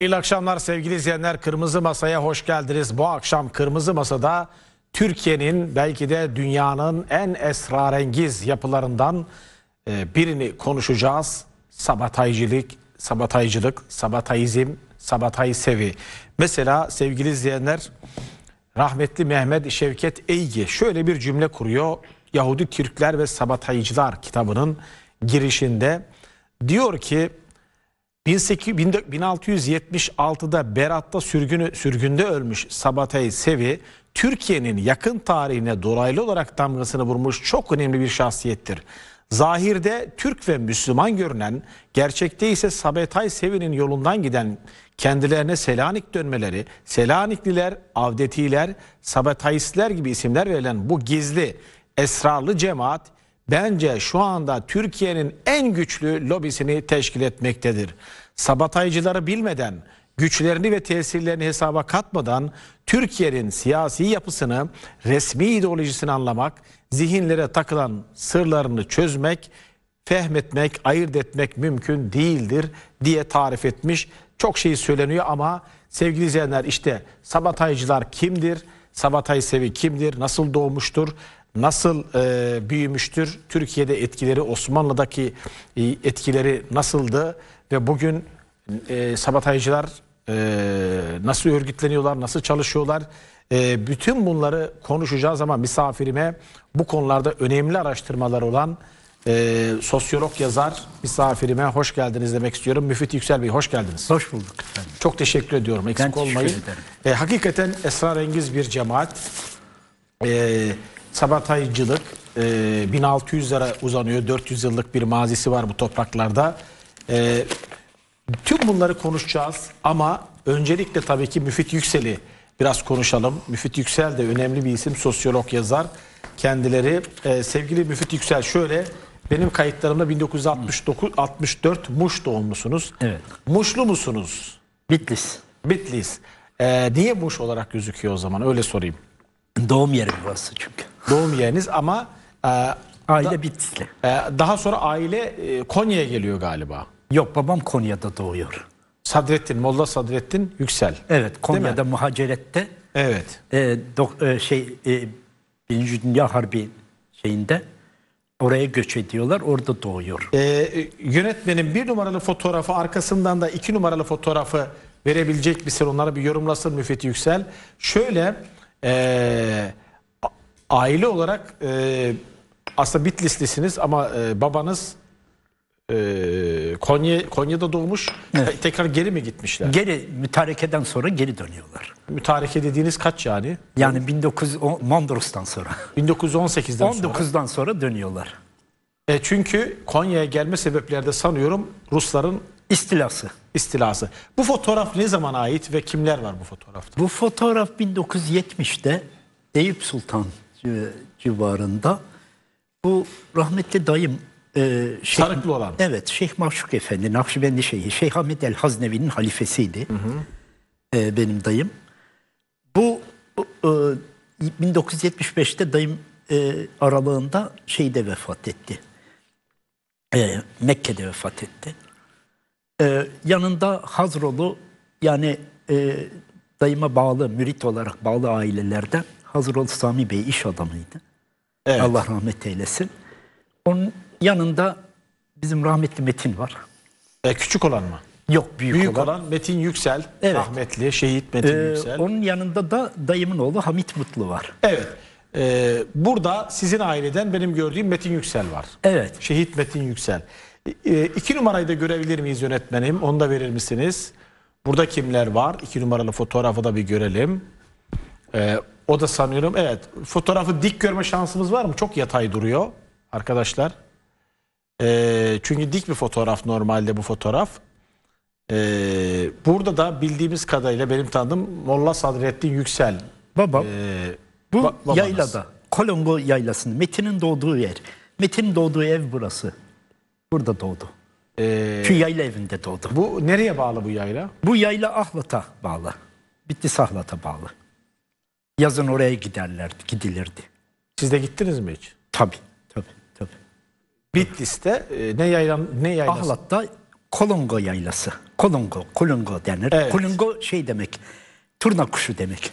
İyi akşamlar sevgili izleyenler. Kırmızı Masa'ya hoş geldiniz. Bu akşam Kırmızı Masa'da Türkiye'nin belki de dünyanın en esrarengiz yapılarından birini konuşacağız. Sabataycılık, Sabatayizm, Sabatay Sevi. Mesela sevgili izleyenler, rahmetli Mehmet Şevket Eygi şöyle bir cümle kuruyor. Yahudi Türkler ve Sabataycılar kitabının girişinde diyor ki 1676'da Berat'ta sürgünde ölmüş Sabatay Sevi, Türkiye'nin yakın tarihine dolaylı olarak damgasını vurmuş çok önemli bir şahsiyettir. Zahirde Türk ve Müslüman görünen, gerçekte ise Sabatay Sevi'nin yolundan giden, kendilerine Selanik dönmeleri, Selanikliler, Avdetiler, Sabatayistler gibi isimler verilen bu gizli, esrarlı cemaat, bence şu anda Türkiye'nin en güçlü lobisini teşkil etmektedir. Sabataycıları bilmeden, güçlerini ve tesirlerini hesaba katmadan Türkiye'nin siyasi yapısını, resmi ideolojisini anlamak, zihinlere takılan sırlarını çözmek, fehmetmek, ayırt etmek mümkün değildir diye tarif etmiş. Çok şey söyleniyor ama sevgili izleyenler, işte Sabataycılar kimdir? Sabatay Sevi kimdir? Nasıl doğmuştur? Nasıl büyümüştür? Türkiye'de etkileri, Osmanlı'daki etkileri nasıldı? Ve bugün Sabataycılar nasıl örgütleniyorlar, nasıl çalışıyorlar? Bütün bunları konuşacağız ama misafirime bu konularda önemli araştırmalar olan sosyolog yazar misafirime hoş geldiniz demek istiyorum. Müfit Yüksel Bey hoş geldiniz. Hoş bulduk efendim. Çok teşekkür ediyorum. Eksik olmayın. Hakikaten esrarengiz bir cemaat. Sabataycılık 1600'lere uzanıyor. 400 yıllık bir mazisi var bu topraklarda. Tüm bunları konuşacağız ama öncelikle tabii ki Müfit Yüksel'i biraz konuşalım. Müfit Yüksel de önemli bir isim. Sosyolog, yazar kendileri. Sevgili Müfit Yüksel, şöyle benim kayıtlarımda 1964 Muş doğumlusunuz. Evet. Muşlu musunuz? Bitlis. Niye Muş olarak gözüküyor o zaman? Öyle sorayım. Doğum yerim burası çünkü. Doğum yeriniz ama aile Bitlisli. Daha sonra aile Konya'ya geliyor galiba. Yok, babam Konya'da doğuyor. Molla Sadrettin Yüksel. Evet, Konya'da muhacirette. Evet. Birinci Dünya Harbi şeyinde oraya göç ediyorlar, orada doğuyor. Yönetmenin 1 numaralı fotoğrafı, arkasından da 2 numaralı fotoğrafı verebilecek misin? Onlara bir yorumlasın Müfit Yüksel. Şöyle. Aile olarak aslında Bitlislisiniz ama babanız Konya'da doğmuş. Evet. Tekrar geri mi gitmişler? Mütarekeden sonra geri dönüyorlar. Mütareke dediğiniz kaç yani? Yani 1910 Mondros'tan sonra. 1918'den sonra. 19'dan sonra dönüyorlar. Çünkü Konya'ya gelme sebeplerde sanıyorum Rusların İstilası. Bu fotoğraf ne zamana ait ve kimler var bu fotoğrafta? Bu fotoğraf 1970'te Eyüp Sultan civarında. Bu rahmetli dayım sarıklı olan. Evet, Şeyh Mahşuk Efendi, Nakşibendi Şeyhi, Şeyh Ahmet el Haznevi'nin halifesiydi. Hı hı. Benim dayım. Bu 1975'te dayım aralığında şeyde vefat etti. Mekke'de vefat etti. Yanında Hazrolu, yani dayıma bağlı, mürit olarak bağlı ailelerden Hazrolu Sami Bey iş adamıydı. Evet. Allah rahmet eylesin. Onun yanında bizim rahmetli Metin var. Küçük olan mı? Yok, büyük olan Metin Yüksel. Evet. Rahmetli şehit Metin Yüksel. Onun yanında da dayımın oğlu Hamit Mutlu var. Evet. Burada sizin aileden benim gördüğüm Metin Yüksel var. Evet. Şehit Metin Yüksel. 2 numarayı da görebilir miyiz yönetmenim? Onu da verir misiniz? Burada kimler var? 2 numaralı fotoğrafı da bir görelim. O da sanıyorum, evet. Fotoğrafı dik görme şansımız var mı? Çok yatay duruyor arkadaşlar. Çünkü dik bir fotoğraf normalde bu fotoğraf. Burada da bildiğimiz kadarıyla benim tanıdığım Molla Sadrettin Yüksel. Babam. Bu babanız. Yaylada. Kolombo yaylasında. Metin'in doğduğu yer. Metin'in doğduğu ev burası. Burada doğdu. Şu yayla evinde doğdu. Bu nereye bağlı bu yayla? Bu yayla Ahlat'a bağlı. Bitlis Ahlat'a bağlı. Yazın oraya gidilirdi. Siz de gittiniz mi hiç? Tabii. Bitlis'te ne yaylası? Ahlat'ta Kolongo yaylası. Kulungu, kulungu denir. Evet. Kulungu şey demek, turna kuşu demek.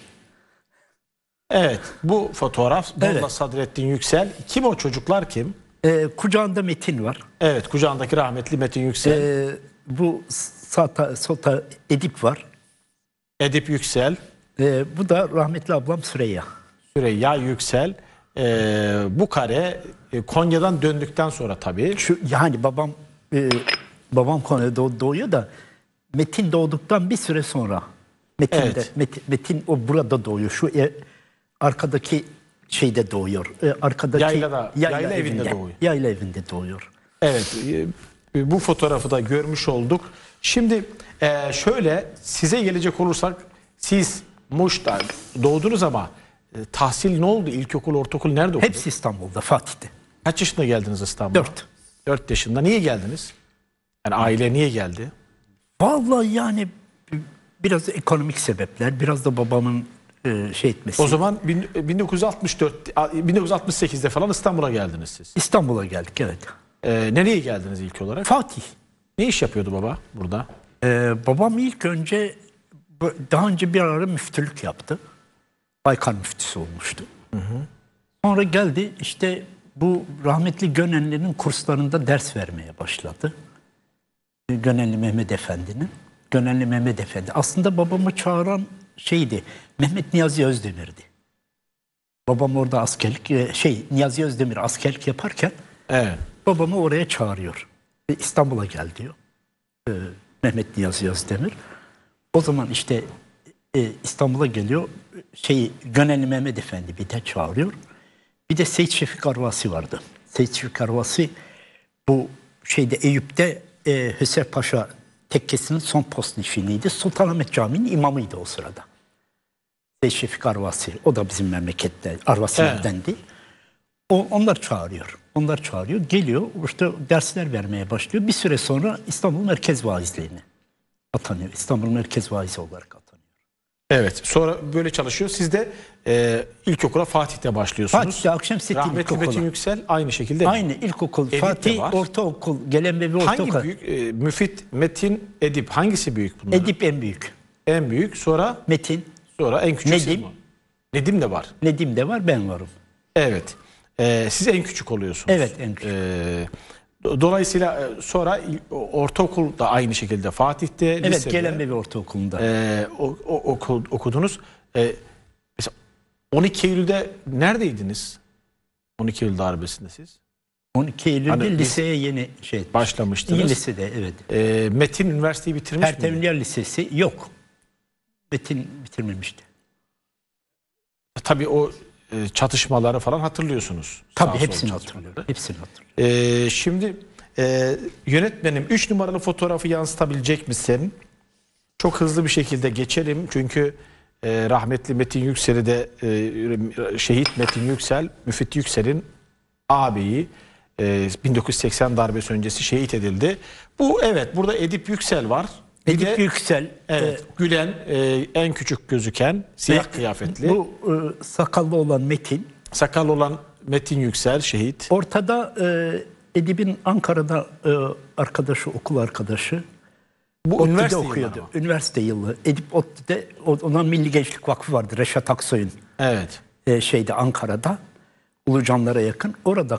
Evet, bu fotoğraf Molla Sadrettin Yüksel. Kim o çocuklar, kim? Kucağında Metin var. Evet, kucağındaki rahmetli Metin Yüksel. Bu sota Edip var. Edip Yüksel. Bu da rahmetli ablam Süreyya. Süreyya Yüksel. Bu kare Konya'dan döndükten sonra tabii. Yani babam Konya'da doğuyor da Metin doğduktan bir süre sonra. Metin, evet. Metin o burada doğuyor. Şu arkadaki şeyde doğuyor. Arkadaki yayla evinde doğuyor. Yayla evinde doğuyor. Evet. Bu fotoğrafı da görmüş olduk. Şimdi şöyle size gelecek olursak, siz Muş'ta doğdunuz ama tahsil ne oldu? İlkokul, ortaokul nerede oldu? Hepsi İstanbul'da, Fatih'te. Kaç yaşında geldiniz İstanbul'a? 4. 4 yaşında. Niye geldiniz? Yani aile niye geldi? Vallahi yani biraz ekonomik sebepler, biraz da babamın şey etmesi. O zaman 1968'de falan İstanbul'a geldiniz siz. İstanbul'a geldik, evet. Nereye geldiniz ilk olarak? Fatih. Ne iş yapıyordu baba burada? Babam ilk önce, daha önce bir ara müftülük yaptı. Baykan müftüsü olmuştu. Hı hı. Sonra geldi işte bu rahmetli Gönenli'nin kurslarında ders vermeye başladı. Gönenli Mehmet Efendi'nin. Gönenli Mehmet Efendi. Aslında babamı çağıran şeydi, Mehmet Niyazi Özdemir'di. Babam orada askerlik, Niyazi Özdemir askerlik yaparken evet, babamı oraya çağırıyor. İstanbul'a gel diyor. Mehmet Niyazi Özdemir. O zaman işte İstanbul'a geliyor. Gönenli Mehmet Efendi bir de çağırıyor. Bir de Seyit Şefik Arvasi vardı. Seyit Şefik Arvasi bu Eyüp'te Hüseyin Paşa tekkesinin son postnişiniydi. Sultanahmet Camii'nin imamıydı o sırada. Seyit Şefik Arvasi. O da bizim memlekette Arvasilerdendi. Evet. Onlar çağırıyor. Onlar çağırıyor. Geliyor. İşte dersler vermeye başlıyor. Bir süre sonra İstanbul Merkez Vaizliğine atanıyor. İstanbul Merkez Vaizi olarak atanıyor. Evet. Sonra böyle çalışıyor. Siz de ilkokula Fatih'te başlıyorsunuz. Fatih'te Akşemseddin İlkokulu. Rahmetli Metin Yüksel aynı şekilde. Aynı ilkokul. Edip Fatih, ortaokul, Gelenbevi ortaokul. Hangi büyük? Müfit, Metin, Edip. Hangisi büyük bunların? Edip en büyük. En büyük. Sonra? Metin. Sonra en küçük. Nedim. Nedim de var. Nedim de var. Ben varım. Evet. Siz en küçük oluyorsunuz. Evet, en küçük. Dolayısıyla sonra ortaokul da aynı şekilde Fatih'te. Evet, lisede, Gelenbevi Ortaokulu'nda. Okudunuz. Mesela 12 Eylül'de neredeydiniz? 12 Eylül darbesinde siz. 12 Eylül'de hani liseye yeni başlamıştınız. Yeni lisede, evet. Metin üniversiteyi bitirmiş miydi? Pertemniyar Lisesi yok. Metin bitirmemişti. Tabii o çatışmaları falan hatırlıyorsunuz. Tabii hepsini hatırlıyorum. Hepsini hatırlıyorum. Şimdi yönetmenim 3 numaralı fotoğrafı yansıtabilecek misin? Çok hızlı bir şekilde geçelim. Çünkü rahmetli Metin Yüksel'i de şehit Metin Yüksel, Müfit Yüksel'in ağabeyi 1980 darbesi öncesi şehit edildi. Bu evet, burada Edip Yüksel var. Edip Yüksel. Evet, gülen, en küçük gözüken, siyah kıyafetli. Bu sakallı olan Metin. Sakallı olan Metin Yüksel, şehit. Ortada Edip'in Ankara'da arkadaşı, okul arkadaşı. Bu ODTÜ'de üniversite okuyordu. Yılları. Üniversite yılı. Edip ODTÜ'de, ondan Milli Gençlik Vakfı vardı, Reşat Aksoy'un. Evet. Ankara'da, Ulucanlara yakın. Orada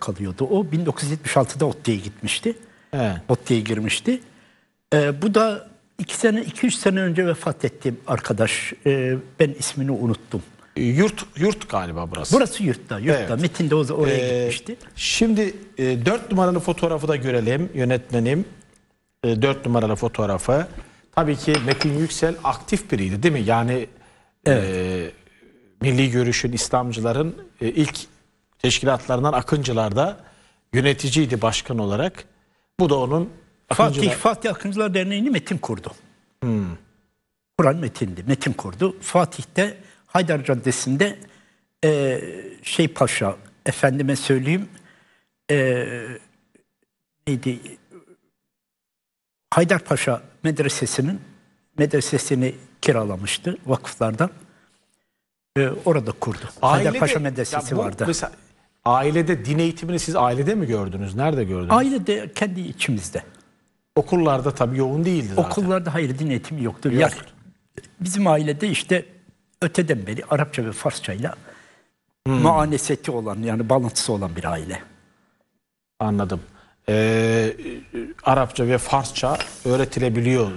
kalıyordu. O 1976'da ODTÜ'ye gitmişti. Evet. ODTÜ'ye girmişti. Bu da 2-3 sene önce vefat ettiğim arkadaş. Ben ismini unuttum. Yurt galiba burası. Burası yurtta. Evet. Metin de oraya gitmişti. Şimdi 4 numaralı fotoğrafı da görelim yönetmenim. 4 numaralı fotoğrafı. Tabii ki Metin Yüksel aktif biriydi değil mi? Yani evet, milli görüşün, İslamcıların ilk teşkilatlarından Akıncılar'da yöneticiydi başkan olarak. Bu da onun... Fatih Akıncılar Derneği'ni Metin kurdu. Kur'an Metin'di. Metin kurdu. Fatih'te Haydar Caddesi'nde Paşa, efendime söyleyeyim, neydi? Haydar Paşa medresesini kiralamıştı vakıflardan. Orada kurdu. Haydar Paşa medresesi vardı. Mesela, ailede din eğitimini siz ailede mi gördünüz? Nerede gördünüz? Ailede, kendi içimizde. Okullarda tabii yoğun değildi zaten. Okullarda hayır, din eğitimi yoktu. Bizim ailede işte öteden beri Arapça ve Farsçayla muaneseti olan, yani bağlantısı olan bir aile. Anladım. Arapça ve Farsça öğretilebiliyor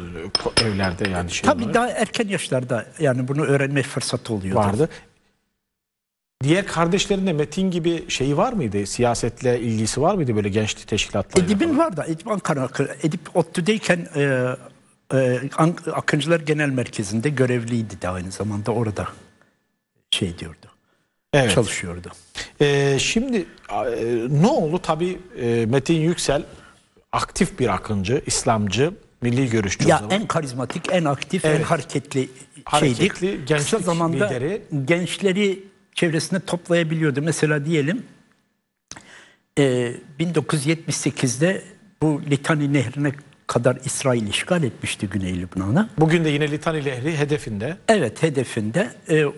evlerde yani. Tabii daha erken yaşlarda yani bunu öğrenme fırsatı oluyordu. Vardı. Diğer kardeşlerinde Metin gibi şeyi var mıydı? Siyasetle ilgisi var mıydı böyle gençlik teşkilatlarıyla? Edip'in vardı. Edip Ankara, Edip ODTÜ'deyken Akıncılar Genel Merkezi'nde görevliydi de aynı zamanda, orada şey diyordu. Evet. Çalışıyordu. Şimdi ne oldu? Tabii Metin Yüksel aktif bir akıncı, İslamcı, milli görüşçü. Ya en karizmatik, en aktif, en hareketli, gençlik kısa zamanda lideri. Gençleri çevresinde toplayabiliyordu. Mesela diyelim 1978'de bu Litani Nehri'ne kadar İsrail işgal etmişti Güney Lübnan'ı. Bugün de yine Litani Nehri hedefinde. Evet, hedefinde.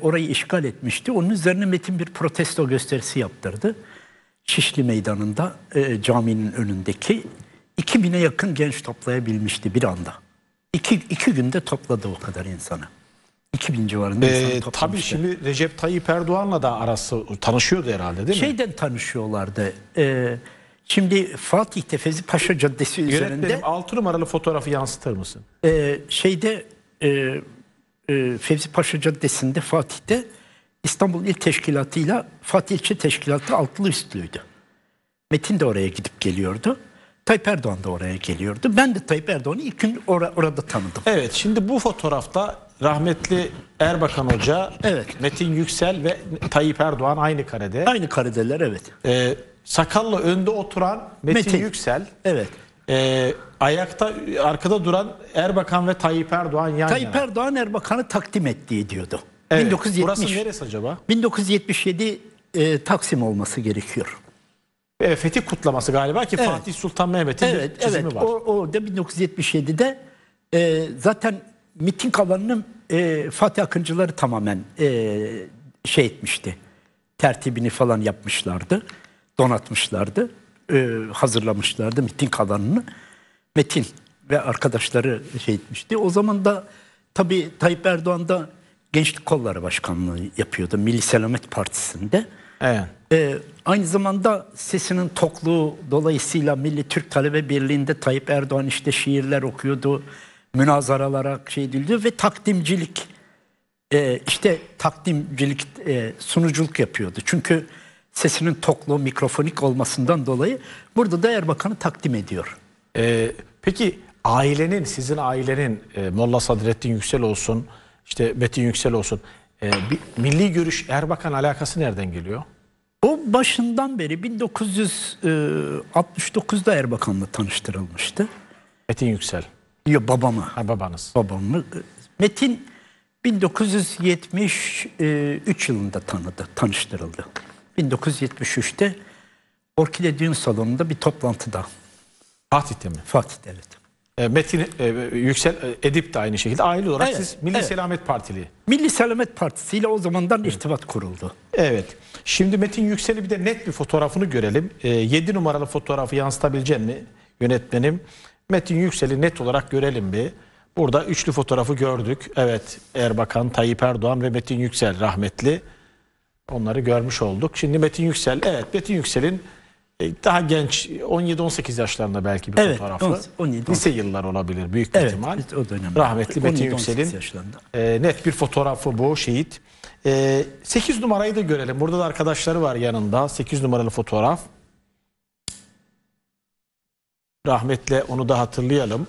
Orayı işgal etmişti. Onun üzerine Metin bir protesto gösterisi yaptırdı. Şişli Meydanı'nda, caminin önündeki. 2000'e yakın genç toplayabilmişti bir anda. İki günde topladı o kadar insanı. 2000 civarında insanı toplamıştı. Tabii şimdi Recep Tayyip Erdoğan'la da arası tanışıyordu herhalde, değil mi? Şeyden tanışıyorlardı. Şimdi Fatih'te Fevzi Paşa Caddesi üzerinde... Yönetmenim 6 numaralı fotoğrafı yansıtır mısın? Fevzi Paşa Caddesi'nde, Fatih'te İstanbul İl Teşkilatı ile Fatih İlçe Teşkilatı altılı üstlüydü. Metin de oraya gidip geliyordu. Tayyip Erdoğan da oraya geliyordu. Ben de Tayyip Erdoğan'ı ilk gün orada tanıdım. Evet, şimdi bu fotoğrafta rahmetli Erbakan Hoca, Metin Yüksel ve Tayyip Erdoğan aynı karede. Aynı karedeler, evet. Sakallı önde oturan Metin Yüksel, ayakta arkada duran Erbakan ve Tayyip Erdoğan yan yana. Tayyip Erdoğan Erbakan'ı takdim ettiği diyordu. Evet. 1970, burası neresi acaba? 1977 Taksim olması gerekiyor. Fetih kutlaması galiba ki Fatih Sultan Mehmet'in bir çizimi var. O da 1977'de zaten miting alanının Fatih Akıncıları tamamen şey etmişti. Tertibini falan yapmışlardı. Donatmışlardı, hazırlamışlardı miting alanını. Metin ve arkadaşları şey etmişti. O zaman da tabii Tayyip Erdoğan da Gençlik Kolları Başkanlığı yapıyordu Milli Selamet Partisi'nde. Evet. Aynı zamanda sesinin tokluğu dolayısıyla Milli Türk Talebe Birliği'nde Tayyip Erdoğan işte şiirler okuyordu, münazaralara şey edildi ve takdimcilik, sunuculuk yapıyordu. Çünkü sesinin toklu, mikrofonik olmasından dolayı burada da Erbakan'ı takdim ediyor. Peki ailenin, sizin ailenin, Molla Sadrettin Yüksel olsun, işte Metin Yüksel olsun, milli görüş Erbakan alakası nereden geliyor? O başından beri 1969'da Erbakan'la tanıştırılmıştı. Metin Yüksel. Yok, babamı. Ha, babanız. Babamı. Metin 1973 yılında tanıştırıldı. 1973'te Orkide Düğün Salonu'nda bir toplantıda. Fatih'te mi? Fatih'te, evet. Metin Yüksel, Edip de aynı şekilde aile olarak siz Milli Selamet Partili. Milli Selamet Partisi ile o zamandan irtibat kuruldu. Evet. Şimdi Metin Yüksel'i bir de net bir fotoğrafını görelim. 7 numaralı fotoğrafı yansıtabilecek mi yönetmenim? Metin Yüksel'i net olarak görelim bir. Burada üçlü fotoğrafı gördük. Evet, Erbakan, Tayyip Erdoğan ve Metin Yüksel rahmetli. Onları görmüş olduk. Şimdi Metin Yüksel, Metin Yüksel'in daha genç, 17-18 yaşlarında belki bir fotoğrafı. 17, lise yılları olabilir büyük bir ihtimal. O dönem. Rahmetli Metin Yüksel'in net bir fotoğrafı bu, şehit. 8 numarayı da görelim. Burada da arkadaşları var yanında. 8 numaralı fotoğraf. Rahmetle onu da hatırlayalım.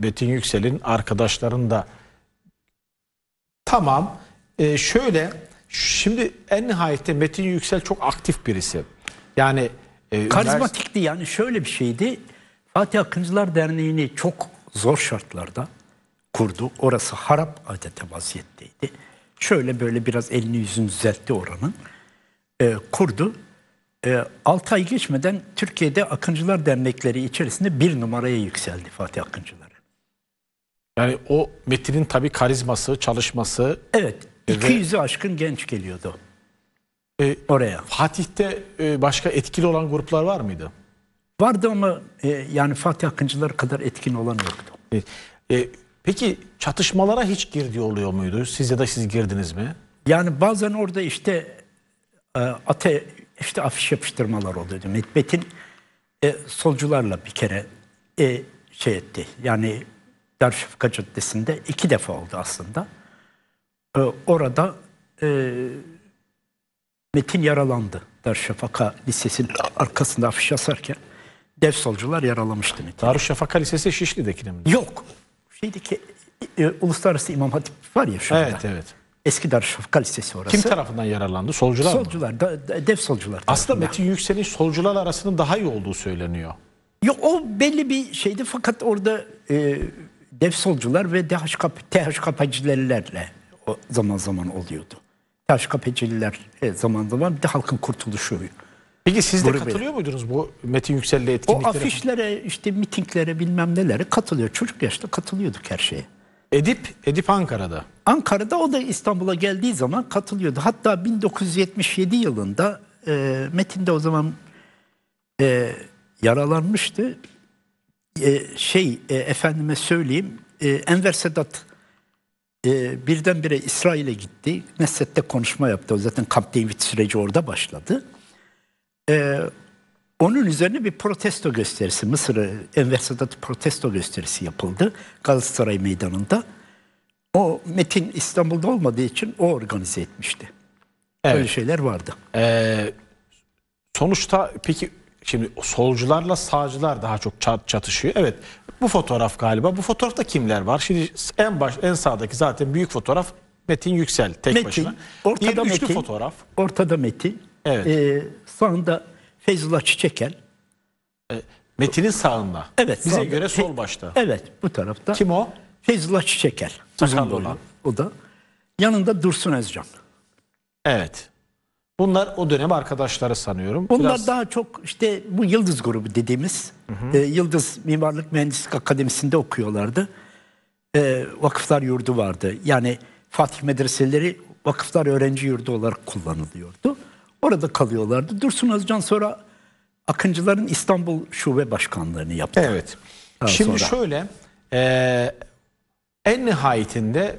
Metin Yüksel'in arkadaşlarını da. Tamam. Şöyle... Şimdi en nihayette Metin Yüksel çok aktif birisi. Yani karizmatikti yani, şöyle bir şeydi. Fatih Akıncılar Derneği'ni çok zor şartlarda kurdu. Orası harap adeta vaziyetteydi. Şöyle böyle biraz elini yüzünü düzeltti oranın. Kurdu. 6 ay geçmeden Türkiye'de Akıncılar Dernekleri içerisinde 1 numaraya yükseldi Fatih Akıncıları. Yani o Metin'in tabii karizması, çalışması... Evet. 200'ü aşkın genç geliyordu oraya. Fatih'te başka etkili olan gruplar var mıydı? Vardı ama yani Fatih Akıncılar kadar etkin olan yoktu. Evet. Peki çatışmalara hiç girdiği oluyor muydu? Siz ya da siz girdiniz mi? Yani bazen orada işte afiş yapıştırmalar oluyordu. Metin solcularla bir kere şey etti. Yani Darüşşafaka Caddesi'nde 2 defa oldu aslında. Orada Metin yaralandı. Darüşşafaka Lisesi'nin arkasında afiş asarken dev solcular yaralamıştı Metin. Darüşşafaka Lisesi Şişli'deki mi? Yok. Şeydeki Uluslararası İmam Hatip var ya şu anda. Evet, evet. Eski Darüşşafaka Lisesi orası. Kim tarafından yararlandı? Solcular mı? Solcular, dev solcular. Aslında Metin Yüksel'in solcular arasının daha iyi olduğu söyleniyor. Yok, o belli bir şeydi fakat orada dev solcular ve THKP'cilerle zaman zaman oluyordu. THKP'ciler zaman zaman, bir de Halkın Kurtuluşu. Peki siz de katılıyor muydunuz bu Metin Yüksel'le etkinliklere? O afişlere, işte mitinglere, bilmem nelere katılıyor. Çocuk yaşta katılıyorduk her şeye. Edip Ankara'da. Ankara'da, o da İstanbul'a geldiği zaman katılıyordu. Hatta 1977 yılında Metin de o zaman yaralanmıştı. Efendime söyleyeyim, Enver Sedat birdenbire İsrail'e gitti. Nesed'de konuşma yaptı. O zaten Camp David süreci orada başladı. Onun üzerine bir protesto gösterisi, Enver Sedat'ı protesto gösterisi yapıldı Galatasaray Meydanı'nda. O Metin İstanbul'da olmadığı için o organize etmişti. Evet. Öyle şeyler vardı. Sonuçta peki şimdi solcularla sağcılar daha çok çatışıyor. Evet, bu fotoğraf galiba. Bu fotoğrafta kimler var? Şimdi en sağdaki zaten büyük fotoğraf Metin Yüksel tek başına. Ortada Metin, üçlü fotoğraf. Ortada Metin. Evet. Sağında Feyzullah Çiçekel. Metin'in sağında. Evet. Bize göre sol başta. Evet, bu tarafta. Kim o? Feyzullah Çiçekel. Sakallı olan. O da. Yanında Dursun Özcan. Evet. Bunlar o dönem arkadaşları sanıyorum. Bunlar daha çok işte bu Yıldız grubu dediğimiz. Hı hı. Yıldız Mimarlık Mühendislik Akademisi'nde okuyorlardı. Vakıflar yurdu vardı. Yani Fatih medreseleri vakıflar öğrenci yurdu olarak kullanılıyordu. Orada kalıyorlardı. Dursun Özcan sonra Akıncıların İstanbul Şube Başkanlığı'nı yaptı. Evet. Şimdi şöyle, en nihayetinde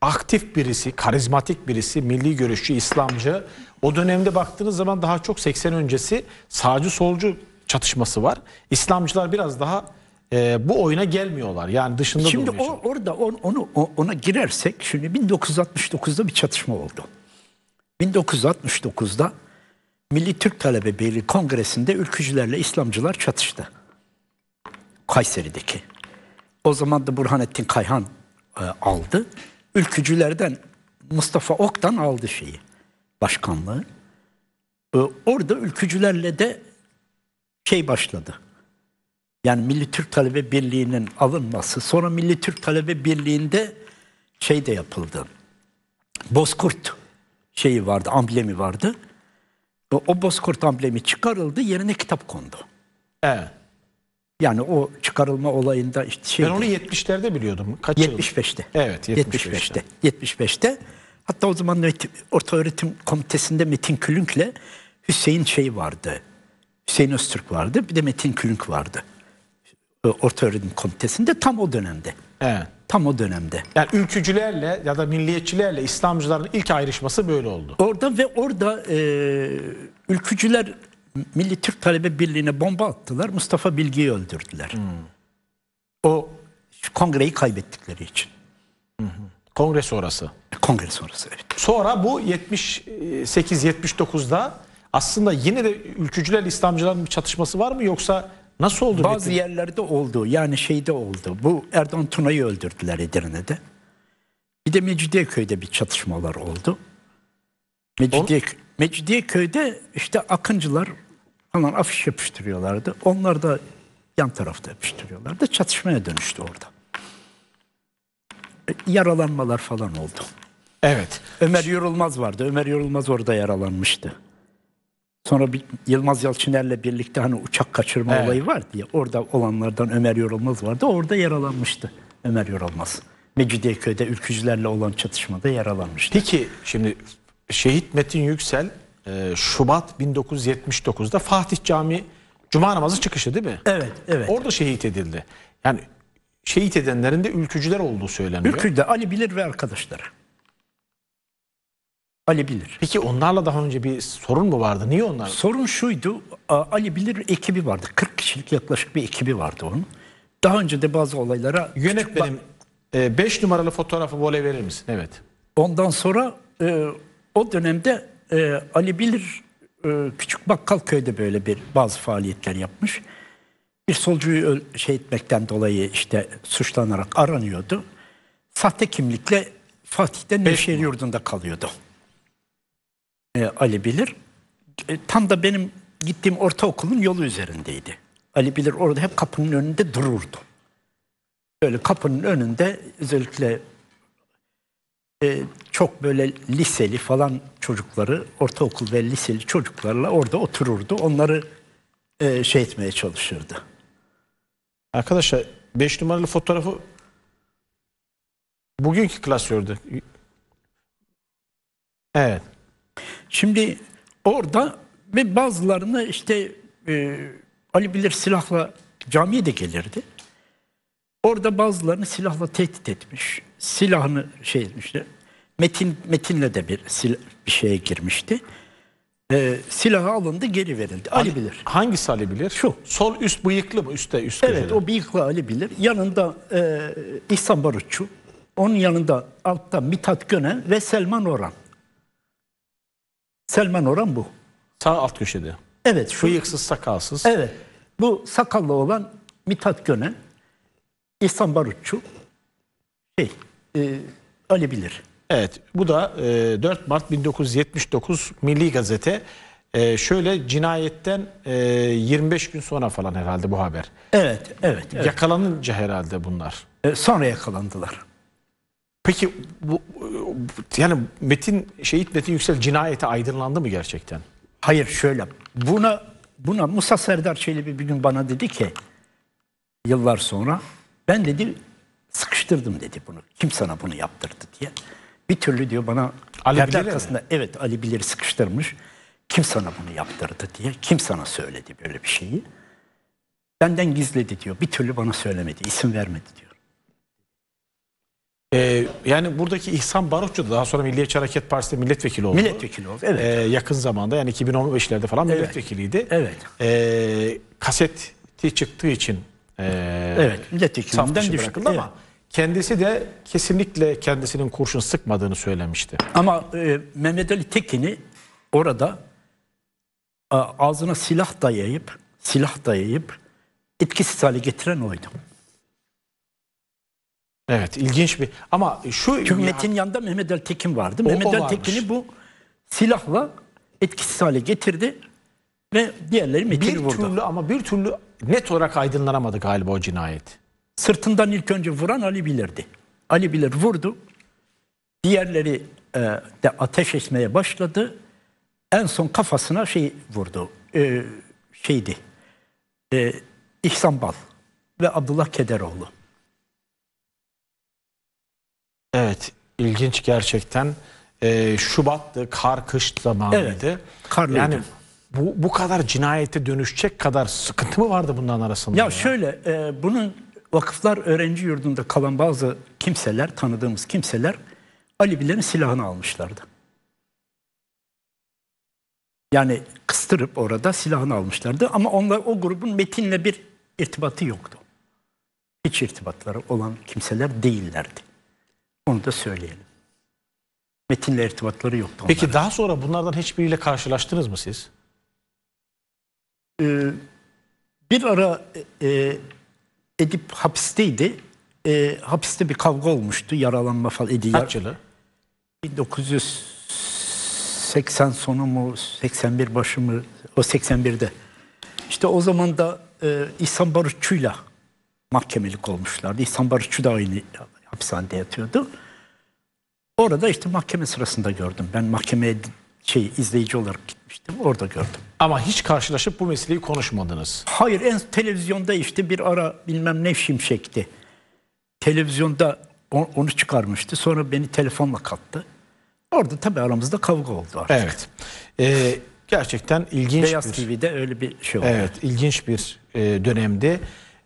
aktif birisi, karizmatik birisi, milli görüşçü, İslamcı. O dönemde baktığınız zaman daha çok 80 öncesi sağcı-solcu çatışması var. İslamcılar biraz daha bu oyuna gelmiyorlar. Yani dışında durmuyor. Şimdi orada ona girersek, şimdi 1969'da bir çatışma oldu. 1969'da Milli Türk Talebe Birliği Kongresi'nde ülkücülerle İslamcılar çatıştı. Kayseri'deki. O zaman da Burhanettin Kayhan aldı. Ülkücülerden Mustafa Ok'tan aldı başkanlığı. Orada ülkücülerle de başladı. Yani Milli Türk Talebe Birliği'nin alınması. Sonra Milli Türk Talebe Birliği'nde de yapıldı. Bozkurt vardı, amblemi vardı. O Bozkurt amblemi çıkarıldı, yerine kitap kondu. Evet. Yani o çıkarılma olayında işte ben onu 70'lerde biliyordum. Kaç 75'te. Yıl? Evet, 75'te. 75'te. Hatta o zaman Ortaöğretim Komitesi'nde Metin Külünk'le Hüseyin vardı. Hüseyin Öztürk vardı, bir de Metin Külünk vardı. Ortaöğretim Komitesi'nde tam o dönemde. Evet. Tam o dönemde. Yani ülkücülerle ya da milliyetçilerle İslamcıların ilk ayrışması böyle oldu. Orada ülkücüler Milli Türk Talebe Birliği'ne bomba attılar. Mustafa Bilgi'yi öldürdüler. Hmm. O kongreyi kaybettikleri için. Hmm. Kongre sonrası. Kongre sonrası, evet. Sonra bu 78-79'da aslında yine de ülkücüler İslamcıların bir çatışması var mı, yoksa nasıl oldu? Bazı yerlerde oldu. Yani oldu. Bu Erdoğan Tuna'yı öldürdüler Edirne'de. Bir de Mecidiyeköy'de bir çatışmalar oldu. Mecidiyeköy'de işte Akıncılar falan afiş yapıştırıyorlardı. Onlar da yan tarafta yapıştırıyorlardı. Çatışmaya dönüştü orada. Yaralanmalar falan oldu. Evet. Ömer Yorulmaz vardı. Ömer Yorulmaz orada yaralanmıştı. Sonra Yılmaz Yalçıner'le birlikte hani uçak kaçırma olayı vardı ya, orada olanlardan Ömer Yorulmaz vardı. Orada yaralanmıştı Ömer Yorulmaz. Mecidiyeköy'de ülkücülerle olan çatışmada yaralanmıştı. Peki şimdi şehit Metin Yüksel Şubat 1979'da Fatih Camii Cuma namazı çıkışı değil mi? Evet, evet. Orada şehit edildi. Yani şehit edenlerin de ülkücüler olduğu söyleniyor. Ülkücüler, Ali Bilir ve arkadaşları. Ali Bilir. Peki onlarla daha önce bir sorun mu vardı? Niye onlar? Sorun şuydu, Ali Bilir ekibi vardı. 40 kişilik yaklaşık bir ekibi vardı onun. Daha önce de bazı olaylara... Yönetmenim, 5 numaralı fotoğrafı voley verir misin? Evet. Ondan sonra o dönemde Ali Bilir Küçük Bakkalköy'de böyle bazı faaliyetler yapmış. Bir solcuyu şey etmekten dolayı işte suçlanarak aranıyordu. Sahte kimlikle Fatih'te Nevşehir Yurdu'nda kalıyordu. Ali Bilir. Tam da benim gittiğim ortaokulun yolu üzerindeydi. Ali Bilir orada hep kapının önünde dururdu. Böyle kapının önünde özellikle çok böyle liseli falan çocukları, ortaokul ve liseli çocuklarla orada otururdu. Onları şey etmeye çalışırdı. Arkadaşlar 5 numaralı fotoğrafı bugünkü klasördü. Evet. Şimdi orada ve bazılarını işte Ali Bilir silahla camiye de gelirdi. Orada bazılarını silahla tehdit etmiş. Silahını şey etmişti. Metin'le de bir şeye girmişti. Silahı alındı, geri verildi. Ali Bilir. Hangisi Ali Bilir? Şu. Sol üst bıyıklı mı? Üstte. Evet, köşede. O bıyıklı Ali Bilir. Yanında İhsan Barutçu. Onun yanında altta Mithat Gönem ve Selman Orhan. Selman Orhan bu. Sağ alt köşede. Evet. Şu bıyıksız, sakalsız. Evet. Bu sakallı olan Mithat Gönem, İhsan Barutçu, Ali Bilir. Evet, bu da 4 Mart 1979 Milli Gazete. Şöyle cinayetten 25 gün sonra falan herhalde bu haber. Evet, evet. Evet. Yakalanınca herhalde bunlar. Sonra yakalandılar. Peki yani şehit Metin Yüksel cinayeti aydınlandı mı gerçekten? Hayır, şöyle. Buna Musa Serdar Çelebi bir gün bana dedi ki yıllar sonra, ben dedi sıkıştırdım dedi bunu. Kim sana bunu yaptırdı diye. Bir türlü diyor bana Ali arkasında, evet, Ali Bilir'i sıkıştırmış. Kim sana bunu yaptırdı diye. Kim sana söyledi böyle bir şeyi? Benden gizledi diyor. Bir türlü bana söylemedi. İsim vermedi diyor. Yani buradaki İhsan Barutçu da daha sonra Milliyetçi Hareket Partisi milletvekili oldu. Milletvekili oldu, evet. Yakın zamanda yani 2015'lerde falan milletvekiliydi. Evet. Kaseti çıktığı için evet, milletvekilinden bırakıldı ama kendisi de kesinlikle kendisinin kurşun sıkmadığını söylemişti. Ama Mehmet Ali Tekin'i orada ağzına silah dayayıp etkisiz hale getiren oydu. Evet, ilginç bir ama şu... Çünkü Metin yanında Mehmet Ali Tekin vardı. Mehmet Ali Tekin'i bu silahla etkisiz hale getirdi ve diğerleri Metin'i vurdu. Bir türlü net olarak aydınlanamadı galiba o cinayet. Sırtından ilk önce vuran Ali Bilir'di. Ali Bilir vurdu. Diğerleri de ateş etmeye başladı. En son kafasına şey vurdu. İhsan Bal ve Abdullah Kederoğlu. Evet, ilginç gerçekten. Şubat'tı, kar kış zamanıydı. Evet, karlıydı. Yani bu kadar cinayete dönüşecek kadar sıkıntı mı vardı bunların arasında? Ya şöyle, bunun vakıflar öğrenci yurdunda kalan bazı kimseler, tanıdığımız kimseler Ali Bilir'in silahını almışlardı. Yani kıstırıp orada silahını almışlardı ama onlar, o grubun Metin'le bir irtibatı yoktu. Hiç irtibatları olan kimseler değillerdi. Onu da söyleyelim. Metin'le irtibatları yoktu onların. Peki daha sonra bunlardan hiçbiriyle karşılaştınız mı siz? Bir ara Edip hapisteydi. Hapiste bir kavga olmuştu. Yaralanma falan. Kaç yılı? 1980 sonu mu? 81 başı mı? O 81'de. İşte o zaman da İhsan Barutçu'yla mahkemelik olmuşlardı. İhsan Barutçu da aynı hapishanede yatıyordu. Orada işte mahkeme sırasında gördüm. Ben mahkemeye izleyici olarak gitmiştim. Orada gördüm. Ama hiç karşılaşıp bu meseleyi konuşmadınız. Hayır, televizyonda işte bir ara bilmem ne şimşekti. Televizyonda onu çıkarmıştı. Sonra beni telefonla kattı. Orada tabii aramızda kavga oldu artık. Evet. Gerçekten ilginç. Beyaz TV'de öyle bir şey oldu. Evet, ilginç bir dönemdi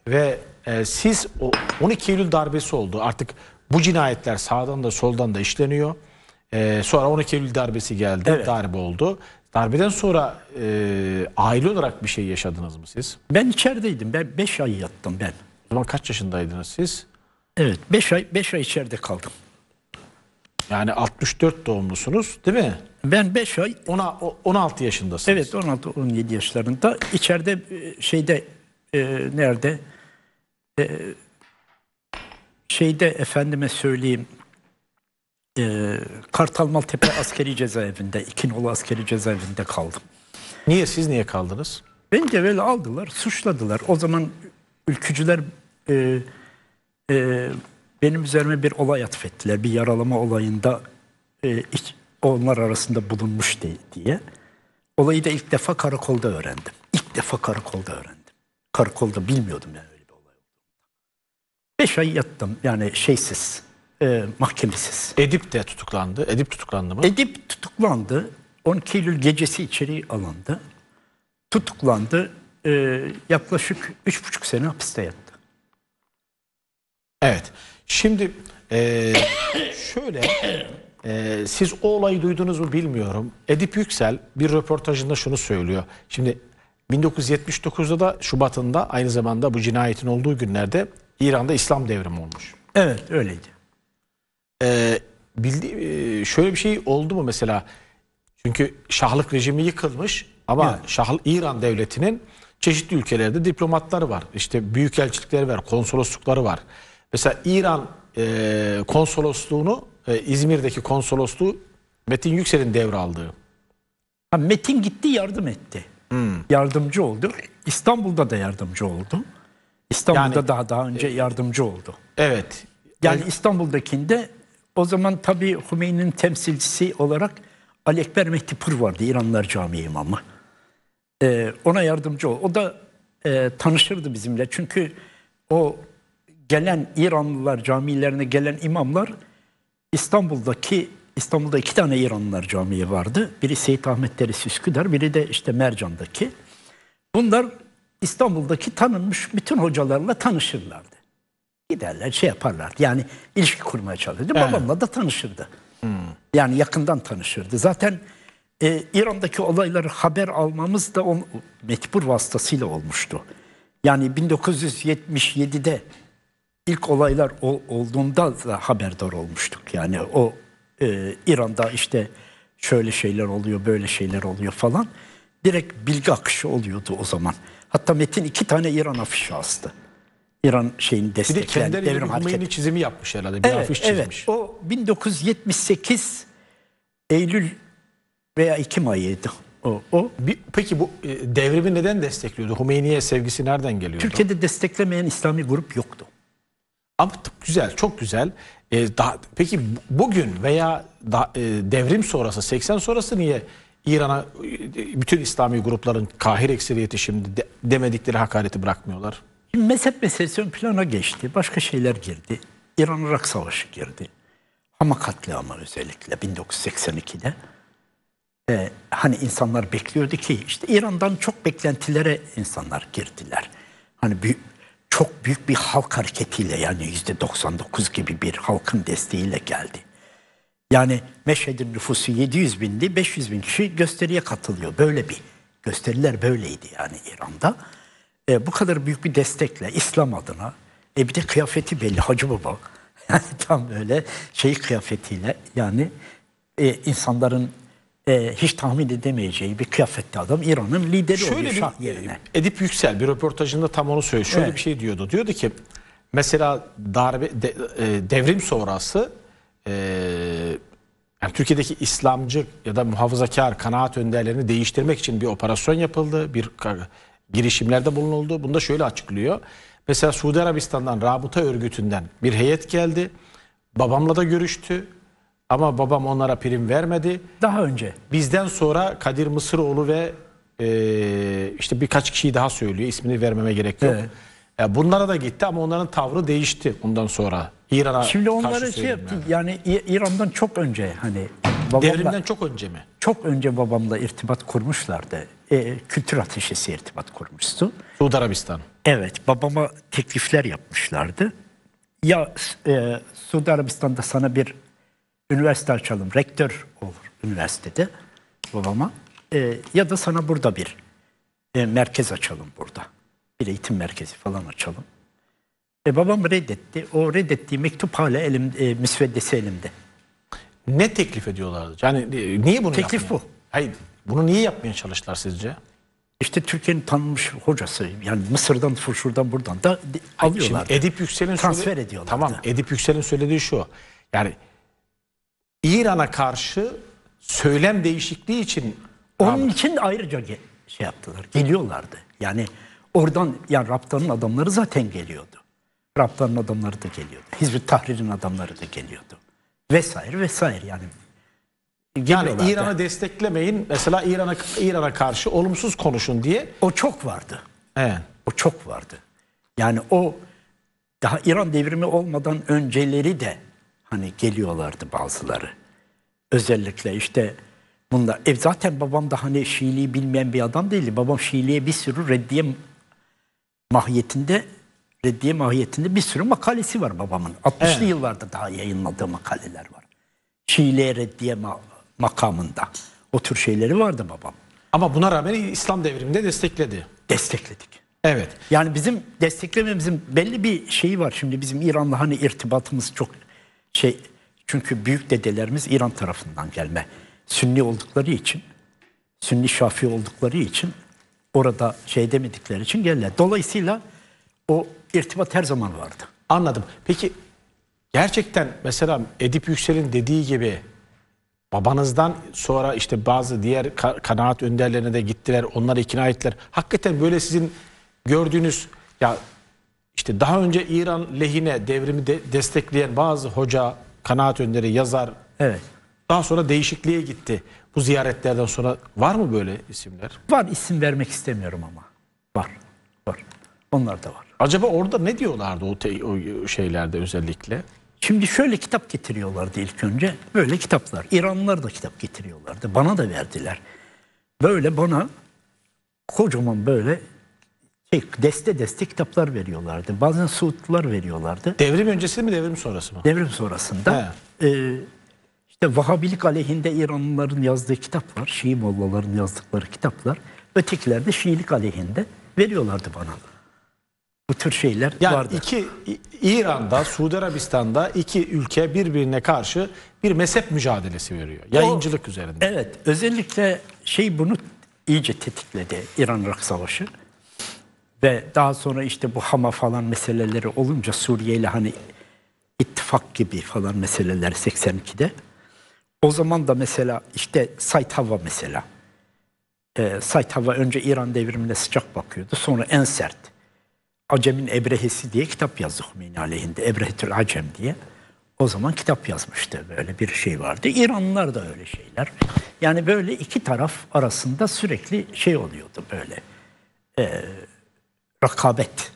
ve siz o 12 Eylül darbesi oldu. Artık bu cinayetler sağdan da soldan da işleniyor. Sonra 12 Eylül darbesi geldi, evet. Darbe oldu. Darbeden sonra aile olarak bir şey yaşadınız mı siz? Ben içerideydim. Ben 5 ay yattım ben. O zaman kaç yaşındaydınız siz? Evet, 5 ay içeride kaldım. Yani 64 doğumlusunuz, değil mi? Ben 5 ay 16 yaşındasınız. Evet, 16-17 yaşlarında içeride şeyde nerede? Şeyde efendime söyleyeyim. Kartalmaltepe askeri cezaevinde, İkinoğlu askeri cezaevinde kaldım. Niye, siz niye kaldınız? Beni de böyle aldılar, suçladılar. O zaman ülkücüler benim üzerime bir olay atfettiler. Bir yaralama olayında onlar arasında bulunmuş diye. Olayı da ilk defa karakolda öğrendim. Karakolda bilmiyordum yani öyle bir olay. 5 ay yattım yani şeysiz. Mahkemesiz. Edip de tutuklandı. Edip tutuklandı mı? Edip tutuklandı. 12 Eylül gecesi içeri alındı. Tutuklandı. Yaklaşık 3,5 sene hapiste yattı. Evet. Şimdi şöyle siz o olayı duydunuz mu bilmiyorum. Edip Yüksel bir röportajında şunu söylüyor. Şimdi 1979'da da Şubat'ında aynı zamanda bu cinayetin olduğu günlerde İran'da İslam devrimi olmuş. Evet, öyleydi. Şöyle bir şey oldu mu mesela? Çünkü Şahlık rejimi yıkılmış ama evet. İran devletinin çeşitli ülkelerde diplomatları var. İşte büyükelçilikleri var, konsoloslukları var. Mesela İran konsolosluğunu, İzmir'deki konsolosluğu Metin Yüksel'in devraldığı. Ha, Metin gitti, yardım etti. Yardımcı oldu. İstanbul'da da yardımcı oldu. İstanbul'da yani, daha önce yardımcı oldu. Evet. Yani İstanbul'dakinde o zaman tabii Hümeyni'nin temsilcisi olarak Ali Ekber Mehtipur vardı, İranlılar Camii imamı. Ona yardımcı oldu. O da tanışırdı bizimle. Çünkü o gelen İranlılar camilerine gelen imamlar İstanbul'da 2 tane İranlılar Camii vardı. Biri Seyit Ahmet Deresi Üsküdar, biri de işte Mercan'daki. Bunlar İstanbul'daki tanınmış bütün hocalarla tanışırlardı. Giderler, şey yaparlardı. Yani ilişki kurmaya çalışırdı. Babamla da tanışırdı. Yani yakından tanışırdı. Zaten İran'daki olayları haber almamız da Mehtipur vasıtasıyla olmuştu. Yani 1977'de ilk olaylar olduğunda da haberdar olmuştuk. Yani o İran'da işte şöyle şeyler oluyor, böyle şeyler oluyor falan. Direkt bilgi akışı oluyordu o zaman. Hatta Metin 2 tane İran afişi astı. İran şeyini destekleyen devrim hareketi. Bir de kendileri çizimi yapmış herhalde. Bir afiş çizmiş. Evet. O 1978 Eylül veya Ekim ayıydı. Peki bu devrimi neden destekliyordu? Hümeyni'ye sevgisi nereden geliyordu? Türkiye'de desteklemeyen İslami grup yoktu. Ama güzel, çok güzel. Peki bugün veya devrim sonrası, 80 sonrası niye İran'a bütün İslami grupların kahir ekseriyeti şimdi demedikleri hakareti bırakmıyorlar? Mezhep meselesi ön plana geçti. Başka şeyler girdi. İran-Irak Savaşı girdi. Hama katliamı özellikle 1982'de. Hani insanlar bekliyordu ki işte İran'dan çok beklentilere insanlar girdiler. Hani çok büyük bir halk hareketiyle yani %99 gibi bir halkın desteğiyle geldi. Yani Meşhed'in nüfusu 700 bindi, 500 bin kişi gösteriye katılıyor. Böyle bir gösteriler böyleydi yani İran'da. Bu kadar büyük bir destekle İslam adına bir de kıyafeti belli Hacı Baba yani tam böyle şey kıyafetiyle yani insanların hiç tahmin edemeyeceği bir kıyafette adam İran'ın lideri şöyle oluyor şah yerine. Edip Yüksel bir röportajında tam onu söylüyor. Şöyle bir şey diyordu. Diyordu ki mesela devrim sonrası yani Türkiye'deki İslamcı ya da muhafazakar kanaat önderlerini değiştirmek için bir operasyon yapıldı. Bir girişimlerde bulunuldu. Bunu da şöyle açıklıyor. Mesela Suudi Arabistan'dan, Rabıta örgütünden bir heyet geldi. Babamla da görüştü. Ama babam onlara prim vermedi. Daha önce. Bizden sonra Kadir Mısıroğlu ve işte birkaç kişiyi daha söylüyor. İsmini vermeme gerek yok. Evet. Yani bunlara da gitti ama onların tavrı değişti ondan sonra. İran'a karşı söylüyorum. Şimdi onlara şey yaptı. Yani İran'dan çok önce hani babamla, devrimden çok önce mi? Çok önce babamla irtibat kurmuşlardı. Kültür ateşesi irtibat kurmuştu. Suudi Arabistan. Evet, babama teklifler yapmışlardı. Ya Suudi Arabistan'da sana bir üniversite açalım, rektör olur üniversitede babama. Ya da sana burada bir merkez açalım burada. Bir eğitim merkezi falan açalım. Babam reddetti. O reddettiği mektup hala elimde, müsveddesi elimde. Ne teklif ediyorlardı? Yani niye bunu teklif yapmıyor? Bu. Hayır, bunu niye yapmaya çalıştılar sizce? İşte Türkiye'nin tanınmış hocası, yani Mısır'dan, şuradan, buradan da alıyorlar. Edip Yüksel'in transfer ediyorlar. Tamam, Edip Yüksel'in söylediği şu. Yani İran'a karşı söylem değişikliği için onun için ayrıca şey yaptılar. Geliyorlardı. Yani oradan, yani Rabtan'ın adamları zaten geliyordu. Rabtan'ın adamları da geliyordu. Hizb-i Tahrir'in adamları da geliyordu. Vesaire vesaire yani. Yani İran'ı desteklemeyin. Mesela İran'a karşı olumsuz konuşun diye. O çok vardı. Evet. O çok vardı. Yani o daha İran devrimi olmadan önceleri de hani geliyorlardı bazıları. Özellikle işte bunlar. Zaten babam da hani Şiiliği bilmeyen bir adam değildi. Babam Şiiliğe bir sürü reddiye mahiyetinde bir sürü makalesi var babamın. 60'lı evet. yıllarda daha yayınladığı makaleler var. Şiiliğe reddiye makamında. O tür şeyleri vardı babam. Ama buna rağmen İslam devriminde destekledi. Destekledik. Evet. Yani bizim desteklememizin belli bir şeyi var. Şimdi bizim İran'la hani irtibatımız çok şey. Çünkü büyük dedelerimiz İran tarafından gelme. Sünni oldukları için, Sünni Şafii oldukları için orada şey demedikleri için geldiler. Dolayısıyla o irtibat her zaman vardı. Anladım. Peki gerçekten mesela Edip Yüksel'in dediği gibi babanızdan sonra işte bazı diğer kanaat önderlerine de gittiler, onları ikna ettiler. Hakikaten böyle sizin gördüğünüz ya işte daha önce İran lehine devrimi destekleyen bazı hoca, kanaat önderi, yazar. Evet. Daha sonra değişikliğe gitti. Bu ziyaretlerden sonra var mı böyle isimler? Var, isim vermek istemiyorum ama. Var. Var. Onlar da var. Acaba orada ne diyorlardı o şeylerde özellikle? Şimdi şöyle kitap getiriyorlardı ilk önce. Böyle kitaplar. İranlılar da kitap getiriyorlardı. Bana da verdiler. Böyle bana kocaman böyle deste kitaplar veriyorlardı. Bazen Suudlular veriyorlardı. Devrim öncesi mi, devrim sonrası mı? Devrim sonrasında. İşte Vahabilik aleyhinde İranlıların yazdığı kitap var. Şii Mollaların yazdıkları kitaplar. Ötekiler de Şiilik aleyhinde veriyorlardı bana. Bu tür şeyler yani vardı. Yani İran'da, Suudi Arabistan'da iki ülke birbirine karşı bir mezhep mücadelesi veriyor. Yayıncılık üzerinde. Evet. Özellikle şey bunu iyice tetikledi. İran-Irak Savaşı. Ve daha sonra işte bu Hama falan meseleleri olunca Suriye ile hani ittifak gibi falan meseleler 82'de. O zaman da mesela işte Said Hava mesela. Said Hava önce İran devrimine sıcak bakıyordu. Sonra en sert. Acem'in Ebrehesi diye kitap yazdı Hümeyni aleyhinde. Ebrehetül Acem diye. O zaman kitap yazmıştı. Böyle bir şey vardı. İranlılar da öyle şeyler. Yani böyle iki taraf arasında sürekli şey oluyordu böyle. Rakabet.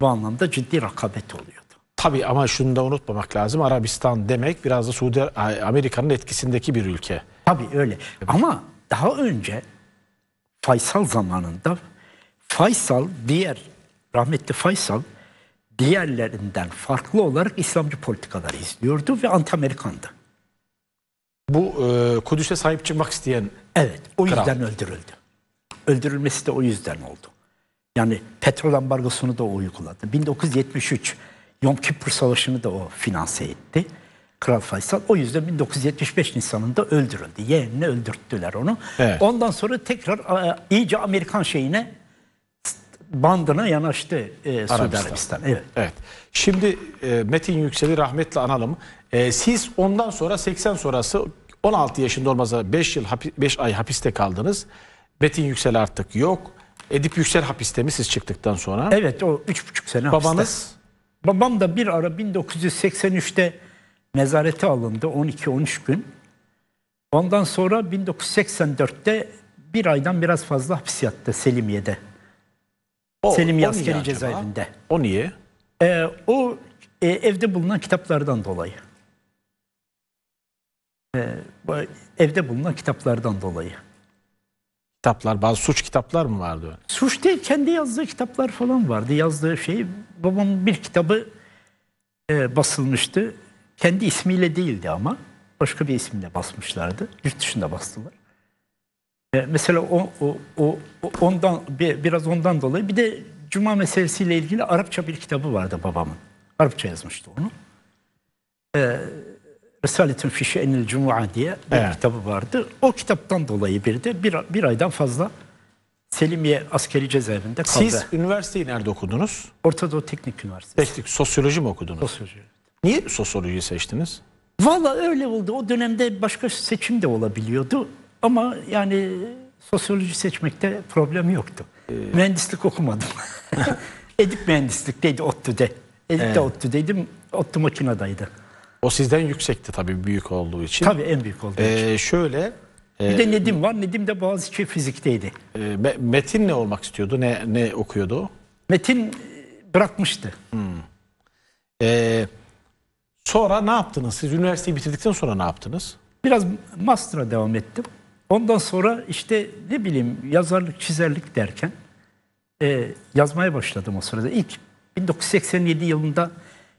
Bu anlamda ciddi rakabet oluyordu. Tabii ama şunu da unutmamak lazım. Arabistan demek biraz da Suudi Amerika'nın etkisindeki bir ülke. Tabii öyle. Evet. Ama daha önce Faysal zamanında rahmetli Faysal diğerlerinden farklı olarak İslamcı politikaları izliyordu ve anti-Amerikandı. Bu Kudüs'e sahip çıkmak isteyen evet, o kral. Yüzden öldürüldü. Öldürülmesi de o yüzden oldu. Yani petrol ambargosunu da o uyguladı. 1973 Yom Kippur Savaşı'nı da o finanse etti. Kral Faysal o yüzden 1975 Nisan'ında öldürüldü. Yeğenini öldürttüler onu. Evet. Ondan sonra tekrar iyice Amerikan şeyine bandına yanaştı Suudi Arabistan. Evet. Evet. Şimdi Metin Yüksel'i rahmetle analım. Siz ondan sonra 80 sonrası 16 yaşında olmasa 5 ay hapiste kaldınız. Metin Yüksel artık yok. Edip Yüksel hapiste mi siz çıktıktan sonra? Evet o 3,5 sene babanız? Hapiste. Babam da bir ara 1983'te nezarete alındı 12-13 gün. Ondan sonra 1984'te bir aydan biraz fazla hapis yattı Selimiye'de. Selimiye Askeri Cezaevinde. O niye? Evde bulunan kitaplardan dolayı. Evde bulunan kitaplardan dolayı. Kitaplar, bazı suç kitaplar mı vardı? Suç değil, kendi yazdığı kitaplar falan vardı. Yazdığı şey, babamın bir kitabı basılmıştı. Kendi ismiyle değildi ama başka bir isimle basmışlardı. Yurt dışında bastılar. Mesela ondan dolayı, bir de Cuma meselesiyle ilgili Arapça bir kitabı vardı babamın. Arapça yazmıştı onu. Risaletün Fişi Enil Cuma diye bir kitabı vardı. O kitaptan dolayı bir de bir aydan fazla Selimiye askeri cezaevinde kaldı. Siz üniversiteyi nerede okudunuz? Orta Doğu Teknik Üniversitesi. Peki, sosyoloji mi okudunuz? Sosyoloji. Niye sosyolojiyi seçtiniz? Vallahi öyle oldu. O dönemde başka seçim de olabiliyordu. Ama yani sosyoloji seçmekte problem yoktu. Mühendislik okumadım. Edip mühendislikteydi ODTÜ'de. Edip de ODTÜ'deydim. ODTÜ makinadaydı. O sizden yüksekti tabii, büyük olduğu için. Tabii en büyük olduğu için. Şöyle. Bir de Nedim var. Nedim de Boğaziçi fizikteydi. Metin ne olmak istiyordu? Ne okuyordu o? Metin bırakmıştı. Sonra ne yaptınız? Siz üniversiteyi bitirdikten sonra ne yaptınız? Biraz master'a devam ettim. Ondan sonra işte ne bileyim yazarlık, çizerlik derken yazmaya başladım o sırada. İlk 1987 yılında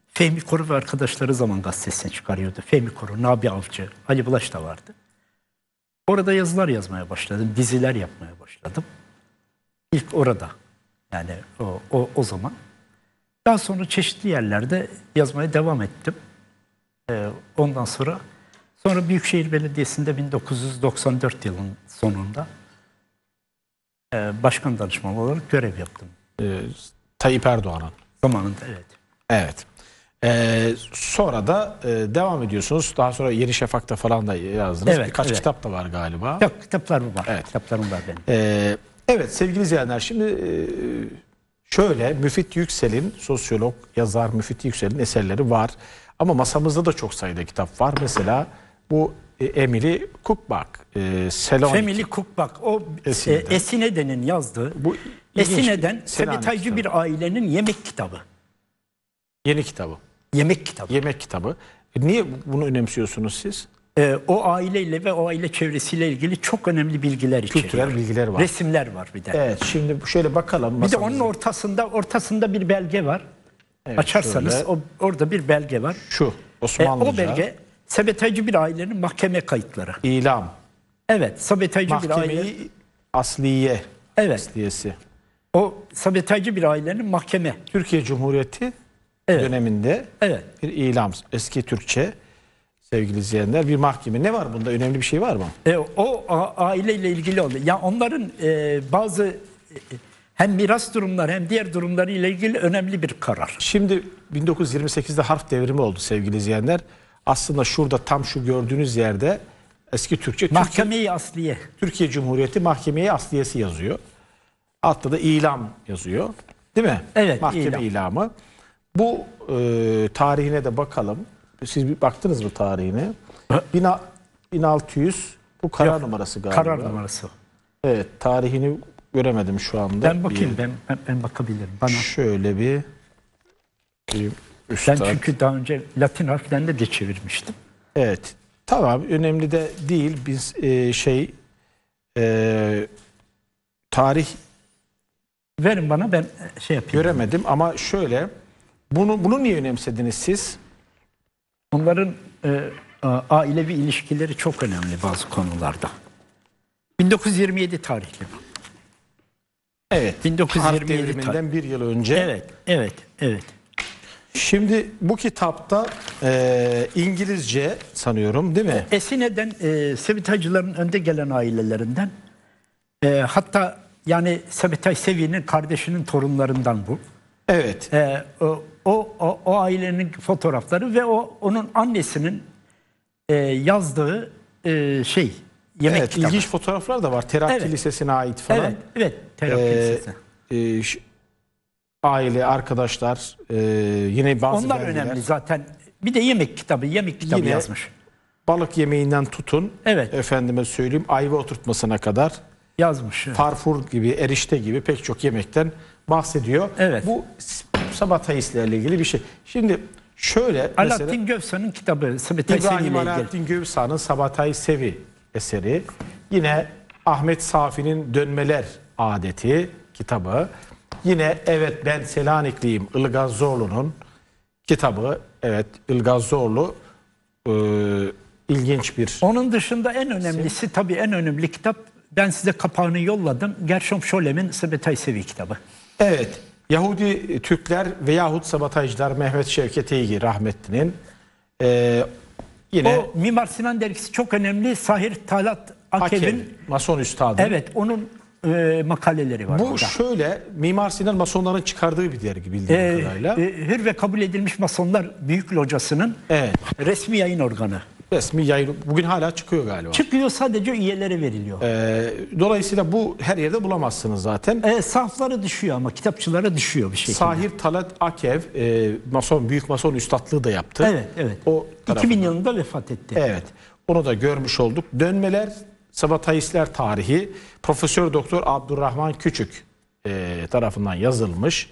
Fehmi Koru ve arkadaşları Zaman Gazetesi'ne çıkarıyordu. Fehmi Koru, Nabi Avcı, Ali Bulaş da vardı. Orada yazılar yazmaya başladım, diziler yapmaya başladım. İlk orada, yani o zaman. Daha sonra çeşitli yerlerde yazmaya devam ettim. Ondan sonra... Sonra Büyükşehir Belediyesi'nde 1994 yılın sonunda başkan danışmanı olarak görev yaptım. Tayyip Erdoğan'ın zamanında, evet. Evet. Sonra da devam ediyorsunuz. Daha sonra Yeni Şafak'ta falan da yazdınız. Evet, Birkaç kitap da var galiba. Yok, kitaplarım var. Evet. Kitaplarım var benim. Evet sevgili izleyenler, şimdi şöyle, Müfit Yüksel'in, sosyolog, yazar Müfit Yüksel'in eserleri var. Ama masamızda da çok sayıda kitap var. Mesela bu Emily Cookbach. Emily Cookbach. O Esineden'in yazdığı. Bu Esine'den sabitaycı bir ailenin yemek kitabı. Yeni kitabı. Yemek kitabı. Yemek kitabı. Niye bunu önemsiyorsunuz siz? O aileyle ve o aile çevresiyle ilgili çok önemli bilgiler içeriyor. Kültürel bilgiler var. Resimler var bir de. Evet, şimdi şöyle bakalım. Bir de onun ortasında bir belge var. Evet, açarsanız şöyle, orada bir belge var. Şu Osmanlıca. O belge sabitaycı bir ailenin mahkeme kayıtları. İlam. Evet, sabitaycı bir aile. Asliye. Evet. Asliyesi. O sabitaycı bir ailenin mahkeme. Türkiye Cumhuriyeti döneminde bir ilam. Eski Türkçe sevgili izleyenler, bir mahkeme. Ne var bunda? Önemli bir şey var mı? O aileyle ilgili oldu. Yani onların bazı... Hem miras durumları hem diğer durumları ile ilgili önemli bir karar. Şimdi 1928'de harf devrimi oldu sevgili izleyenler. Aslında şurada, tam şu gördüğünüz yerde eski Türkçe Mahkeme-i Asliye. Türkiye Cumhuriyeti Mahkeme-i Asliyesi yazıyor. Altta da ilam yazıyor. Değil mi? Evet. Mahkeme ilamı. Bu tarihine de bakalım. Siz bir baktınız mı tarihine? 1600 bu karar numarası galiba. Karar numarası. Evet, tarihini göremedim şu anda. Ben bakayım, ben bakabilirim. Bana. Şöyle bir üstad. Ben çünkü daha önce Latin harflerinde de çevirmiştim. Evet, tamam, önemli de değil. Biz tarih verin bana, ben şey yapayım. Göremedim ama şöyle, bunu niye önemsediniz siz? Onların ailevi ilişkileri çok önemli bazı konularda. 1927 tarihli. Evet, 1927 devriminden bir yıl önce. Evet. Şimdi bu kitapta İngilizce sanıyorum, değil mi? Esine'den, Sabitaycıların önde gelen ailelerinden, hatta yani Sabatay Sevi'nin kardeşinin torunlarından bu. Evet. O ailenin fotoğrafları ve onun annesinin yazdığı şey. Yemek kitabı. İlginç fotoğraflar da var. Terakki Lisesi'ne ait falan. Evet. Terakki Lisesi. Aile, arkadaşlar, yine bazı onlar belgeler. Önemli zaten. Bir de yemek kitabı yine yazmış. Balık yemeğinden tutun. Evet. Efendime söyleyeyim, ayva oturtmasına kadar yazmış. Evet. Farfur gibi, erişte gibi pek çok yemekten bahsediyor. Evet. Bu Sabatayistlerle ilgili bir şey. Şimdi Şöyle Alaaddin Gövsa'nın kitabı Sabatay Sevi ile ilgili. Alaaddin Gövsa'nın Sabatay Sevi eseri. Yine Ahmet Safi'nin Dönmeler Adeti kitabı. Yine evet ben Selanikliyim Ilgaz Zorlu'nun kitabı. Evet Ilgaz Zorlu ilginç bir... Onun dışında en önemlisi tabii en önemli kitap. Ben size kapağını yolladım. Gershom Scholem'in Sabatay Sevi kitabı. Evet. Yahudi Türkler veyahut Sabatajlar Mehmet Şevket Eygi rahmetlinin yine o Mimar Sinan dergisi çok önemli. Sahir Talat Akev'in Mason Üstadı. Evet onun makaleleri var. Bu burada. Şöyle Mimar Sinan Masonların çıkardığı bir dergi bildiğim kadarıyla. Hür ve kabul edilmiş Masonlar Büyük Locası'nın resmi yayın organı. Resmi yayın bugün hala çıkıyor galiba. Çıkıyor sadece üyelere veriliyor. Dolayısıyla bu her yerde bulamazsınız zaten. Sahaflara düşüyor ama kitapçılara düşüyor bir şekilde. Sahir Talat Akev Mason Büyük Mason Üstadlığı da yaptı. Evet evet. O 2000 yılında vefat etti. Evet. Onu da görmüş olduk. Dönmeler Sabatayistler tarihi Profesör Doktor Abdurrahman Küçük tarafından yazılmış.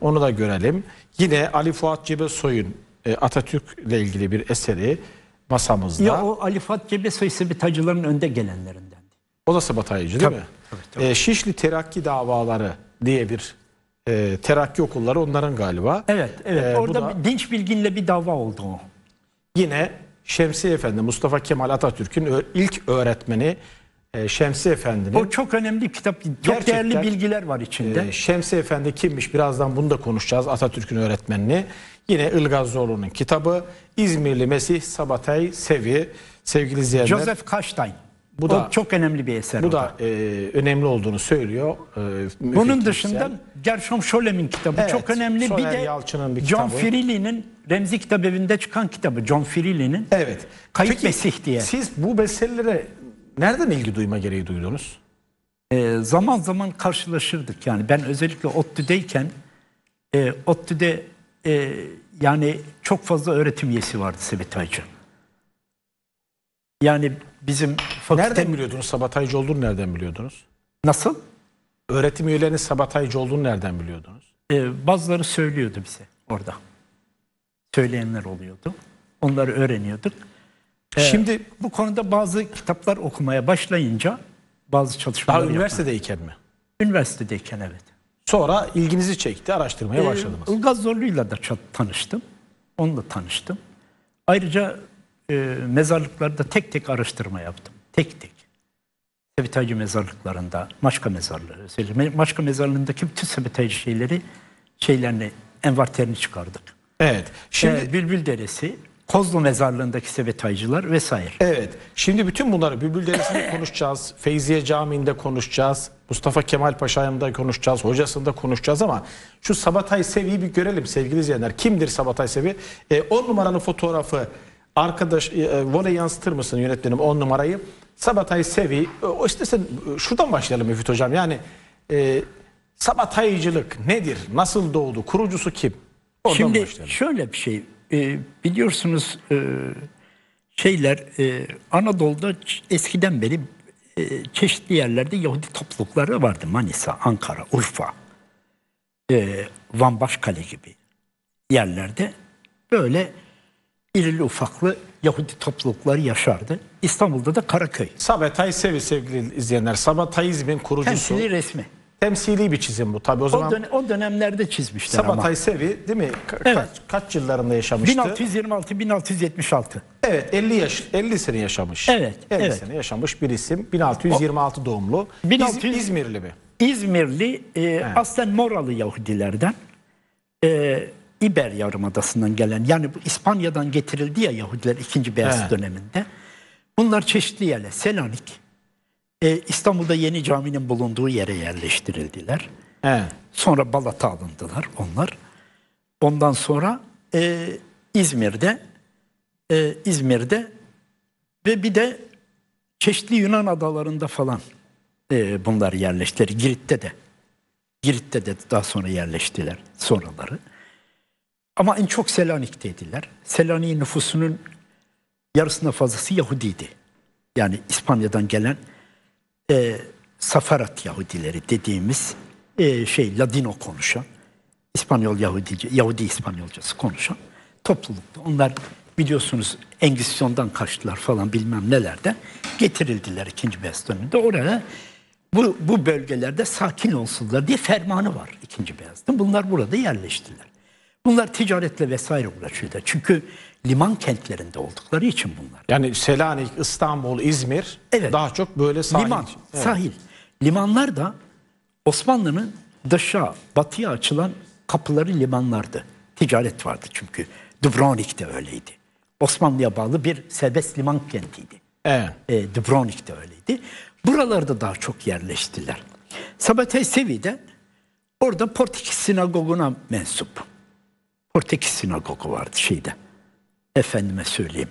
Onu da görelim. Yine Ali Fuat Cebesoy'un Atatürk'le ilgili bir eseri masamızda. Ya o Ali Fuat Cebesoy Sabataycıların önde gelenlerinden. O da Sabataycı değil mi? Tabii. Şişli Terakki Davaları diye bir terakki okulları onların galiba. Evet, evet. Orada da, Dinç Bilgin'le bir dava oldu o. Yine Şemsi Efendi, Mustafa Kemal Atatürk'ün ilk öğretmeni Şemsi Efendi'nin. O çok önemli bir kitap. Çok gerçekten, değerli bilgiler var içinde. Şemsi Efendi kimmiş? Birazdan bunu da konuşacağız. Atatürk'ün öğretmenini. Yine Ilgaz Zorlu'nun kitabı. İzmirli Mesih Sabatay Sevi. Sevgili izleyenler. Joseph Kaştayn. Bu da çok önemli bir eser. Bu da önemli olduğunu söylüyor. Bunun dışında Gershom Scholem'in kitabı evet, çok önemli. Soner bir de Yalçın'ın bir kitabı. John Firili'nin Remzi Kitap Evi'nde çıkan kitabı. John Firili'nin evet. Kayıp peki, Mesih diye. Siz bu meselelere nereden ilgi duyma gereği duydunuz? Zaman zaman karşılaşırdık. Yani ben özellikle ODTÜ'deyken ODTÜ'de yani çok fazla öğretim üyesi vardı Sabataycı. Yani bizim fakülte... Nereden biliyordunuz Sabataycı olduğunu nereden biliyordunuz? Nasıl? Öğretim üyelerinin Sabataycı olduğunu nereden biliyordunuz? Bazıları söylüyordu bize orada. Söyleyenler oluyordu. Onları öğreniyorduk. Şimdi bu konuda bazı kitaplar okumaya başlayınca bazı çalışmalar... Daha üniversitedeyken mi? Üniversitedeyken evet. Sonra ilginizi çekti, araştırmaya başladınız. Ilgaz Zorlu'yla da tanıştım. Onunla tanıştım. Ayrıca mezarlıklarda tek tek araştırma yaptım. Tek tek. Sabataycı mezarlıklarında, Maçka mezarlığı, Maçka mezarlığındaki bütün Sabataycı şeylerini, envarterini çıkardık. Evet. Şimdi Bülbül Deresi, Kozlu mezarlığındaki Sabataycılar vesaire. Evet. Şimdi bütün bunları Bülbül Deresi'nde konuşacağız. Feyziye Camii'nde konuşacağız. Mustafa Kemal Paşa'yım'da konuşacağız. Hocasında konuşacağız ama şu Sabatay Sevi'yi bir görelim sevgili izleyenler. Kimdir Sabatay Sevi? 10 numaranın fotoğrafı arkadaş voley yansıtır mısın yönetmenim 10 numarayı? Sabatay Sevi. O istersen şuradan başlayalım Müfit Hocam. Yani Sabataycılık nedir? Nasıl doğdu? Kurucusu kim? Ondan şimdi başlayalım. Şöyle bir şey. Biliyorsunuz Anadolu'da eskiden beri çeşitli yerlerde Yahudi toplulukları vardı. Manisa, Ankara, Urfa, Van Başkale gibi yerlerde böyle irili ufaklı Yahudi toplulukları yaşardı. İstanbul'da da Karaköy. Sabatay Sevi sevgili izleyenler. Sabatayizmin kurucusu. Temsili resmi. Temsili bir çizim bu tabii o zaman. O dönemlerde çizmişler Sabatay Sevi değil mi? Evet. Kaç yıllarında yaşamıştı? 1626-1676. Evet 50 sene yaşamış. Evet. 50 evet. sene yaşamış bir isim. 1626 doğumlu. İzmirli mi? İzmirli evet. Aslen Moralı Yahudilerden. İber Yarımadası'ndan gelen yani bu İspanya'dan getirildi ya Yahudiler 2. Beyazıt evet. döneminde. Bunlar çeşitli yerler. Selanik. İstanbul'da yeni caminin bulunduğu yere yerleştirildiler. Evet. Sonra Balat'a alındılar onlar. Ondan sonra İzmir'de ve bir de çeşitli Yunan adalarında falan bunlar yerleştiler. Girit'te de daha sonra yerleştiler sonraları. Ama en çok Selanik'teydiler. Selanik'in nüfusunun yarısına fazlası Yahudiydi. Yani İspanya'dan gelen Safarat Yahudileri dediğimiz Ladino konuşan, İspanyol Yahudi, Yahudi İspanyolcası konuşan topluluktu. Onlar biliyorsunuz Engizisyon'dan kaçtılar falan bilmem nelerden. Getirildiler 2. Beyazıt döneminde. Oraya bu bölgelerde sakin olsunlar diye fermanı var 2. Beyazıt'ın. Bunlar burada yerleştiler. Bunlar ticaretle vesaire uğraşıyorlar. Çünkü liman kentlerinde oldukları için bunlar. Yani Selanik, İstanbul, İzmir, evet, daha çok böyle sahil. Liman, evet, sahil. Limanlar da Osmanlı'nın dışa, batıya açılan kapıları limanlardı. Ticaret vardı çünkü. Dubrovnik de öyleydi. Osmanlı'ya bağlı bir serbest liman kentiydi. Evet. Dubrovnik de öyleydi. Buralarda daha çok yerleştiler. Sabatay Sevi de orada Portekiz sinagoguna mensup. Portekiz sinagogu vardı şeyde. Efendime söyleyeyim.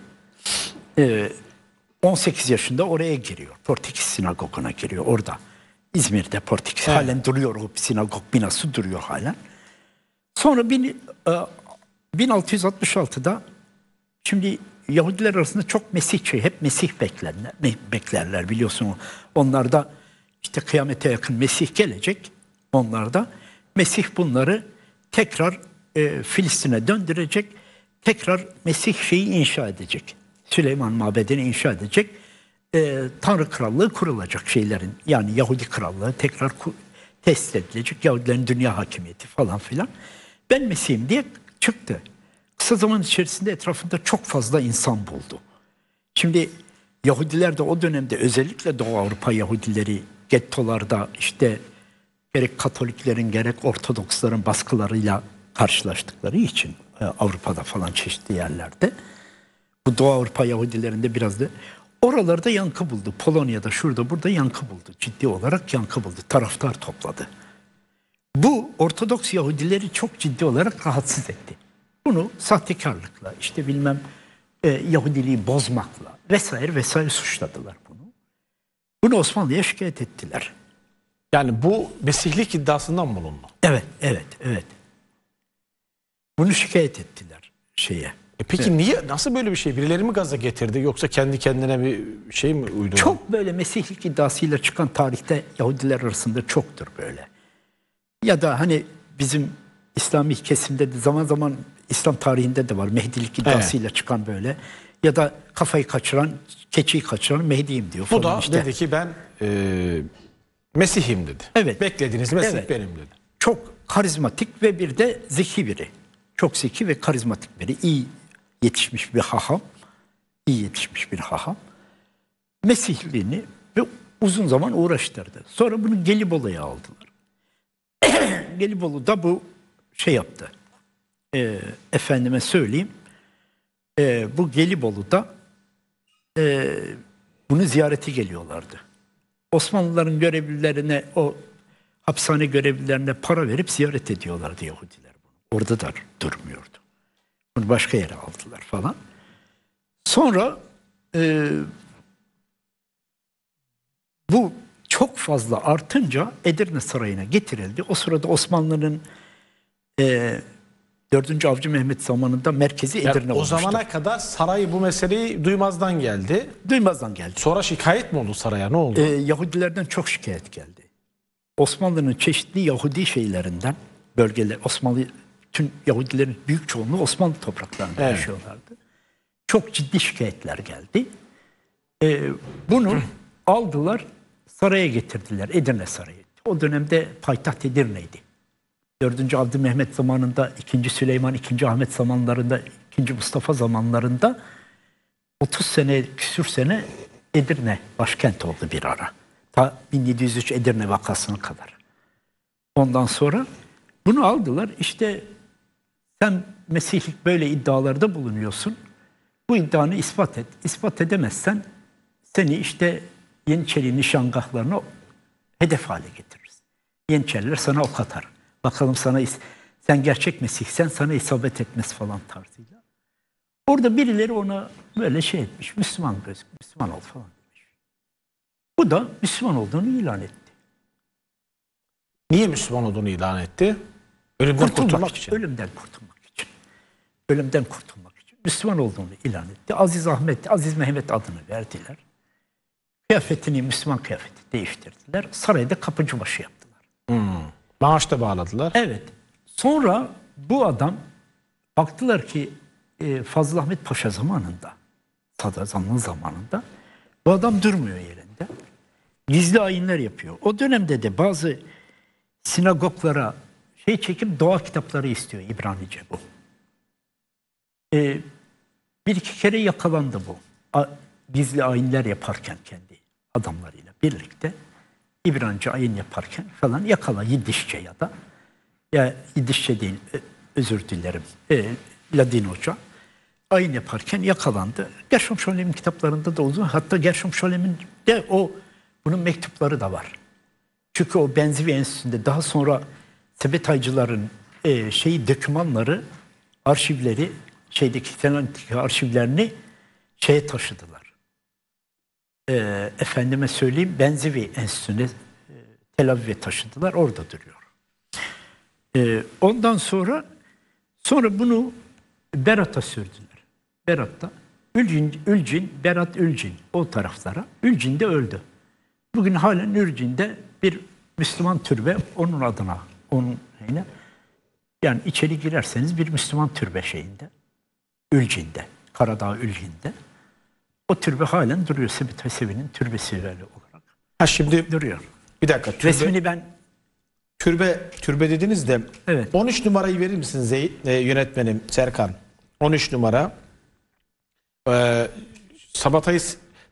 18 yaşında oraya giriyor. Portekiz sinagoguna giriyor orada. İzmir'de Portekiz. Evet. Halen duruyor o sinagog binası, duruyor halen. Sonra 1666'da şimdi Yahudiler arasında çok Mesihçi, hep Mesih beklerler biliyorsunuz. Onlar da işte kıyamete yakın Mesih gelecek. Onlar da Mesih bunları tekrar Filistin'e döndürecek. Tekrar Mesih şeyi inşa edecek. Süleyman Mabedi'ni inşa edecek. Tanrı Krallığı kurulacak şeylerin. Yani Yahudi Krallığı tekrar test edilecek. Yahudilerin dünya hakimiyeti falan filan. Ben Mesih'im diye çıktı. Kısa zaman içerisinde etrafında çok fazla insan buldu. Şimdi Yahudiler de o dönemde özellikle Doğu Avrupa Yahudileri gettolarda işte gerek Katoliklerin gerek Ortodoksların baskılarıyla karşılaştıkları için Avrupa'da falan çeşitli yerlerde. Bu Doğu Avrupa Yahudilerinde biraz da oralarda yankı buldu. Polonya'da şurada burada yankı buldu. Ciddi olarak yankı buldu. Taraftar topladı. Bu Ortodoks Yahudileri çok ciddi olarak rahatsız etti. Bunu sahtekarlıkla, işte bilmem Yahudiliği bozmakla vesaire vesaire suçladılar bunu. Bunu Osmanlı'ya şikayet ettiler. Yani bu Mesihlik iddiasından bulundu. Evet, evet, evet. Bunu şikayet ettiler şeye. Peki niye, nasıl böyle bir şey? Birileri mi gaza getirdi yoksa kendi kendine bir şey mi uydurdu? Çok böyle Mesihlik iddiasıyla çıkan tarihte Yahudiler arasında çoktur böyle. Ya da hani bizim İslami kesimde de zaman zaman İslam tarihinde de var. Mehdilik iddiasıyla, evet, çıkan böyle. Ya da kafayı kaçıran, keçiyi kaçıran Mehdi'yim diyor. Bu da işte dedi ki ben Mesih'im dedi. Evet. Beklediğiniz Mesih, evet, benim dedi. Çok karizmatik ve bir de zeki biri. Çok zeki ve karizmatik biri. İyi yetişmiş bir haham. İyi yetişmiş bir haham. Mesihliğini ve uzun zaman uğraştırdı. Sonra bunu Gelibolu'ya aldılar. Gelibolu'da bu şey yaptı. Efendime söyleyeyim. Bu Gelibolu'da bunu ziyareti geliyorlardı. Osmanlıların görevlilerine, o hapishane görevlilerine para verip ziyaret ediyorlardı Yahudiler. Orada da durmuyordu. Bunu başka yere aldılar falan. Sonra bu çok fazla artınca Edirne Sarayı'na getirildi. O sırada Osmanlı'nın 4. Avcı Mehmet zamanında merkezi Edirne yani olmuştu. O zamana kadar saray bu meseleyi duymazdan geldi. Duymazdan geldi. Sonra şikayet mi oldu saraya? Ne oldu? Yahudilerden çok şikayet geldi. Osmanlı'nın çeşitli Yahudi şeylerinden, bölgeler, Osmanlı, tüm Yahudilerin büyük çoğunluğu Osmanlı topraklarında, evet, yaşıyorlardı. Çok ciddi şikayetler geldi. Bunu aldılar, saraya getirdiler, Edirne Sarayı. O dönemde payitaht Edirne'ydi. 4. Abdülmehmet zamanında, 2. Süleyman, 2. Ahmet zamanlarında, 2. Mustafa zamanlarında 30 sene, küsür sene Edirne başkent oldu bir ara. Ta 1703 Edirne vakasına kadar. Ondan sonra bunu aldılar. İşte sen Mesihlik böyle iddialarda bulunuyorsun. Bu iddianı ispat et. İspat edemezsen seni işte Yeniçeri nişangahlarına hedef hale getiririz. Yeniçeriler sana ok atar. Bakalım sana, sen gerçek Mesih'sen sana isabet etmez falan tarzıyla. Orada birileri ona böyle şey etmiş. Müslüman göz, Müslüman ol falan demiş. Bu da Müslüman olduğunu ilan etti. Niye Müslüman olduğunu ilan etti? Ölümden kurtulmak için. Ölümden kurtulmak için. Ölümden kurtulmak için. Müslüman olduğunu ilan etti. Aziz Mehmet adını verdiler. Kıyafetini, Müslüman kıyafeti değiştirdiler. Sarayda kapıcıbaşı yaptılar. Maaş da bağladılar. Evet. Sonra bu adam baktılar ki Fazıl Ahmet Paşa zamanında, Sadrazam'ın zamanında bu adam durmuyor yerinde. Gizli ayinler yapıyor. O dönemde de bazı sinagoglara çekip dua kitapları istiyor, İbranice bu. Bir iki kere yakalandı bu. Gizli ayinler yaparken kendi adamlarıyla birlikte İbranice ayin yaparken falan Yiddişçe ya da Yiddişçe değil, özür dilerim, Ladinoca ayin yaparken yakalandı. Gershom Scholem'in kitaplarında da oldu. Hatta Gershom Scholem'in de bunun mektupları da var. Çünkü o Benzivi Enstitüsü'nde daha sonra Sebetaycıların dokümanları, arşivleri, Selanik'teki arşivlerini şeye taşıdılar. Efendime söyleyeyim, Benzivi Enstitüsü'ne Tel Aviv'e taşıdılar, orada duruyor. Ondan sonra bunu Berat'a sürdüler. Berat'ta, Berat Ülcin o taraflara, Ülcin'de öldü. Bugün halen Ülcin'de bir Müslüman türbe onun adına, yani içeri girerseniz bir Müslüman türbe Ülcin'de, Karadağ Ülcin'de. O türbe halen duruyor. Sabatay Sevi'nin türbesi olarak. Şimdi duruyor. Bir dakika. Türbe, resmini ben... Türbe dediniz de. Evet. 13 numarayı verir misiniz yönetmenim Serkan? 13 numara.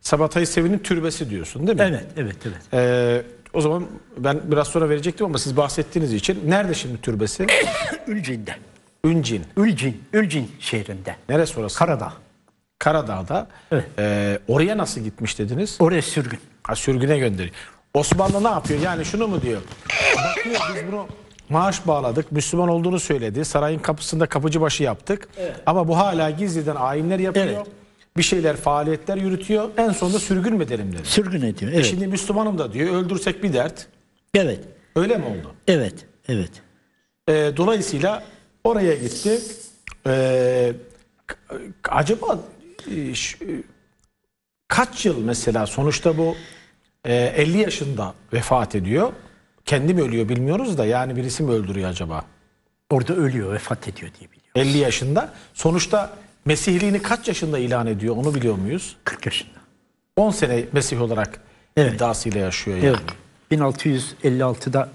Sabatay Sevi'nin türbesi diyorsun değil mi? Evet. O zaman ben biraz sonra verecektim ama siz bahsettiğiniz için. Nerede şimdi türbesi? Ülcin'de. Ülcin şehrinde. Neresi orası? Karadağ. Karadağ'da. Evet. Oraya nasıl gitmiş dediniz? Oraya sürgün. Sürgüne gönderiyor. Osmanlı ne yapıyor? Yani şunu mu diyor? Bakıyor, biz bunu maaş bağladık. Müslüman olduğunu söyledi. Sarayın kapısında kapıcıbaşı yaptık. Evet. Ama bu hala gizliden ayinler yapıyor. Evet. Bir şeyler, faaliyetler yürütüyor. En sonunda sürgün mü edelim dedi. Sürgün ediyor. Evet. Şimdi Müslümanım da diyor. Öldürsek bir dert. Evet. Öyle mi oldu? Evet. Dolayısıyla oraya gitti. Acaba kaç yıl mesela sonuçta bu 50 yaşında vefat ediyor. Kendi mi ölüyor bilmiyoruz da yani birisi mi öldürüyor acaba? Orada ölüyor, vefat ediyor diye biliyoruz. 50 yaşında. Sonuçta Mesihliğini kaç yaşında ilan ediyor onu biliyor muyuz? 40 yaşında. 10 sene Mesih olarak iddiasıyla yaşıyor yani. Evet. 1656'da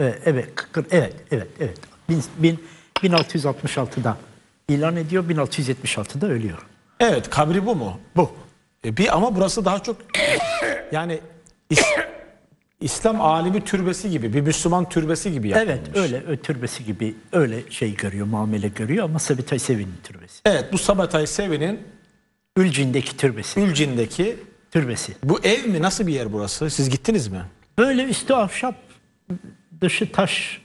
evet. 1666'da ilan ediyor, 1676'da ölüyor. Evet, kabri bu mu? Bu. Ama burası daha çok yani İslam alimi türbesi gibi, bir Müslüman türbesi gibi yapılmış. Evet, öyle türbesi gibi öyle görüyor, muamele görüyor ama Sabatay Sevi'nin türbesi. Evet, bu Sabatay Sevi'nin Ülcin'deki türbesi. Bu ev mi? Nasıl bir yer burası? Siz gittiniz mi? Böyle üstü ahşap, dışı taş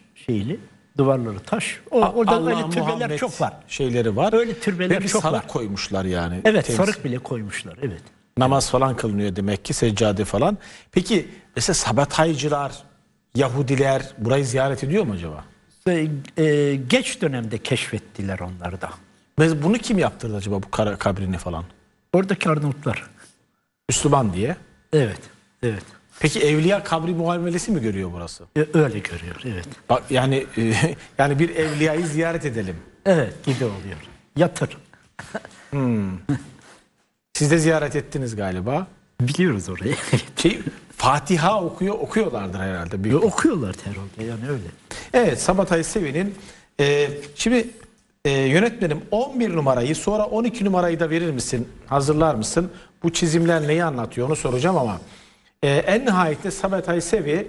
duvarları taş. Orada öyle türbeler Muhammed çok var. Şeyleri var. Öyle türbeler çok sarık var. Sarık koymuşlar yani. Evet, sarık bile koymuşlar. Evet. Namaz falan kılınıyor demek ki, seccade falan. Peki mesela Sabataycılar, Yahudiler burayı ziyaret ediyor mu acaba? Geç dönemde keşfettiler onları da. Bunu kim yaptırdı acaba bu kabrini falan? Oradaki Arnavutlar. Müslüman diye? Evet. Peki evliya kabri muamelesi mi görüyor burası? Öyle görüyor, evet. Bak yani bir evliyayı ziyaret edelim. Evet, gibi oluyor. Yatır. Siz de ziyaret ettiniz galiba. Biliyoruz orayı. Fatiha okuyorlardır herhalde. Okuyorlar herhalde yani öyle. Evet, Sabatay Sevi'nin şimdi yönetmenim 11 numarayı sonra 12 numarayı da verir misin? Hazırlar mısın? Bu çizimler neyi anlatıyor onu soracağım ama en nihayetinde Sabatay Sevi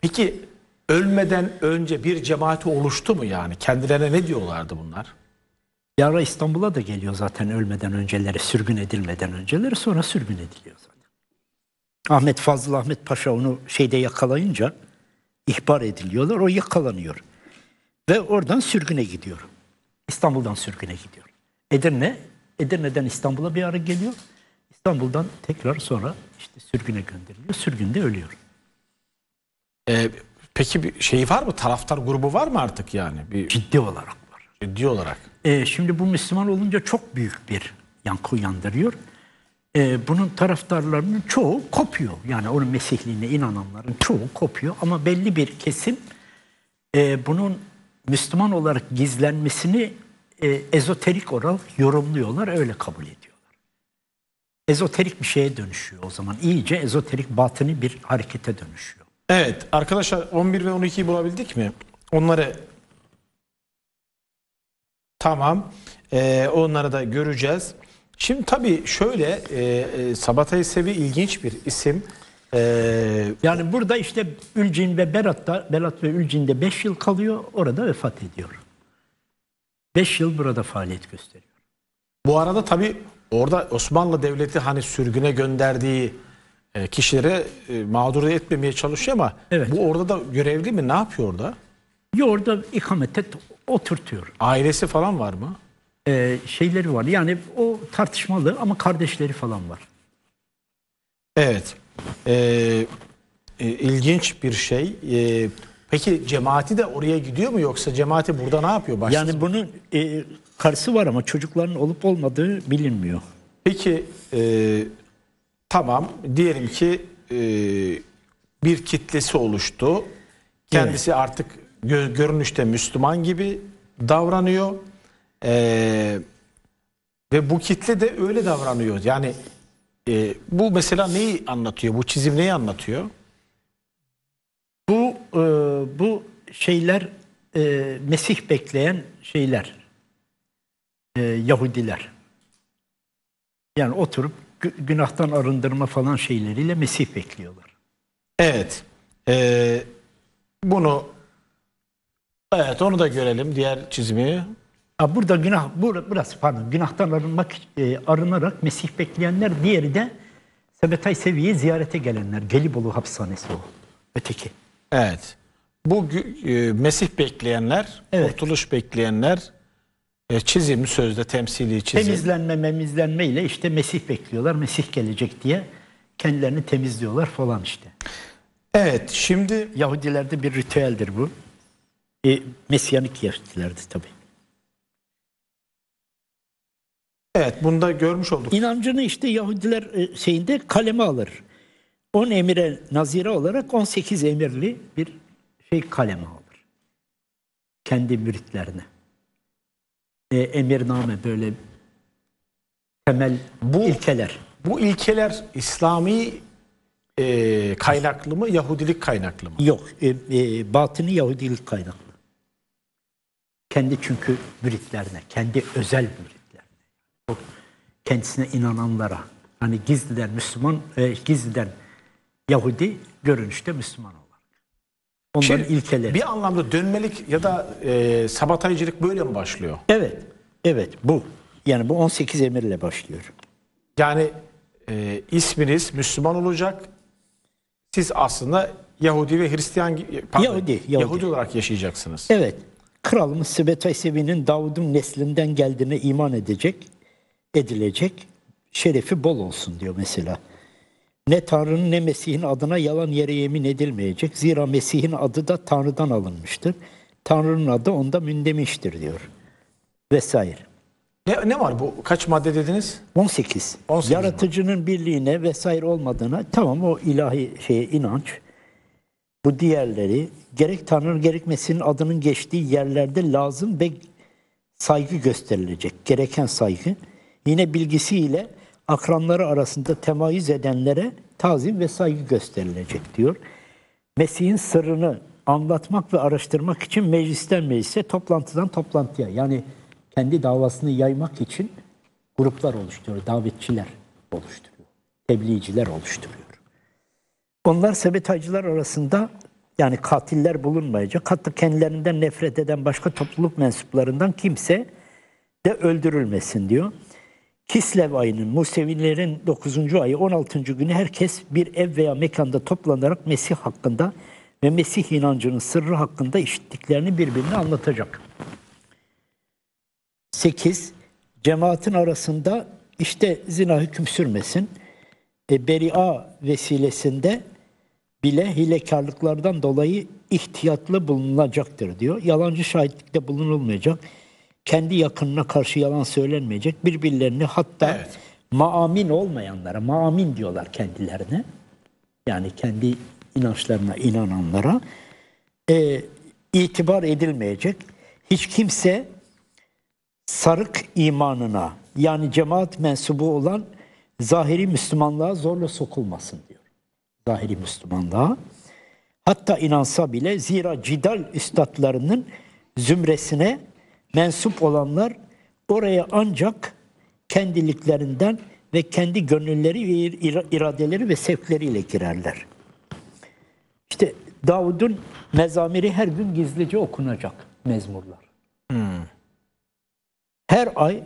peki ölmeden önce bir cemaati oluştu mu yani? Kendilerine ne diyorlardı bunlar? Yara İstanbul'a da geliyor zaten ölmeden önceleri, sürgün edilmeden önceleri, sonra sürgün ediliyor zaten. Fazıl Ahmet Paşa onu yakalayınca ihbar ediliyorlar, o yakalanıyor. Ve oradan sürgüne gidiyor. İstanbul'dan sürgüne gidiyor. Edirne'den İstanbul'a bir ara geliyor. İstanbul'dan tekrar sonra sürgüne gönderiliyor. Sürgünde ölüyor. Peki bir var mı? Taraftar grubu var mı artık yani? Ciddi olarak var. Şimdi bu Müslüman olunca çok büyük bir yankı uyandırıyor. Bunun taraftarlarının çoğu kopuyor. Yani onun Mesihliğine inananların çoğu kopuyor. Ama belli bir kesim bunun Müslüman olarak gizlenmesini ezoterik olarak yorumluyorlar, öyle kabul ediyorlar. Ezoterik bir şeye dönüşüyor o zaman. İyice ezoterik, batıni bir harekete dönüşüyor. Evet arkadaşlar, 11 ve 12'yi bulabildik mi? Onları tamam, onları da göreceğiz. Şimdi tabii şöyle, Sabatay Sevi ilginç bir isim. Yani burada işte Ülcin ve Berat'ta, Berat ve Ülcin'de 5 yıl kalıyor, orada vefat ediyor. 5 yıl burada faaliyet gösteriyor. Bu arada tabii orada Osmanlı Devleti hani sürgüne gönderdiği kişilere mağdur etmemeye çalışıyor ama evet, bu orada da görevli mi? Ne yapıyor orada? Yok, orada ikamette oturtuyor. Ailesi falan var mı? Şeyleri var. Yani o tartışmalı ama kardeşleri falan var. Evet. İlginç bir şey. Peki cemaati de oraya gidiyor mu, yoksa cemaati burada ne yapıyor? Başsız yani mı? Bunun karısı var ama çocukların olup olmadığı bilinmiyor. Peki tamam, diyelim ki bir kitlesi oluştu. Kendisi evet, artık görünüşte Müslüman gibi davranıyor. Ve bu kitle de öyle davranıyor. Yani bu mesela neyi anlatıyor? Bu çizim neyi anlatıyor? Bu şeyler Mesih bekleyen şeyler, Yahudiler. Yani oturup günahtan arındırma falan şeyleriyle Mesih bekliyorlar. Evet. Bunu evet, onu da görelim, diğer çizimi. Burada günah, burası pardon, günahtan arınarak Mesih bekleyenler, diğeri de Sabatay Sevi'yi ziyarete gelenler. Gelibolu hapishanesi o öteki. Evet. Bu Mesih bekleyenler, evet, kurtuluş bekleyenler, çizim sözde temsili çizim. Temizlenme, memizlenme ile işte Mesih bekliyorlar. Mesih gelecek diye kendilerini temizliyorlar falan işte. Evet, şimdi Yahudilerde bir ritüeldir bu. Mesyanik Yahudilerdi tabii. Evet, bunu da görmüş olduk. İnancını işte Yahudiler şeyinde kaleme alır. 10 emire nazire olarak 18 emirli bir şey kaleme alır. Kendi müritlerine. Emirname, böyle temel ilkeler. Bu ilkeler İslami kaynaklı mı, Yahudilik kaynaklı mı? Yok, batini Yahudilik kaynaklı. Kendi çünkü müritlerine, kendi özel mürit. Kendisine inananlara, hani gizliden Müslüman, gizliden Yahudi, görünüşte Müslüman olarak. Onların ilkeleri. Bir anlamda dönmelik ya da sabataycılık böyle mi başlıyor? Evet, evet bu. Yani bu 18 emirle başlıyor. Yani isminiz Müslüman olacak, siz aslında Yahudi ve Hristiyan, pardon, Yahudi olarak yaşayacaksınız. Evet, kralımız Sabatay Sevi'nin Davud'un neslinden geldiğine iman edilecek, şerefi bol olsun diyor mesela. Ne Tanrı'nın ne Mesih'in adına yalan yere yemin edilmeyecek. Zira Mesih'in adı da Tanrı'dan alınmıştır. Tanrı'nın adı onda mündemiştir diyor. Vesaire. Ne var bu? Kaç madde dediniz? 18. 18 Yaratıcının birliğine vesaire olmadığına, tamam, o ilahi şeye inanç. Bu diğerleri, gerek Tanrı'nın gerek Mesih'in adının geçtiği yerlerde lazım ve saygı gösterilecek. Gereken saygı. Yine bilgisiyle akranları arasında temayüz edenlere tazim ve saygı gösterilecek diyor. Mesih'in sırrını anlatmak ve araştırmak için meclisten meclise, toplantıdan toplantıya, yani kendi davasını yaymak için gruplar oluşturuyor, davetçiler oluşturuyor, tebliğciler oluşturuyor. Onlar sabataycılar arasında, yani katiller bulunmayacak, hatta kendilerinden nefret eden başka topluluk mensuplarından kimse de öldürülmesin diyor. Kislev ayının, Musevilerin 9. ayı 16. günü herkes bir ev veya mekanda toplanarak Mesih hakkında ve Mesih inancının sırrı hakkında işittiklerini birbirine anlatacak. 8. Cemaatin arasında işte zina hüküm sürmesin. Beria vesilesinde bile hilekarlıklardan dolayı ihtiyatlı bulunacaktır diyor. Yalancı şahitlikte bulunulmayacak. Kendi yakınına karşı yalan söylenmeyecek, birbirlerini, hatta evet, maamin olmayanlara, maamin diyorlar kendilerine, yani kendi inançlarına inananlara, itibar edilmeyecek. Hiç kimse sarık imanına, yani cemaat mensubu olan zahiri Müslümanlığa zorla sokulmasın diyor. Zahiri Müslümanlığa. Hatta inansa bile, zira cidal üstadlarının zümresine mensup olanlar oraya ancak kendiliklerinden ve kendi gönülleri ve iradeleri ve sevkleriyle girerler. İşte Davud'un mezamiri her gün gizlice okunacak mezmurlar. Her ay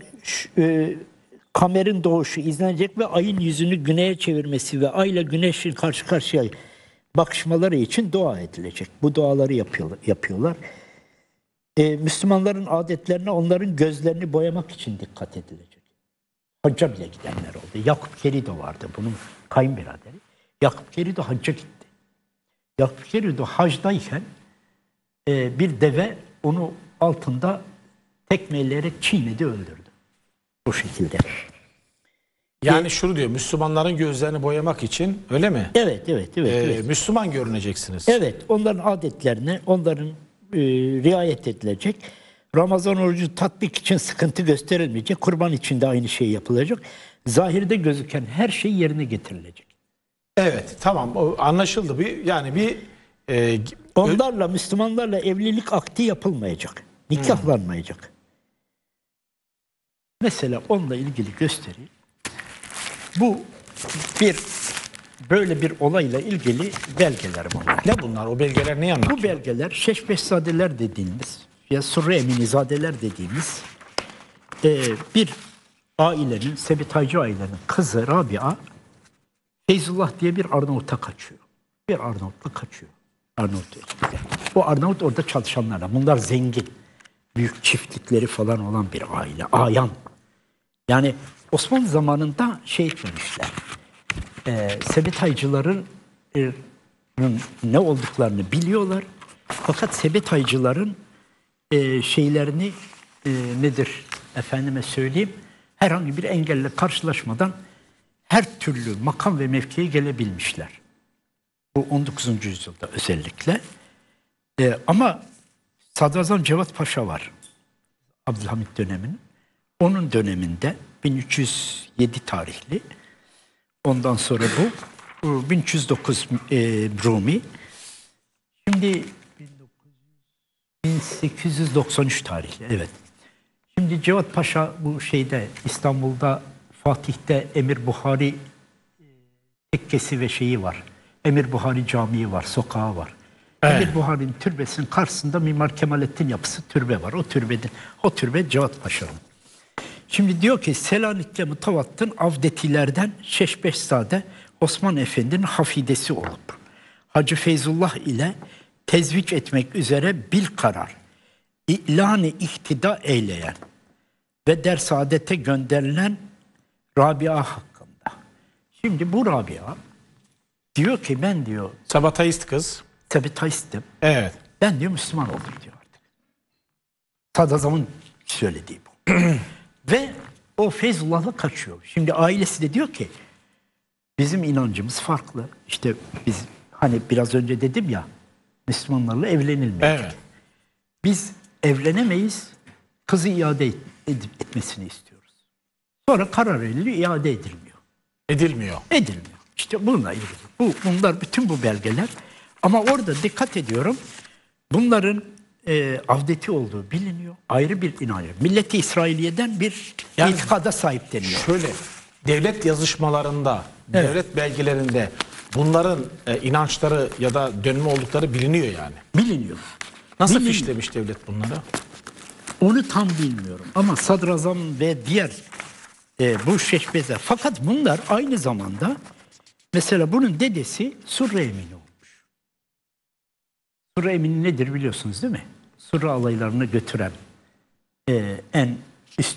kamerin doğuşu izlenecek ve ayın yüzünü güneye çevirmesi ve ayla güneşin karşı karşıya bakışmaları için dua edilecek. Bu duaları yapıyorlar. Müslümanların adetlerine onların gözlerini boyamak için dikkat edilecek. Hacca bile gidenler oldu. Yakup Kerido vardı, bunun kayınbiraderi. Yakup Kerido hacca gitti. Yakup Kerido hacdayken bir deve onu altında tekmeleyerek çiğnedi, öldürdü. O şekilde. Yani şunu diyor, Müslümanların gözlerini boyamak için, öyle mi? Evet. Müslüman görüneceksiniz. Evet, onların adetlerine, onların riayet edilecek. Ramazan orucu tatbik için sıkıntı gösterilmeyecek. Kurban için de aynı şey yapılacak. Zahirde gözüken her şey yerine getirilecek. Evet, tamam, anlaşıldı. Onlarla, Müslümanlarla evlilik akdi yapılmayacak. Nikahlanmayacak. Mesela onunla ilgili göstereyim. Bu böyle bir olayla ilgili belgeler bunlar. Ne bunlar? O belgeler ne anlatıyor? Bu belgeler Şeşbeşzadeler dediğimiz ya Surre Eminizadeler dediğimiz bir ailenin, Sebitaycı ailenin kızı Rabia Feyzullah diye bir Arnavut'a kaçıyor. O Arnavut orada çalışanlarla. Bunlar zengin. Büyük çiftlikleri falan olan bir aile. Ayan. Yani Osmanlı zamanında şey etmemişler. Sebetaycıların ne olduklarını biliyorlar. Fakat Sebetaycıların şeylerini nedir? Efendime söyleyeyim. Herhangi bir engelle karşılaşmadan her türlü makam ve mevkiye gelebilmişler. Bu 19. yüzyılda özellikle. Ama Sadrazam Cevat Paşa var. Abdülhamit döneminin. Onun döneminde 1307 tarihli. Ondan sonra bu 1309 Rumi. Şimdi 1893 tarihli. Evet. Şimdi Cevat Paşa bu şeyde İstanbul'da Fatih'te Emir Buhari tekkesi ve şeyi var. Emir Buhari Camii var, sokağı var. Evet. Emir Buhari'nin türbesinin karşısında Mimar Kemalettin yapısı türbe var. O türbe Cevat Paşa'nın. Şimdi diyor ki Selanik'te mutavattin avdetilerden Şeşbeşzade Osman Efendi'nin hafidesi olup Hacı Feyzullah ile tezviç etmek üzere bil karar ilan-ı ihtida eyleyen ve dersaadete gönderilen Rabia hakkında. Şimdi bu Rabia diyor ki ben diyor Sabatayist kız. Sabataystim. Evet. Ben diyor Müslüman oldum diyor artık. Sadrazam'ın söylediği bu. Ve o Feyzullah'la kaçıyor. Şimdi ailesi de diyor ki bizim inancımız farklı. İşte biz hani biraz önce dedim ya Müslümanlarla evlenilmeyecek. Evet. Biz evlenemeyiz. Kızı iade etmesini istiyoruz. Sonra karar veriliyor, iade edilmiyor. Edilmiyor. İşte bununla ilgili. Bunlar bütün bu belgeler. Ama orada dikkat ediyorum, bunların avdeti olduğu biliniyor, ayrı bir inanç. Milleti İsrailiye'den bir yani, itikada sahip deniyor. Şöyle, devlet yazışmalarında, evet. Devlet belgelerinde bunların inançları ya da dönme oldukları biliniyor yani. Biliniyor. Nasıl fişlemiş devlet bunları? Onu tam bilmiyorum ama sadrazam ve diğer bu şeşbezer. Fakat bunlar aynı zamanda, mesela bunun dedesi Surre Emini. Surra Emini nedir biliyorsunuz değil mi? Surra alaylarını götüren en üst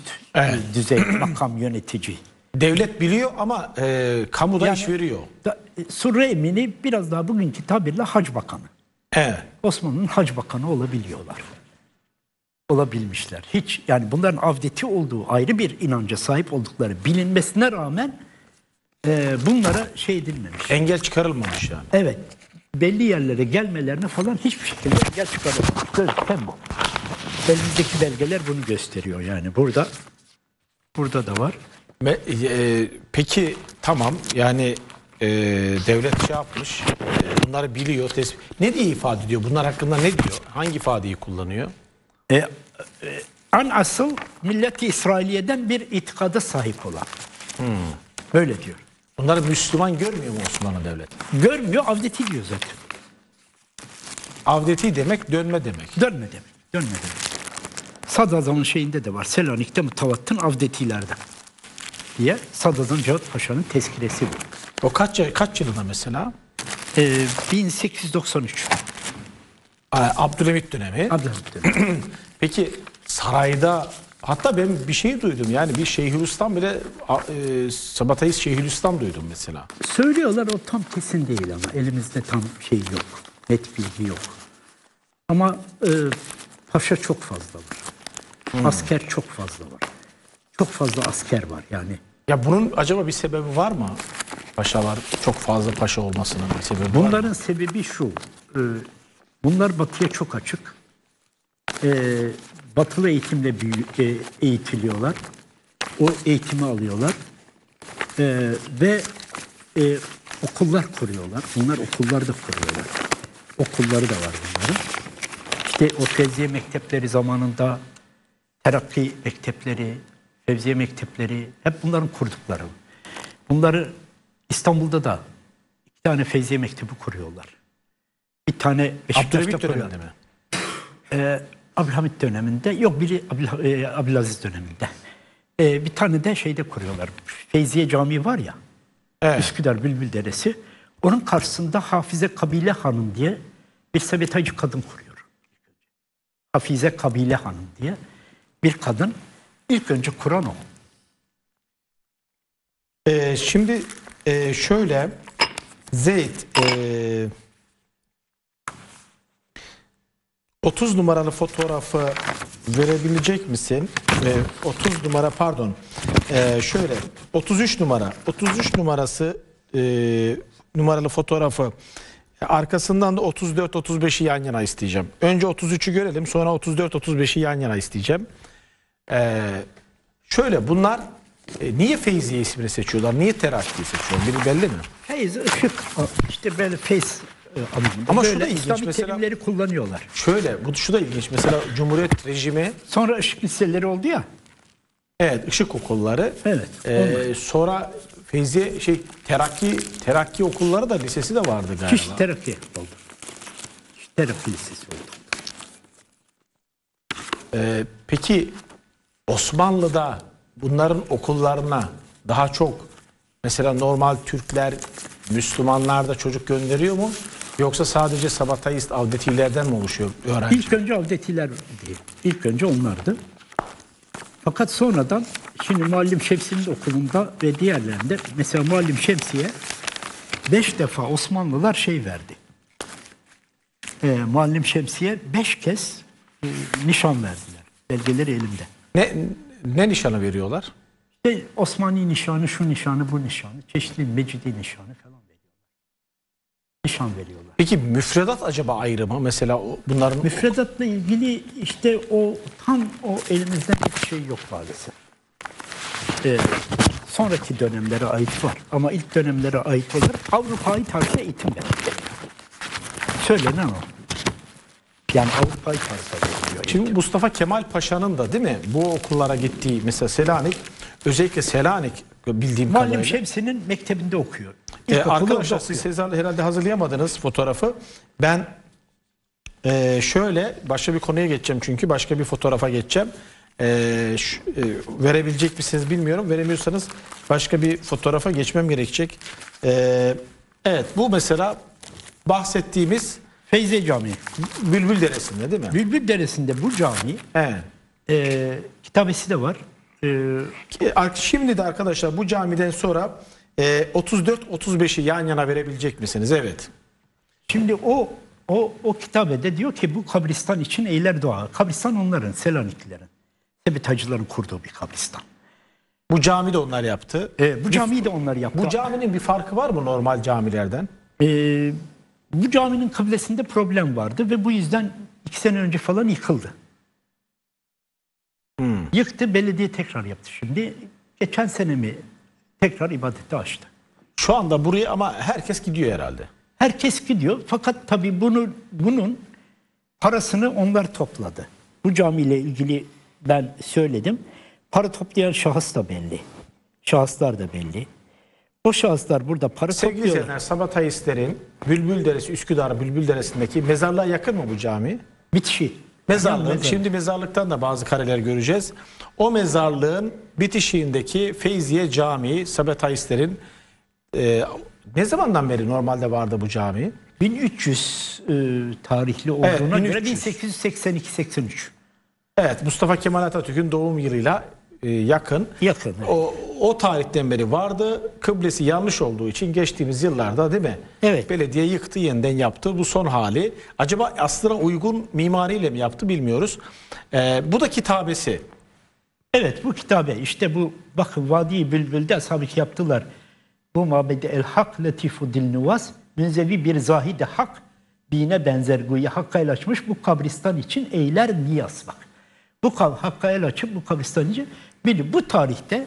düzey makam yönetici. Devlet biliyor ama kamuda yani, iş veriyor. Surra Emini biraz daha bugünkü tabirle hac bakanı. Evet. Osmanlı'nın hac bakanı olabiliyorlar. Olabilmişler. Hiç yani bunların avdeti olduğu ayrı bir inanca sahip oldukları bilinmesine rağmen bunlara şey edilmemiş. Engel çıkarılmamış yani. Evet. Belli yerlere gelmelerine falan hiçbir şekilde engel çıkarılmamış. Elimizdeki belgeler bunu gösteriyor yani. Burada da var. Peki tamam yani devlet şey yapmış, bunları biliyor. Ne diye ifade ediyor? Bunlar hakkında ne diyor? Hangi ifadeyi kullanıyor? Asıl milleti İsrailiye'den bir itikada sahip olan. Böyle diyor. Bunları Müslüman görmüyor mu Osmanlı devleti? Görmüyor, avdeti diyor zaten. Avdeti demek dönme demek. Dönme demek. Sadrazam'ın şeyinde de var. Selanik'te mutavattin avdetilerde diye Sadrazam Cevat Paşa'nın tezkiresi bu. O kaç yılında mesela? 1893. Abdülhamit dönemi. Peki sarayda hatta ben bir şey duydum yani bir Şeyhülislam bile Sabatay Şeyhülislam duydum mesela. Söylüyorlar, o tam kesin değil ama elimizde tam şey yok. Net bilgi yok. Ama paşa çok fazla var. Asker çok fazla var. Çok fazla asker var yani. Ya bunun acaba bir sebebi var mı? Paşalar çok fazla paşa olmasının bir sebebi var mı? Bunların sebebi şu. Bunlar batıya çok açık. Batılı eğitimle eğitiliyorlar. O eğitimi alıyorlar. Ve okullar kuruyorlar. Bunlar okullar da kuruyorlar. Okulları da var bunların. İşte o Fevziye mektepleri zamanında, Terakki mektepleri, Fevziye mektepleri hep bunların kurdukları. Bunları İstanbul'da da 2 tane Fevziye mektebi kuruyorlar. Bir tane Beşiktaş'ta kuruyorlar. Abdülhamit döneminde, yok biri Abdülaziz döneminde. Bir tane de şeyde kuruyorlar. Feyziye Camii var ya, Üsküdar Bülbül Deresi. Onun karşısında Hafize Kabile Hanım diye bir Sabetaycı kadın kuruyor. Hafize Kabile Hanım diye bir kadın. İlk önce kuran o. Şimdi şöyle Zeyd 30 numaralı fotoğrafı verebilecek misin? 30 numara pardon. Şöyle 33 numara. 33 numarası numaralı fotoğrafı. Arkasından da 34-35'i yan yana isteyeceğim. Önce 33'ü görelim, sonra 34-35'i yan yana isteyeceğim. Şöyle bunlar niye Feyziye ismini seçiyorlar? Niye Terakki'yi seçiyorlar? Biri belli mi? Feyz, ışık. İşte böyle Feyz. Ama böyle şu da ilginç mesela. Terimleri kullanıyorlar. Şöyle, bu şu da ilginç. Mesela Cumhuriyet rejimi. Sonra ışık liseleri oldu ya. Evet, ışık okulları. Evet. Sonra Feyziye Terakki okulları da lisesi de vardı galiba. Kişi Terakki oldu. Kişi Terakki lisesi oldu. Peki Osmanlı'da bunların okullarına daha çok mesela normal Türkler, Müslümanlar da çocuk gönderiyor mu? Yoksa sadece Sabatayist avdetilerden mi oluşuyor öğrenci? İlk önce avdetiler değil. İlk önce onlardı. Fakat sonradan şimdi Muallim Şemsi'nin okulunda ve diğerlerinde mesela Muallim Şemsi'ye 5 defa Osmanlılar şey verdi. Muallim Şemsi'ye 5 kez nişan verdiler. Belgeleri elimde. Ne nişanı veriyorlar? İşte Osmani nişanı, şu nişanı, bu nişanı, çeşitli Mecidi nişanı falan veriyorlar. Nişan veriyorlar. Peki müfredat acaba ayrı mı? Mesela bunların... Müfredatla ilgili işte tam elimizde bir şey yok maalesef. Sonraki dönemlere ait var. Ama ilk dönemlere ait olarak Avrupa'yı tarzı eğitim veriyor. Söyle ne o? Yani Avrupa'yı tarzı veriyor. Şimdi Mustafa Kemal Paşa'nın da değil mi bu okullara gittiği mesela Selanik, özellikle Selanik bildiğim kadarıyla. Muallim Şemsi'nin mektebinde okuyor. Arkadaşlar siz herhalde hazırlayamadınız fotoğrafı. Ben şöyle başka bir konuya geçeceğim çünkü başka bir fotoğrafa geçeceğim. Verebilecek misiniz bilmiyorum. Veremiyorsanız başka bir fotoğrafa geçmem gerekecek. Evet bu mesela bahsettiğimiz Feyziye Camii. Bülbül Deresi'nde değil mi? Bülbül Deresi'nde bu cami. Kitabesi de var. Şimdi de arkadaşlar bu camiden sonra 34-35'i yan yana verebilecek misiniz? Evet. Şimdi o kitabede diyor ki bu kabristan için eyler dua. Kabristan onların, Selaniklilerin. Sebetacıların kurduğu bir kabristan. Bu cami de onlar yaptı. Bu camiyi de onlar yaptı. Bu caminin bir farkı var mı normal camilerden? Bu caminin kıblesinde problem vardı ve bu yüzden 2 sene önce falan yıkıldı. Yıktı, belediye tekrar yaptı şimdi. Geçen senemi tekrar ibadete açtı. Şu anda buraya ama herkes gidiyor herhalde. Herkes gidiyor fakat tabii bunun parasını onlar topladı. Bu camiyle ilgili ben söyledim. Para toplayan şahıs da belli. Şahıslar da belli. O şahıslar burada para topluyorlar. Sevgili izleyenler, Sabatayistlerin Bülbül Deresi, Üsküdar Bülbül Deresi'ndeki mezarlığa yakın mı bu cami? Bitişi. Mezarlık. Mezarlık. Şimdi mezarlıktan da bazı kareler göreceğiz. O mezarlığın bitişiğindeki Feyziye Camii, Sabatayistlerin ne zamandan beri normalde vardı bu cami? 1300 tarihli olduğuna göre 1882-83. Evet, Mustafa Kemal Atatürk'ün doğum yılıyla yakın. Yakın. Evet. O tarihten beri vardı. Kıblesi yanlış olduğu için geçtiğimiz yıllarda, değil mi? Evet. Belediye yıktı, yeniden yaptı. Bu son hali. Acaba aslına uygun mimariyle mi yaptı bilmiyoruz. Bu da kitabesi. Evet, bu kitabe. İşte bu, bakın, Vadi-i Bülbül'de ashab-ı yaptılar. Bu mabede el hak latifu dil nuvas, münzevi bir zahide hak, bine benzer güye hakka el açmış, bu kabristan için eyler niyaz bak. Bu hakka el açıp bu kabristan için, bu tarihte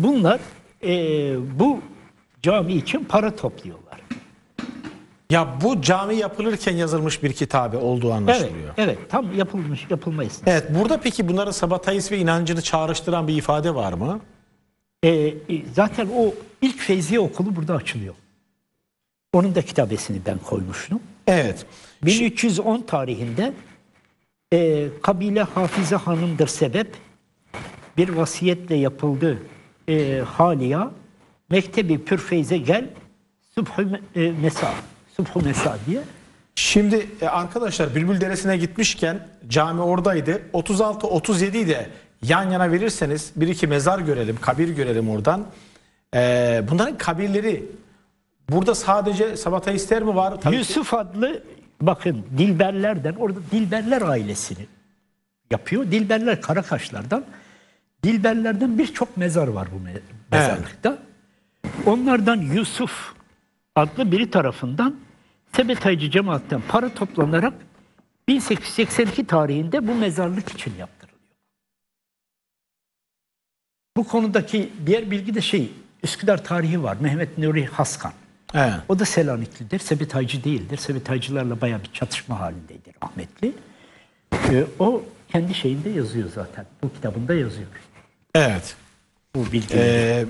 bunlar bu cami için para topluyorlar. Ya bu cami yapılırken yazılmış bir kitabe olduğu anlaşılıyor. Evet, evet, tam yapılma esnasında. Evet, burada peki bunların Sabatayist ve inancını çağrıştıran bir ifade var mı? Zaten o ilk Feyziye Okulu burada açılıyor. Onun da kitabesini ben koymuştum. Evet. 1310 tarihinde kabile Hafize Hanım'dır sebep, bir vasiyetle yapıldı haliya, mektebi pür feyze gel, subhu mesa diye. Şimdi arkadaşlar, Bülbül Deresi'ne gitmişken cami oradaydı. 36-37'yi de yan yana verirseniz bir iki mezar görelim, kabir görelim oradan. Bunların kabirleri burada sadece Sabatayistler mi var? Tabii Yusuf ki... adlı, bakın, Dilberlerden, orada Dilberler ailesini yapıyor. Dilberler Karakaşlardan. Dilberlerden birçok mezar var bu mezarlıkta. Evet. Onlardan Yusuf adlı biri tarafından Sabataycı cemaatten para toplanarak 1882 tarihinde bu mezarlık için yaptırılıyor. Bu konudaki diğer bilgi de Üsküdar tarihi var. Mehmet Nuri Haskan. Evet. O da Selaniklidir. Sabataycı değildir. Sabataycılarla bayağı bir çatışma halindeydi rahmetli. O kendi şeyinde yazıyor zaten. Bu kitabında yazıyor. Evet. Bu bilgi.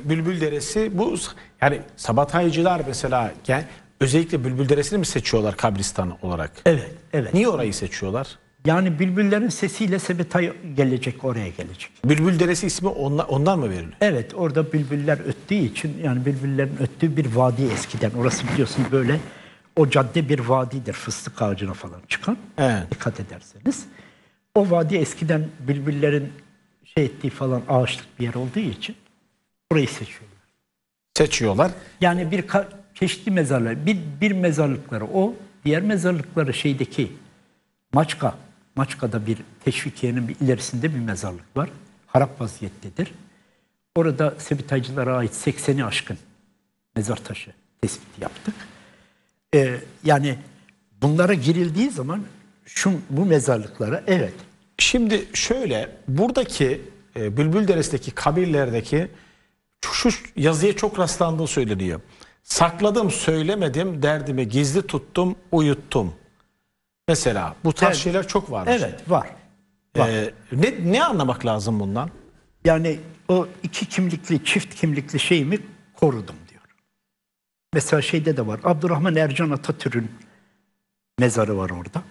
Bülbül Deresi bu, yani Sabataycılar mesela özellikle Bülbül Deresi'ni mi seçiyorlar kabristan olarak? Evet, evet. Niye orayı seçiyorlar? Yani bülbüllerin sesiyle Sabatay gelecek, oraya gelecek. Bülbül Deresi ismi ondan mı veriliyor? Evet, orada bülbüller öttüğü için, yani bülbüllerin öttüğü bir vadi eskiden. Orası biliyorsun böyle, o cadde bir vadidir, fıstık ağacına falan çıkan. Evet. Dikkat ederseniz. O vadi eskiden bülbüllerin ettiği falan ağaçlık bir yer olduğu için orayı seçiyorlar. Seçiyorlar. Yani bir çeşitli mezarlar, bir mezarlıkları o, diğer mezarlıkları Maçka. Maçka'da bir teşvikiyenin ilerisinde bir mezarlık var. Harap vaziyettedir. Orada Sabataycılara ait 80'i aşkın mezar taşı tespiti yaptık. Yani bunlara girildiği zaman bu mezarlıklara, evet. Şimdi şöyle, buradaki Bülbül Deresi'ndeki kabirlerdeki şu yazıya çok rastlandığı söyleniyor. Sakladım, söylemedim, derdimi gizli tuttum, uyuttum. Mesela bu tarz şeyler çok varmış. Evet, var. Ne anlamak lazım bundan? Yani o iki kimlikli, çift kimlikli şeyimi korudum diyor. Mesela şeyde de var. Abdurrahman Ercan Atatürk'ün mezarı var orada.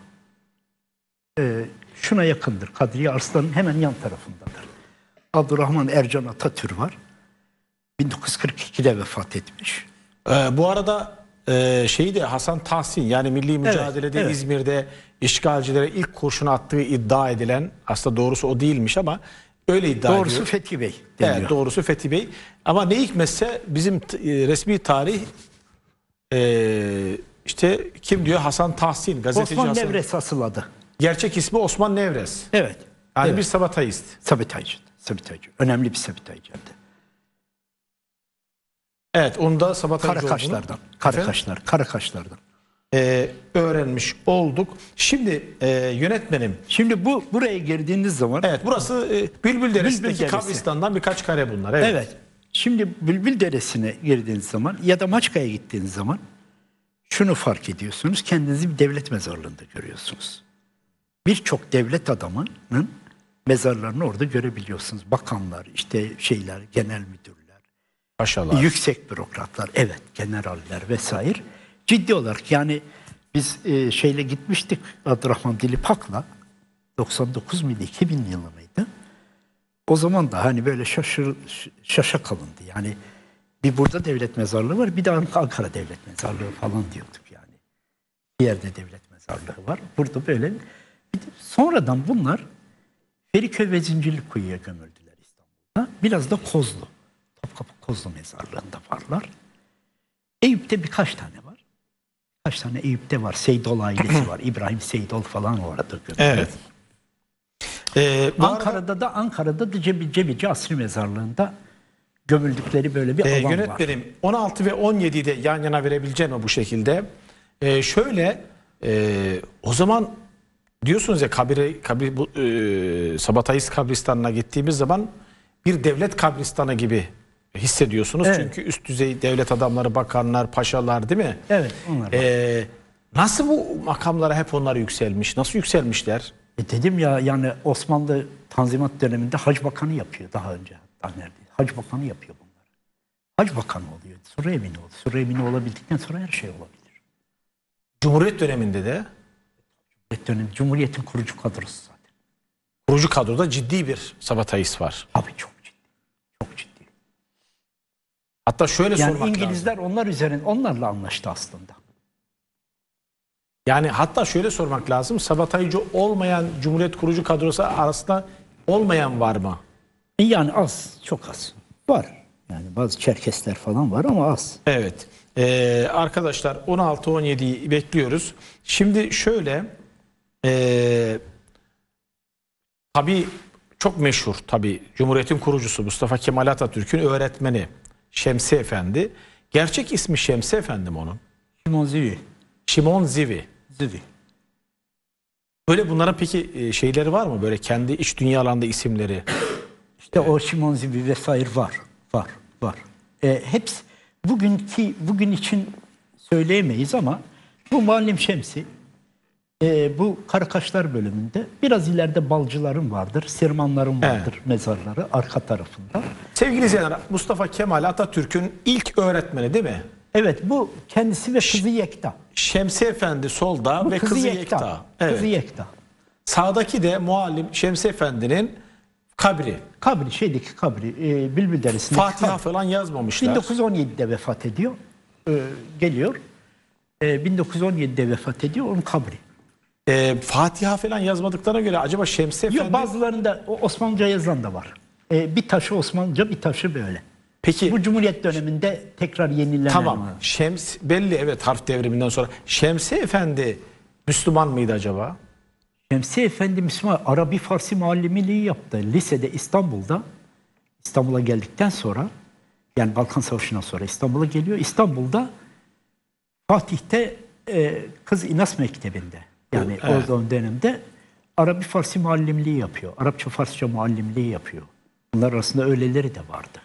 Şuna yakındır. Kadriye Arslan'ın hemen yan tarafındadır. Abdurrahman Ercan Atatürk var. 1942'de vefat etmiş. Bu arada... de Hasan Tahsin, yani milli mücadelede, evet, İzmir'de işgalcilere ilk kurşunu attığı iddia edilen, aslında doğrusu o değilmiş ama öyle iddia ediyor. Doğrusu Fethi Bey deniyor. Evet, doğrusu Fethi Bey. Ama ne hikmetse bizim resmi tarih kim diyor? Hasan Tahsin, gazeteci Osman Hasan. Nevres asıl adı. Gerçek ismi Osman Nevres. Evet. Yani bir Sabatayist. Sabataycı. Önemli bir Sabataycı. Evet, onu da Sabataycı olduğunu. Karakaşlardan. öğrenmiş olduk. Şimdi yönetmenim. Şimdi buraya girdiğiniz zaman. Evet, burası Bülbül Deresi'ndeki kabristandan birkaç kare bunlar. Evet. Evet. Şimdi Bülbül Deresi'ne girdiğiniz zaman ya da Maçka'ya gittiğiniz zaman şunu fark ediyorsunuz. Kendinizi bir devlet mezarlığında görüyorsunuz. Birçok devlet adamının mezarlarını orada görebiliyorsunuz. Bakanlar, işte şeyler, genel müdürler, paşalar, yüksek bürokratlar, evet, generaller vesaire. Ciddi olarak yani biz şeyle gitmiştik, Abdurrahman Dilipak'la 99 miydi, 2000 yılı mıydı? O zaman da hani böyle şaşa kalındı. Yani bir burada devlet mezarlığı var, bir de Ankara devlet mezarlığı falan diyorduk yani. Bir yerde devlet mezarlığı var, burada böyle. Sonradan bunlar Feriköy ve Zincirlikuyu'ya gömüldüler İstanbul'da. Biraz da Kozlu, Topkapı Kozlu mezarlığında varlar. Eyüp'te birkaç tane var. Birkaç tane Eyüp'te var. Seydol ailesi var. İbrahim Seydol falan orada gömüldü. Evet. Ankara'da da Cebici Asri Mezarlığı'nda gömüldükleri böyle bir alan var. Yönetmenim, 16 ve 17'yi de yan yana verebileceğim mi bu şekilde? O zaman diyorsunuz ya, Sabatayis kabristanına gittiğimiz zaman bir devlet kabristanı gibi hissediyorsunuz. Evet. Çünkü üst düzey devlet adamları, bakanlar, paşalar, değil mi? Evet, onlar. Nasıl bu makamlara hep onlar yükselmiş? Nasıl yükselmişler? Dedim ya, yani Osmanlı Tanzimat döneminde Hac Bakanı yapıyor daha önce. Hac Bakanı yapıyor bunlar. Hac Bakanı oluyor. Suriye Emini oldu. Suriye Emini olabildikten sonra her şey olabilir. Cumhuriyet döneminde de? Cumhuriyet'in kurucu kadrosu zaten. Kurucu kadroda ciddi bir Sabatayis var. Abi çok ciddi. Çok ciddi. Hatta şöyle yani sormak İngilizler lazım. Onlar üzerinde, onlarla anlaştı aslında. Yani hatta şöyle sormak lazım. Sabataycı olmayan, Cumhuriyet kurucu kadrosu arasında olmayan var mı? Yani az, çok az. Var. Yani bazı Çerkesler falan var ama az. Evet. Arkadaşlar 16-17'yi bekliyoruz. Şimdi şöyle, tabii çok meşhur, tabii Cumhuriyet'in kurucusu Mustafa Kemal Atatürk'ün öğretmeni Şemsi Efendi. Gerçek ismi Şemsi Efendi mi onun? Şimon Zivi. Şimon Zivi. Zivi. Böyle bunlara peki şeyleri var mı? Böyle kendi iç dünyalarında isimleri. İşte o Şimon Zivi vesaire var. Var. Hepsi. Bugün için söyleyemeyiz ama bu Muallim Şemsi, bu Karakaşlar bölümünde, biraz ileride Balcıların vardır, Sirmanların vardır, evet, mezarları arka tarafında. Sevgili izleyenler, Mustafa Kemal Atatürk'ün ilk öğretmeni değil mi? Evet, bu kendisi ve kızı Yekta. Şemsi Efendi solda ve kızı Yekta. Evet. Kızı Yekta. Sağdaki de Muallim Şemsi Efendi'nin kabri. Bülbül Deresi'nde. Fatiha falan yazmamışlar. 1917'de vefat ediyor. Geliyor. 1917'de vefat ediyor. Onun kabri. Fatiha falan yazmadıklarına göre acaba Şemsi Efendi... Yok, bazılarında Osmanlıca yazan da var. Bir taşı Osmanlıca, bir taşı böyle. Peki. Bu Cumhuriyet döneminde tekrar yenilenen... Tamam. Şems belli, evet, harf devriminden sonra. Şemsi Efendi Müslüman mıydı acaba? Şemsi Efendi Müslüman, Arabi Farsi muallimliği yaptı. Lisede İstanbul'da, İstanbul'a geldikten sonra, yani Balkan Savaşı'ndan sonra İstanbul'a geliyor. İstanbul'da Fatih'te Kız İnas Mektebi'nde, yani evet, o dönemde Arabi Farsi muallimliği yapıyor. Arapça Farsça muallimliği yapıyor. Bunlar arasında öyleleri de vardı.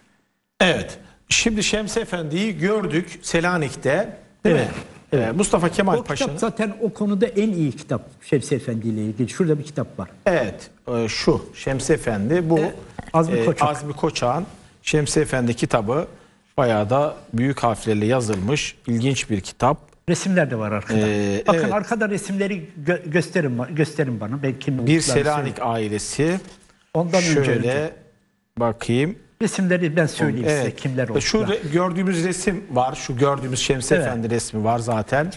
Evet. Şimdi Şemsi Efendi'yi gördük Selanik'te, değil mi? Evet. Mustafa Kemal Paşa'nın. Zaten o konuda en iyi kitap Şemsi Efendi ile ilgili. Şurada bir kitap var. Evet. Şu Şemsi Efendi, bu Azmi Koçak'ın Şemsi Efendi kitabı, bayağı da büyük harflerle yazılmış ilginç bir kitap. Resimler de var arkada. Bakın, evet, arkada resimleri gösterin bana. Ben kim bir Selanik söyleyeyim, ailesi. Ondan şöyle önce bakayım. Resimleri ben söyleyeyim, evet, size kimler oldu. Şu gördüğümüz resim var. Şu gördüğümüz Şemsi, evet, Efendi resmi var zaten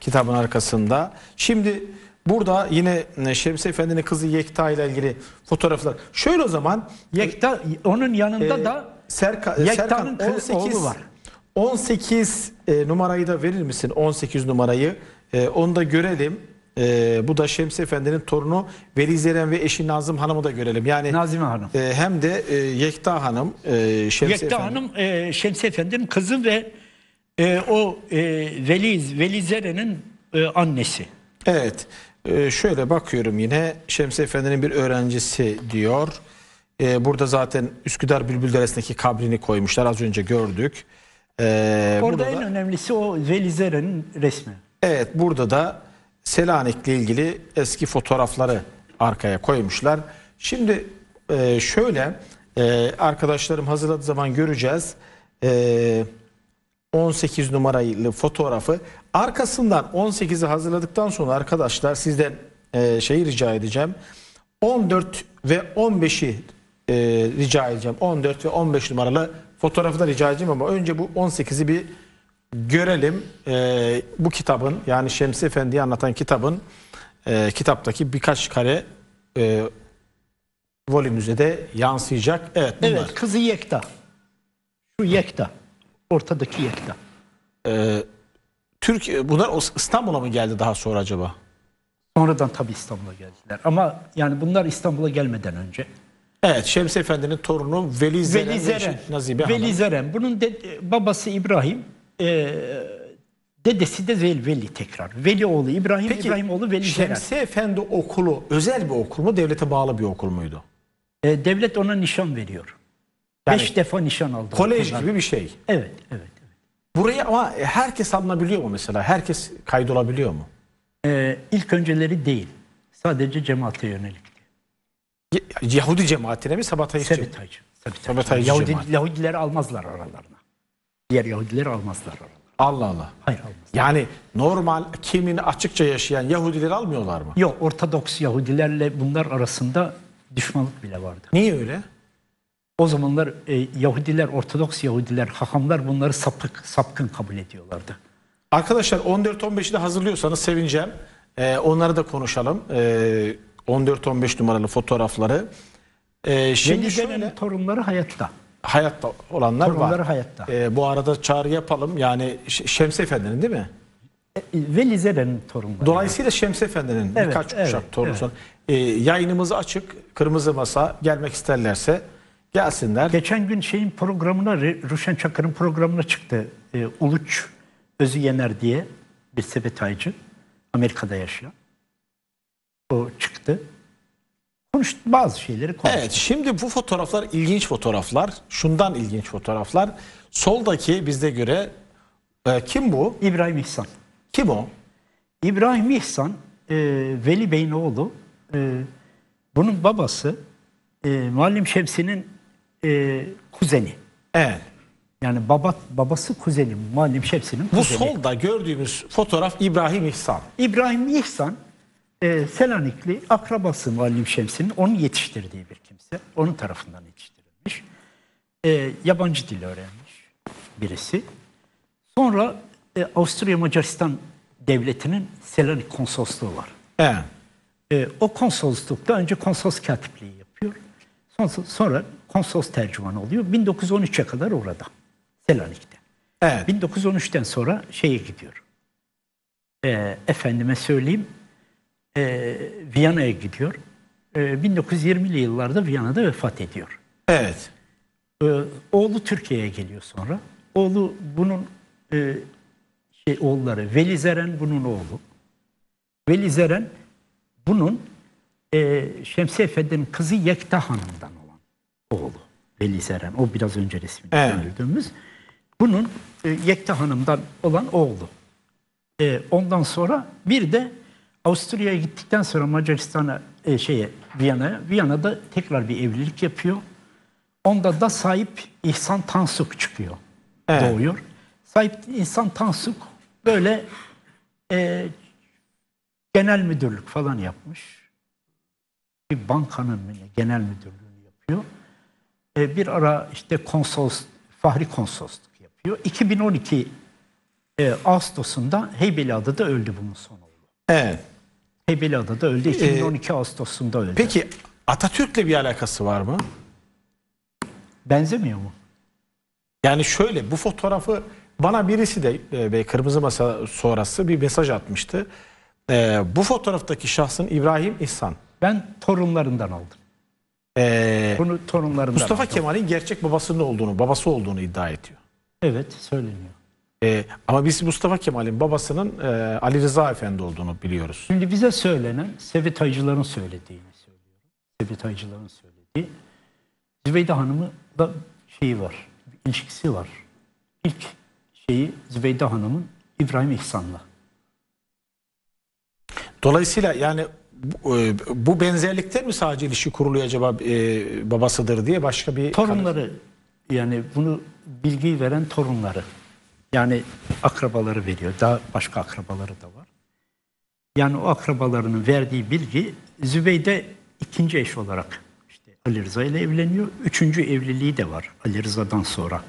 kitabın arkasında. Şimdi burada yine Şemsi Efendi'nin kızı Yekta ile ilgili fotoğraflar. Şöyle o zaman. Yekta, onun yanında da Yekta'nın 18 var. 18 numarayı da verir misin? 18 numarayı. Onu da görelim. Bu da Şemsi Efendi'nin torunu Velizeren ve eşi Nazım Hanım'ı da görelim. Yani Nazime Hanım. Hem de Yekta Hanım. Yekta Hanım Şemsi Efendi'nin kızı ve o Velizeren'in annesi. Evet. Şöyle bakıyorum yine. Şemsi Efendi'nin bir öğrencisi diyor. Burada zaten Üsküdar Bülbül Deresi'ndeki kabrini koymuşlar. Az önce gördük. Orada en önemlisi o Velizeren resmi. Evet. Burada da Selanik'le ilgili eski fotoğrafları arkaya koymuşlar. Şimdi şöyle arkadaşlarım hazırladığı zaman göreceğiz. 18 numaralı fotoğrafı. Arkasından 18'i hazırladıktan sonra arkadaşlar sizden şeyi rica edeceğim. 14 ve 15'i rica edeceğim. 14 ve 15 numaralı fotoğrafı da rica edeceğim ama önce bu 18'i bir görelim. Bu kitabın, yani Şemsi Efendi'yi anlatan kitabın kitaptaki birkaç kare volümümüze de yansıyacak. Evet, bunlar. Evet, kızı Yekta. Şu Yekta. Ortadaki Yekta. Bunlar İstanbul'a mı geldi daha sonra acaba? Sonradan tabii İstanbul'a geldiler. Ama yani bunlar İstanbul'a gelmeden önce. Evet, Şemsi Efendi'nin torunu Velizeren. Bunun babası İbrahim, dedesi de Veli tekrar. Veli oğlu İbrahim, peki, İbrahim oğlu Velizeren. Şemsi Efendi okulu özel bir okul mu, devlete bağlı bir okul muydu? Devlet ona nişan veriyor. Yani 5 defa nişan aldı. Kolej gibi bir şey. Evet, evet. Buraya ama herkes alınabiliyor mu mesela? Herkes kaydolabiliyor mu? İlk önceleri değil. Sadece cemaate yönelik. Yahudi cemaatine mi? Sabataycı. Yahudileri almazlar aralarına. Diğer Yahudileri almazlar aralarına. Allah Allah. Hayır, almazlar. Yani normal kimliğini açıkça yaşayan Yahudileri almıyorlar mı? Yok, Ortodoks Yahudilerle bunlar arasında düşmanlık bile vardı. Niye öyle? O zamanlar Yahudiler, Ortodoks Yahudiler, hahamlar bunları sapkın kabul ediyorlardı. Arkadaşlar 14-15'i de hazırlıyorsanız sevineceğim. Onları da konuşalım. 14-15 numaralı fotoğrafları. Şimdi şöyle, torunları hayatta. Hayatta olanlar torunları var. Torunları hayatta. Bu arada çağrı yapalım. Yani Şemsi Efendi'nin değil mi? Velizeren'in torunları. Dolayısıyla Şemsi Efendi'nin birkaç kuşak torunu. Evet. Yayınımız açık. Kırmızı Masa, gelmek isterlerse gelsinler. Geçen gün şeyin programına, Ruşen Çakır'ın programına çıktı. Uluç Özü Yener diye bir Sabataycı, Amerika'da yaşıyor. O çıktı. Konuştu, bazı şeyleri konuştu. Evet, şimdi bu fotoğraflar ilginç fotoğraflar. Şundan ilginç fotoğraflar. Soldaki bizde göre kim bu? İbrahim İhsan. Kim o? İbrahim İhsan, Veli Bey'in oğlu. Bunun babası Muallim Şemsi'nin kuzeni. Evet. Yani babası kuzeni, Muallim Şemsi'nin kuzeni. Bu solda gördüğümüz fotoğraf İbrahim İhsan. İbrahim İhsan, Selanikli, akrabası Muallim Şemsi'nin, onun yetiştirdiği bir kimse. Onun tarafından yetiştirilmiş. Yabancı dil öğrenmiş birisi. Sonra Avusturya Macaristan Devleti'nin Selanik konsolosluğu var. Evet. O konsoloslukta önce konsolos katipliği yapıyor. Sonra konsolos tercümanı oluyor. 1913'e kadar orada. Selanik'te. Evet. 1913'ten sonra şeye gidiyor. Efendime söyleyeyim, Viyana'ya gidiyor. 1920'li yıllarda Viyana'da vefat ediyor. Evet. Oğlu Türkiye'ye geliyor sonra. Oğlu bunun oğulları. Velizeren bunun oğlu. Velizeren bunun Şemsi Efendi'nin kızı Yekta Hanım'dan olan oğlu. Velizeren. O biraz önce resmini gördüğümüz. Bunun Yekta Hanım'dan olan oğlu. Ondan sonra bir de Avusturya'ya gittikten sonra Macaristan'a, Viyana'ya. Viyana'da tekrar bir evlilik yapıyor. Onda da Sahip İhsan Tansuk çıkıyor. Evet. Doğuyor. Sahip İhsan Tansuk böyle genel müdürlük falan yapmış. Bir bankanın genel müdürlüğünü yapıyor. Bir ara işte fahri konsolosluk yapıyor. 2012 Ağustos'unda Heybeliada'da öldü bunun son oğlu. Evet. Heybeliada'da öldü. 2012 Ağustos'unda öldü. Peki Atatürk'le bir alakası var mı? Benzemiyor mu? Yani şöyle, bu fotoğrafı bana birisi de Kırmızı Masa sonrası bir mesaj atmıştı. Bu fotoğraftaki şahsın İbrahim İhsan. Ben torunlarından aldım. Bunu torunlarından Mustafa Kemal'in gerçek babasının olduğunu, babası olduğunu iddia ediyor. Evet, söyleniyor. Ama biz Mustafa Kemal'in babasının Ali Rıza Efendi olduğunu biliyoruz. Şimdi bize söylenen Sebetaycıların söylediğini söylüyorum. Sebetaycıların söylediği. Zübeyde Hanım'ın da şeyi var, ilişkisi var. İlk şeyi Zübeyde Hanım'ın İbrahim İhsan'la. Dolayısıyla yani bu benzerlikte mi sadece ilişki kuruluyor acaba, babasıdır diye başka bir... Torunları, yani bunu bilgiyi veren torunları. Yani akrabaları veriyor. Daha başka akrabaları da var. Yani o akrabalarının verdiği bilgi, Zübeyde ikinci eş olarak işte Ali Rıza ile evleniyor. Üçüncü evliliği de var Ali Rıza'dan sonra.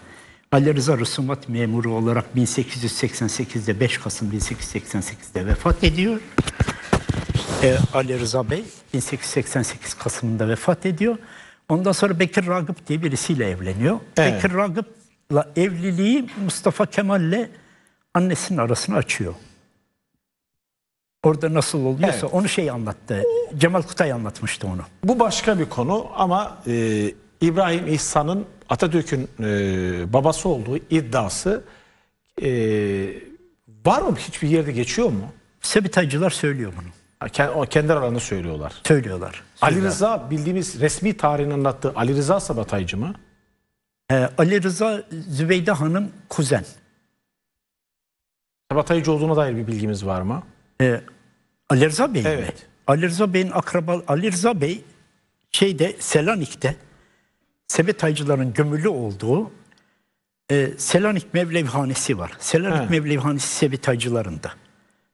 Ali Rıza rüsumat memuru olarak 1888'de 5 Kasım 1888'de vefat ediyor. Ali Rıza Bey 1888 Kasım'ında vefat ediyor. Ondan sonra Bekir Ragıp diye birisiyle evleniyor. Evet. Bekir Ragıp'la evliliği Mustafa Kemal'le annesinin arasını açıyor. Orada nasıl oluyorsa, evet, onu şey anlattı. Cemal Kutay anlatmıştı onu. Bu başka bir konu ama İbrahim İhsan'ın Atatürk'ün babası olduğu iddiası var mı? Hiçbir yerde geçiyor mu? Sebitaycılar söylüyor bunu. Kendi aralarını söylüyorlar. Söylüyorlar. Ali Rıza, bildiğimiz resmi tarihin anlattığı Ali Rıza Sabataycı mı? Ali Rıza, Zübeyde Hanım kuzen. Sabataycı olduğuna dair bir bilgimiz var mı? Ali Rıza Bey, evet, mi? Ali Rıza Bey'in akraba, Ali Rıza Bey şeyde, Selanik'te Sebetaycıların gömülü olduğu Selanik Mevlevhanesi var. Selanik Mevlevhanesi Sebetaycılarında.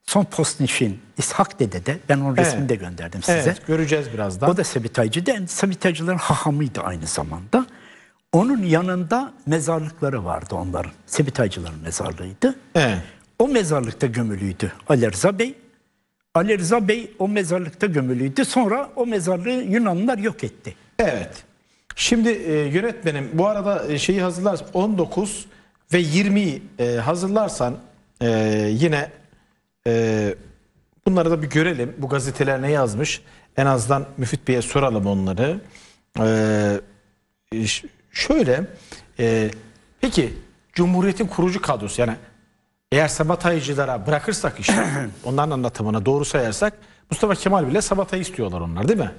Son Postnişin İshak Dede'de, ben onun, evet, resmini de gönderdim size. Evet, göreceğiz birazdan. O da Sebetaycı, de Sebetaycıların hahamıydı aynı zamanda. Onun yanında mezarlıkları vardı onların. Sebetaycıların mezarlığıydı. Evet. O mezarlıkta gömülüydü Ali Rıza Bey. Ali Rıza Bey o mezarlıkta gömülüydü. Sonra o mezarlığı Yunanlılar yok etti. Evet. Şimdi yönetmenim, bu arada şeyi hazırlarsan, 19 ve 20'yi hazırlarsan yine bunları da bir görelim. Bu gazeteler ne yazmış? En azından Müfit Bey'e soralım onları. Şöyle, peki Cumhuriyet'in kurucu kadrosu, yani eğer Sabataycılara bırakırsak işte onların anlatımına doğru sayarsak Mustafa Kemal bile Sabatay'ı istiyorlar onlar, değil mi?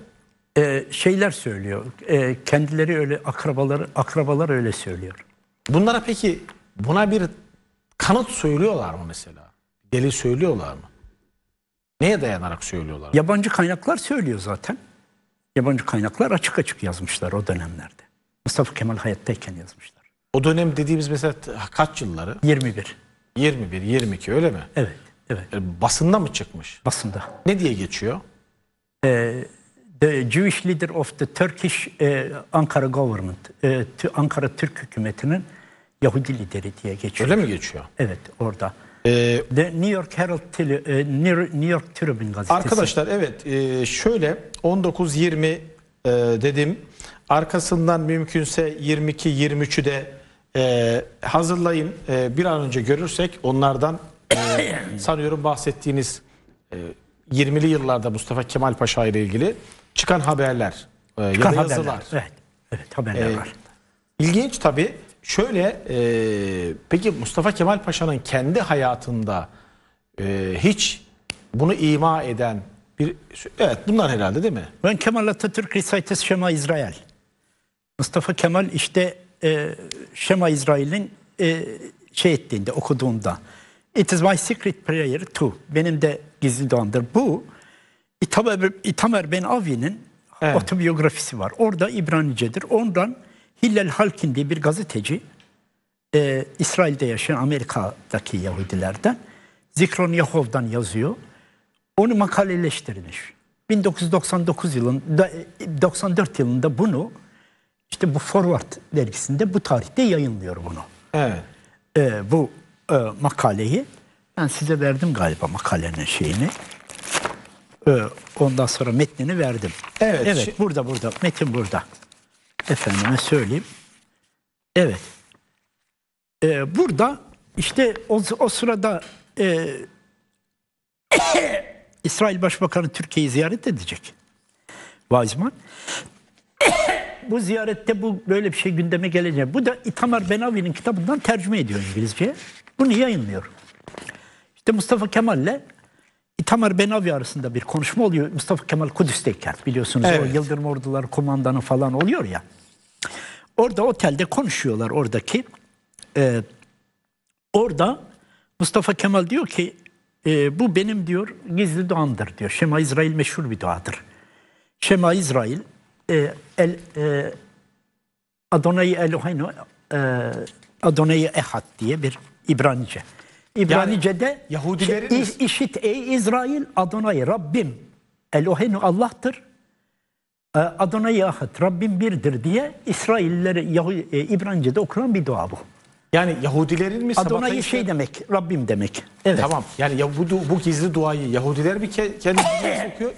Şeyler söylüyor. Kendileri öyle, akrabalar öyle söylüyor. Bunlara peki, buna bir kanıt söylüyorlar mı mesela? Delil söylüyorlar mı? Neye dayanarak söylüyorlar? Yabancı kaynaklar söylüyor zaten. Yabancı kaynaklar açık açık yazmışlar o dönemlerde. Mustafa Kemal hayattayken yazmışlar. O dönem dediğimiz mesela kaç yılları? 21. 21, 22 öyle mi? Evet, evet. Basında mı çıkmış? Basında. Ne diye geçiyor? The Jewish leader of the Turkish Ankara government, Ankara Türk hükümetinin Yahudi lideri diye geçiyor. Öyle mi geçiyor? Evet, orada. The New York Herald, New York Tribune gazetesi. Arkadaşlar evet, şöyle 19-20 dedim. Arkasından mümkünse 22-23'ü de hazırlayın. Bir an önce görürsek onlardan sanıyorum bahsettiğiniz 20'li yıllarda Mustafa Kemal Paşa ile ilgili çıkan haberler, çıkan ya da yazılar. Haberler. Evet, evet, haberler var. İlginç tabii. Şöyle, peki Mustafa Kemal Paşa'nın kendi hayatında hiç bunu ima eden bir... Evet, bunlar herhalde değil mi? Ben Kemal Atatürk Recites Şema İsrail. Mustafa Kemal işte Şema İsrail'in şey ettiğinde, okuduğunda. It is my secret prayer too. Benim de gizli duamdır. Bu İtamer Ben Avi'nin, evet, otobiyografisi var. Orada İbranice'dir. Ondan Hillel Halkin diye bir gazeteci, İsrail'de yaşayan Amerika'daki Yahudilerden, Zikron Yahov'dan yazıyor. Onu makaleleştirmiş. 1999 yılında, 94 yılında bunu işte bu Forward dergisinde bu tarihte yayınlıyor bunu. Evet. Bu makaleyi ben size verdim galiba, makalenin şeyini. Ondan sonra metnini verdim. Evet. Evet, burada metin burada. Efendime söyleyeyim. Evet. Burada işte o sırada İsrail Başbakanı Türkiye'yi ziyaret edecek. Weizmann. Bu ziyarette böyle bir şey gündeme gelecek. Bu da İtamar Ben Avi'nin kitabından tercüme ediyor İngilizceye. Bunu yayınlıyor. İşte Mustafa Kemal'le İtamar Benavya arasında bir konuşma oluyor. Mustafa Kemal Kudüs'teyken biliyorsunuz, evet, o Yıldırım Orduları Komandanı falan oluyor ya. Orada otelde konuşuyorlar oradaki. Orada Mustafa Kemal diyor ki bu benim diyor gizli duamdır diyor. Şema İsrail meşhur bir duadır. Şema İsrail Adonai Eloheinu Adonai Ehad diye bir İbranice. İbranice'de yani, Yahudilerin işit ey İsrail Adonai Rabbim Eloheinu Allah'tır. Adonai Ahad Rabbim birdir diye İsraillilere İbranice'de okunan bir dua bu. Yani Yahudilerin mi? Adonai şey demek, Rabbim demek. Evet. Tamam. Yani bu gizli duayı Yahudiler mi kendisine sokuyor?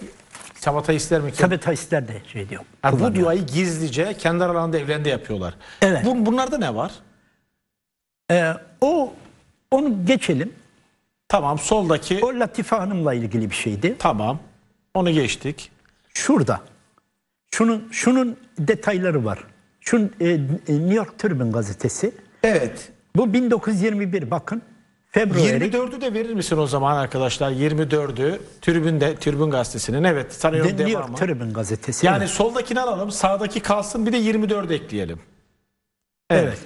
Sabatayistler mi? Sabatayistler de şey diyor. Yani bu duayı gizlice kendi aralarında evlerinde yapıyorlar. Evet. Bunlarda ne var? Onu geçelim. Tamam, soldaki. O Latife Hanım'la ilgili bir şeydi. Tamam. Onu geçtik. Şurada. Şunun detayları var. New York Tribune gazetesi. Evet. Bu 1921 bakın. Februari. 24'ü de verir misin o zaman arkadaşlar? 24'ü Tribün gazetesinin. Evet. Sanıyorum devamı. New York Tribune gazetesi. Yani mi? Soldakini alalım, sağdaki kalsın, bir de 24'ü ekleyelim. Evet, evet.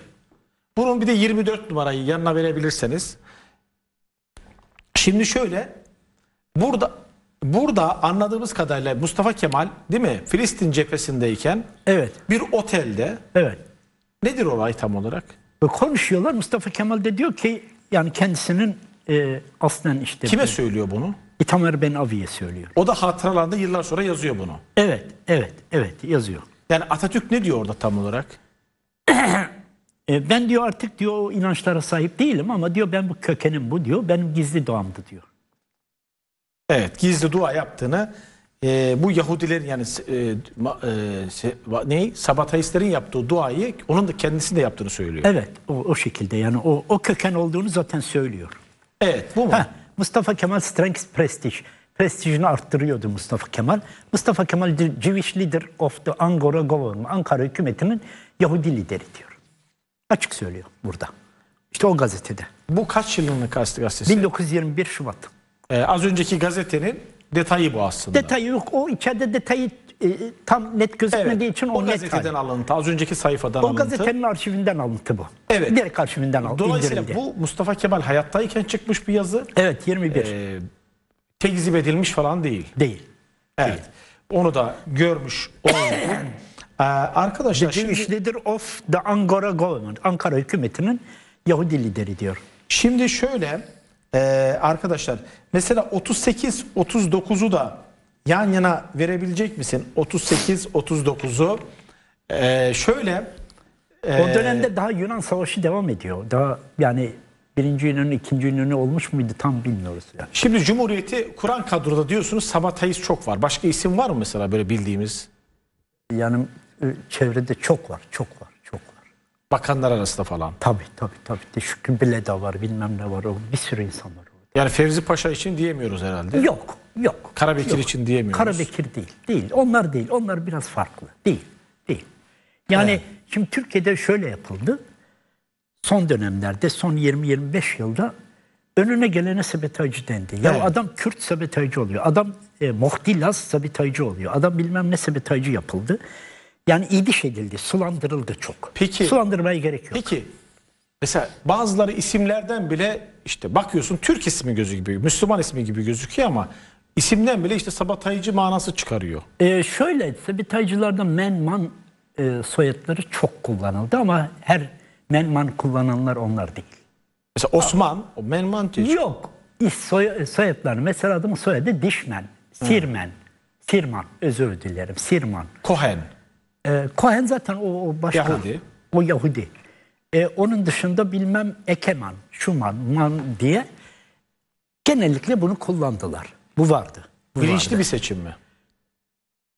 Bunun bir de 24 numarayı yanına verebilirseniz. Şimdi şöyle. Burada anladığımız kadarıyla Mustafa Kemal, değil mi, Filistin cephesindeyken, evet, bir otelde, evet, nedir olay tam olarak? Konuşuyorlar. Mustafa Kemal de diyor ki yani kendisinin aslen işte. Kime söylüyor bunu? İtamar Benavi'ye söylüyor. O da hatıralarında yıllar sonra yazıyor bunu. Evet, evet, evet, yazıyor. Yani Atatürk ne diyor orada tam olarak? Ben diyor artık diyor o inançlara sahip değilim ama diyor ben bu kökenim bu diyor. Benim gizli doğamdı diyor. Evet, gizli dua yaptığını bu Yahudilerin yani Sabatayistlerin yaptığı duayı onun da kendisi de yaptığını söylüyor. Evet, o şekilde yani o köken olduğunu zaten söylüyor. Evet, bu mu? Ha, Mustafa Kemal Strength Prestige. Prestijini arttırıyordu Mustafa Kemal. Mustafa Kemal Jewish Leader of the Angora Government, Ankara hükümetinin Yahudi lideri diyor. Açık söylüyor burada. İşte o gazetede. Bu kaç yıllık gazetesi? 1921 Şubat. Az önceki gazetenin detayı bu aslında. Detayı yok. O içeride detayı tam net gözükmediği, evet, için o gazeteden net alıntı. Az önceki sayfadan alıntı. O gazetenin arşivinden alıntı bu. Evet. Direkt arşivinden alıntı. Dolayısıyla bu Mustafa Kemal hayattayken çıkmış bir yazı. Evet, 21. Tekzip edilmiş falan değil. Değil. Evet. Değil. Onu da görmüş olduk. Arkadaşlar şimdi... Jewish Leader of the Angora Government. Ankara hükümetinin Yahudi lideri diyor. Şimdi şöyle... arkadaşlar mesela 38-39'u da yan yana verebilecek misin? 38-39'u şöyle o dönemde daha Yunan Savaşı devam ediyor. Daha yani 1. Yunan'ın 2. Yunan'ı olmuş muydu tam bilmiyoruz. Yani. Şimdi Cumhuriyeti kuran kadroda diyorsunuz, Sabatayist çok var. Başka isim var mı mesela böyle bildiğimiz? Yani çevrede çok var, çok var. Bakanlar arasında falan. Tabii tabii tabii. Şükrü Bileda var, bilmem ne var. Bir sürü insan var orada. Yani Fevzi Paşa için diyemiyoruz herhalde. Yok, yok. Karabekir yok. İçin diyemiyoruz. Karabekir değil, değil. Onlar değil. Onlar biraz farklı. Değil, değil. Yani evet. Şimdi Türkiye'de şöyle yapıldı. Son dönemlerde, son 20-25 yılda önüne gelene Sabataycı dendi. Ya evet. Adam Kürt Sabataycı oluyor. Adam Muhdilaz Sabataycı oluyor. Adam bilmem ne Sabataycı yapıldı. Yani idiş edildi, sulandırıldı çok. Peki, sulandırmaya gerek yok. Peki, mesela bazıları isimlerden bile işte bakıyorsun Türk ismi gözüküyor, Müslüman ismi gibi gözüküyor ama isimden bile işte Sabataycı manası çıkarıyor. Şöyle, Sabataycılarda Menman soyadları çok kullanıldı ama her Menman kullananlar onlar değil. Mesela Osman, o Menman diyor. Yok, soyadlar. Mesela adamın soyadı Dişmen, Sirmen, Sirman, özür dilerim, Sirman. Cohen. Cohen zaten o başka Yahudi. O Yahudi. Onun dışında bilmem Ekeman, Şuman, Man diye genellikle bunu kullandılar. Bu vardı. Bilinçli bir seçim mi?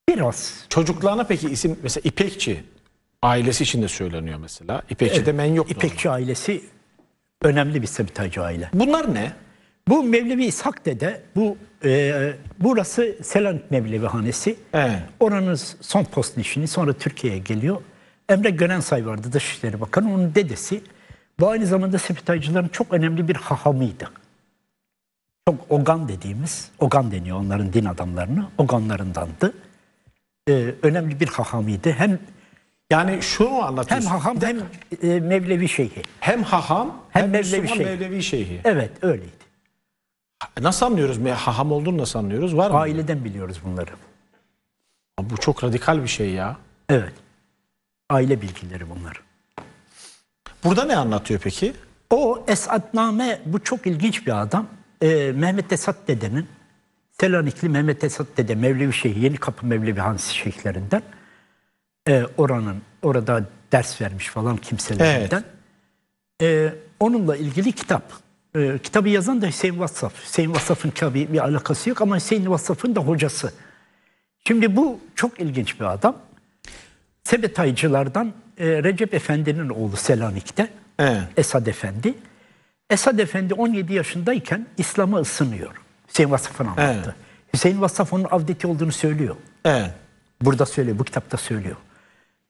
Biraz. Çocuklarına peki isim mesela İpekçi ailesi için de söyleniyor mesela. İpekçi de men yok. İpekçi ailesi önemli bir Sabataycı aile. Bunlar ne? Bu Mevlevi İshak Dede, burası Selanik Mevlevi Hanesi. Evet. Oranın son postnişini sonra Türkiye'ye geliyor. Emre Gönensay vardı Dışişleri Bakanı, onun dedesi. Bu aynı zamanda Sefitaycıların çok önemli bir hahamıydı. Çok ogan dediğimiz, ogan deniyor onların din adamlarını, oganlarındandı. Önemli bir hahamıydı. Hem yani şunu mu anlatıyorsun? Hem haham hem Mevlevi şeyhi. Hem haham hem Mevlevi şeyhi. Mevlevi şeyhi. Evet, öyleydi. Nasıl anlıyoruz? Haham olduğunu nasıl anlıyoruz? Var mı? Aileden biliyoruz bunları. Bu çok radikal bir şey ya. Evet. Aile bilgileri bunlar. Burada ne anlatıyor peki? O Esatname, bu çok ilginç bir adam. Mehmet Esat dedenin, Selanikli Mehmet Esat dede, Mevlevi şeyhi, Yenikapı Mevlevi Hanisi şeyhlerinden. Orada ders vermiş falan kimselerinden. Evet. Onunla ilgili kitap. Kitabı yazan da Hüseyin Vassaf. Hüseyin Vassaf'ın tabii bir alakası yok ama Hüseyin Vassaf'ın da hocası. Şimdi bu çok ilginç bir adam. Sebetaycılardan Recep Efendi'nin oğlu Selanik'te. Evet. Esad Efendi. Esad Efendi 17 yaşındayken İslam'a ısınıyor. Hüseyin Vassaf'ın anlattı. Evet. Hüseyin Vassaf onun avdeti olduğunu söylüyor. Evet. Burada söylüyor, bu kitapta söylüyor.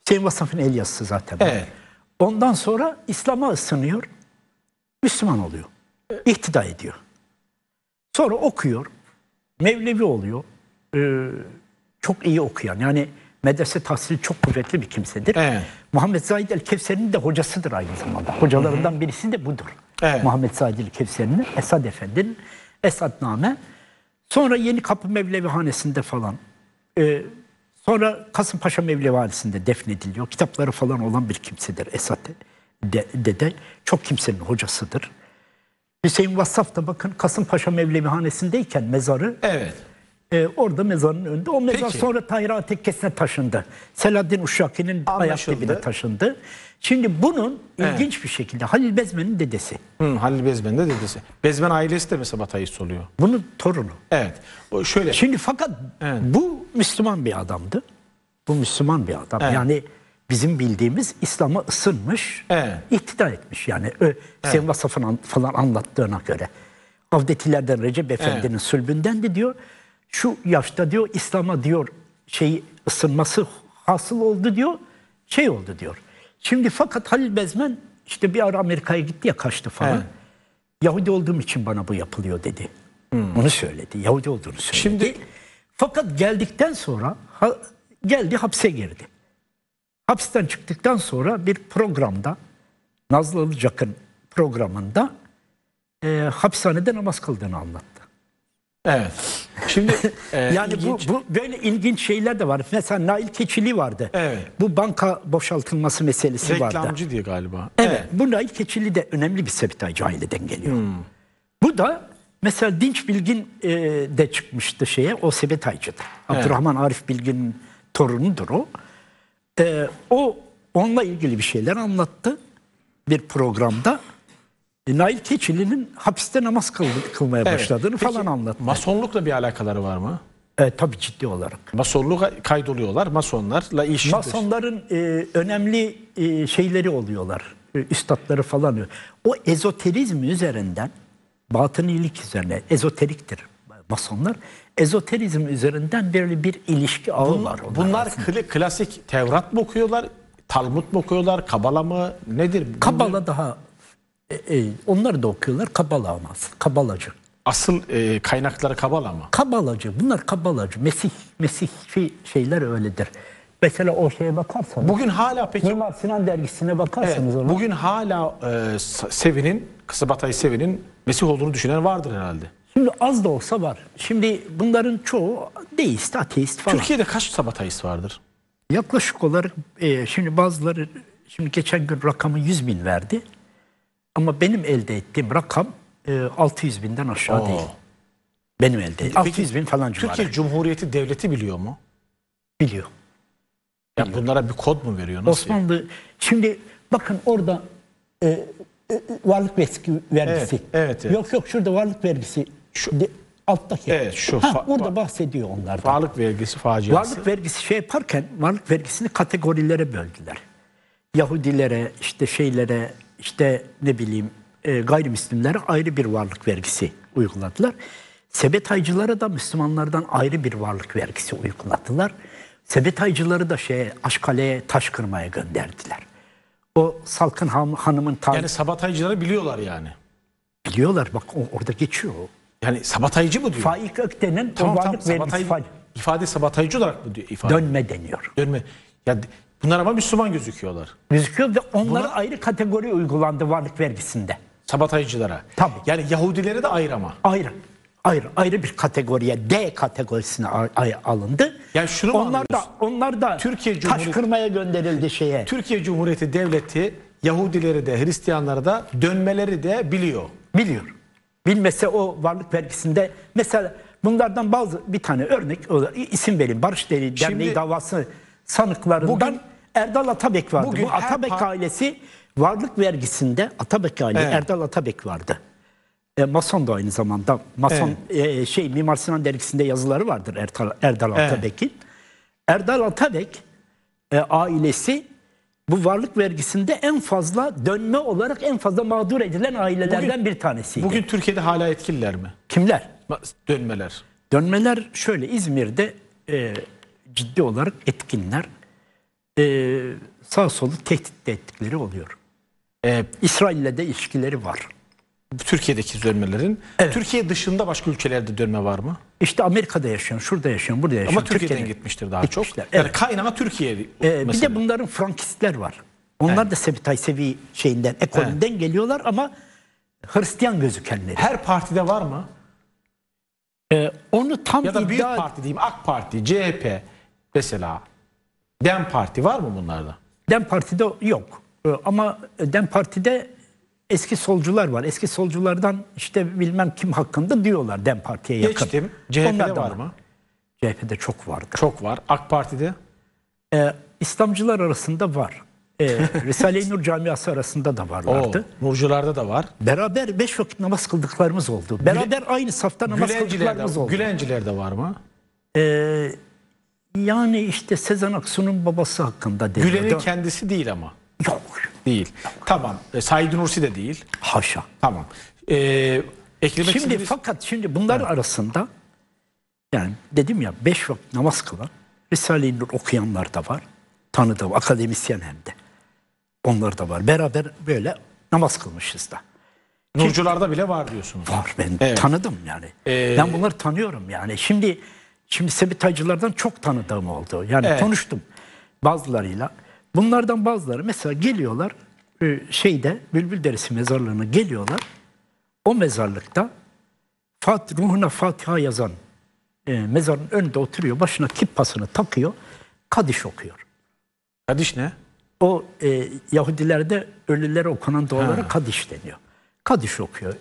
Hüseyin Vassaf'ın el yazısı zaten. Evet. Ondan sonra İslam'a ısınıyor. Müslüman oluyor. İhtida ediyor. Sonra okuyor. Mevlevi oluyor. Çok iyi okuyan. Yani medrese tahsili çok kuvvetli bir kimsedir. Evet. Muhammed Said el-Kevseri'nin de hocasıdır aynı zamanda. Hocalarından birisi de budur. Evet. Muhammed Said el-Kevseri'nin, Esad Efendi'nin Esadname. Sonra Yenikapı Mevlevihanesi'nde falan. Sonra Kasımpaşa Mevlevihanesi'nde defnediliyor. Kitapları falan olan bir kimsedir Esad dede. Çok kimsenin hocasıdır. Hüseyin Vassaf da bakın Kasımpaşa Mevlevihanesi'ndeyken mezarı, evet, orada mezarın önünde. O mezar peki, sonra Tahira Tekkesi'ne taşındı. Selahaddin Uşaki'nin ayak dibine taşındı. Şimdi bunun ilginç, evet, bir şekilde Halil Bezmen'in dedesi. Halil Bezmen'in de dedesi. Bezmen ailesi de mi Sabatayist oluyor? Bunun torunu. Evet. O şöyle. Şimdi fakat, evet, bu Müslüman bir adamdı. Bu Müslüman bir adam. Evet. Yani bizim bildiğimiz İslam'a ısınmış, evet, ihtida etmiş. Yani Hüseyin Vassaf'ın falan anlattığına göre. Avdetilerden Recep Efendi'nin, evet, sülbünden de diyor, şu yaşta diyor İslam'a diyor ısınması hasıl oldu diyor, oldu diyor. Şimdi fakat Halil Bezmen işte bir ara Amerika'ya gitti ya, kaçtı falan. Evet. Yahudi olduğum için bana bu yapılıyor dedi. Onu söyledi. Yahudi olduğunu söyledi. Şimdi fakat geldikten sonra geldi, hapse girdi. Hapisten çıktıktan sonra bir programda, Nazlı Alıcak'ın programında hapishanede namaz kıldığını anlattı. Evet. Şimdi yani bu böyle ilginç şeyler de var. Mesela Nail Keçili vardı. Evet. Bu banka boşaltılması meselesi reklamcı vardı. Reklamcı diye galiba. Evet, evet. Bu Nail Keçili de önemli bir Sefitaycı aileden geliyor. Bu da mesela Dinç Bilgin de çıkmıştı o Sefitaycı'da. Evet. Abdurrahman Arif Bilgin'in torunudur o. Onunla ilgili bir şeyler anlattı bir programda. Nail Keçili'nin hapiste namaz kılmaya başladığını falan anlattı. Masonlukla bir alakaları var mı? Tabii ciddi olarak. Masonluğa kaydoluyorlar, masonlarla işler. Masonların önemli şeyleri oluyorlar, üstatları falan. O ezoterizm üzerinden, batınilik üzerine, ezoteriktir masonlar. Ezoterizm üzerinden böyle bir ilişki ağı var. Bunlar klasik Tevrat mı okuyorlar, Talmud mu okuyorlar, Kabala mı, nedir? Kabala daha... Onları da okuyorlar. Kabala ama Kabalacı. Asıl kaynakları Kabala mı? Kabalacı. Bunlar Kabalacı. Mesihçi şeyler öyledir. Mesela o şeye bakarsanız. Bugün hala peki. Mimar Sinan dergisine bakarsanız. Evet, bugün hala Sevi'nin, Sabatay Sevi'nin Mesih olduğunu düşünen vardır herhalde. Şimdi az da olsa var. Şimdi bunların çoğu deist, ateist falan. Türkiye'de kaç Sabatayist vardır? Yaklaşık olarak şimdi bazıları, şimdi geçen gün rakamı 100.000 verdi. Ama benim elde ettiğim rakam 600.000'den aşağı değil. Benim elde ettiğim 600.000 falan civarı. Türkiye Cumhuriyeti Devleti biliyor mu? Biliyor. Ya biliyor. Bunlara bir kod mu veriyor? Nasıl Osmanlı. Yani? Şimdi bakın orada varlık vergisi. Evet, evet, evet. Yok şurada varlık vergisi. Şu alttaki. Evet, şu. Orada bahsediyor onlardan. Varlık vergisi faciası. Varlık vergisi yaparken varlık vergisini kategorilere böldüler. Yahudilere, işte şeylere, İşte ne bileyim gayrimüslimlere ayrı bir varlık vergisi uyguladılar. Sebetaycılara da Müslümanlardan ayrı bir varlık vergisi uyguladılar. Sebetaycıları da Aşkale'ye taş kırmaya gönderdiler. O Salkın Hanım'ın tarifi. Yani Sabataycıları biliyorlar yani. Biliyorlar, bak orada geçiyor. Yani Sabataycı mı diyor? Faik Ökten'in varlık ve ifade Sabataycı olarak mı diyor? İfade? Dönme deniyor. Dönme. Yani bunlar ama Müslüman gözüküyorlar. Gözüküyor ve onlara ayrı kategori uygulandı varlık vergisinde. Sabataycılara. Tabii. Yani Yahudileri de ayrı ama. Ayrı. Ayrı bir kategoriye, D kategorisine alındı. Yani şunu onlar da Türkiye Cumhuriyeti, taş kırmaya gönderildi şeye. Türkiye Cumhuriyeti Devleti Yahudileri de Hristiyanları da dönmeleri de biliyor. Biliyor. Bilmese o varlık vergisinde mesela bunlardan bazı bir tane örnek isim vereyim. Barış Derneği davası sanıklarından bugün, Erdal Atabek vardı. Bu Atabek ailesi varlık vergisinde Erdal Atabek vardı. Mason da aynı zamanda. Mason Mimar Sinan dergisinde yazıları vardır Erdal Atabek'in. Erdal Atabek ailesi bu varlık vergisinde en fazla dönme olarak en fazla mağdur edilen ailelerden bir tanesiydi. Bugün Türkiye'de hala etkililer mi? Kimler? Dönmeler. Dönmeler şöyle, İzmir'de ciddi olarak etkinler, sağ solu tehdit ettikleri oluyor. İsrail'le de ilişkileri var. Türkiye'deki dönmelerin. Evet. Türkiye dışında başka ülkelerde dönme var mı? İşte Amerika'da yaşayan, şurada yaşayan, burada yaşayan. Ama Türkiye'den gitmiştir daha gitmişler. Çok. Yani kaynağı Türkiye. Bir de bunların Frankistler var. Onlar da Sabatay Sevi şeyinden, ekolünden geliyorlar ama Hristiyan gözükenleri. Her partide var mı? Onu tam ya da büyük parti diyeyim, AK Parti, CHP mesela. DEM Parti var mı bunlarda? DEM Parti'de yok. Ama DEM Parti'de eski solcular var. Eski solculardan işte bilmem kim hakkında diyorlar DEM Parti'ye yakın. Geçtim. CHP'de var mı? CHP'de çok vardı. Çok var. AK Parti'de? İslamcılar arasında var. Risale-i Nur camiası arasında da varlardı. Nurcularda da var. Beraber 5 vakit namaz kıldıklarımız oldu. Beraber aynı safta namaz kıldıklarımız oldu. Gülencilerde var mı? Yani işte Sezen Aksu'nun babası hakkında deniyordu. Gülen'in kendisi değil ama. Yok. Değil. Yok. Tamam. Said Nursi de değil. Haşa. Tamam. Fakat şimdi bunlar arasında yani dedim ya 5 vakit namaz kılan Risale-i Nur okuyanlar da var. Tanıdığı akademisyen hem de. Onlar da var. Beraber böyle namaz kılmışız da. Nurcularda bile var diyorsunuz. Var. Ben tanıdım yani. Ben bunları tanıyorum yani. Şimdi Sabataycılardan çok tanıdığım oldu. Yani konuştum bazılarıyla. Bunlardan bazıları mesela geliyorlar Bülbülderisi mezarlığına geliyorlar. O mezarlıkta ruhuna Fatiha yazan mezarın önünde oturuyor. Başına kippasını takıyor. Kadiş okuyor. Kadiş ne? O Yahudilerde ölülere okunan dualara kadiş deniyor. Kadiş okuyor.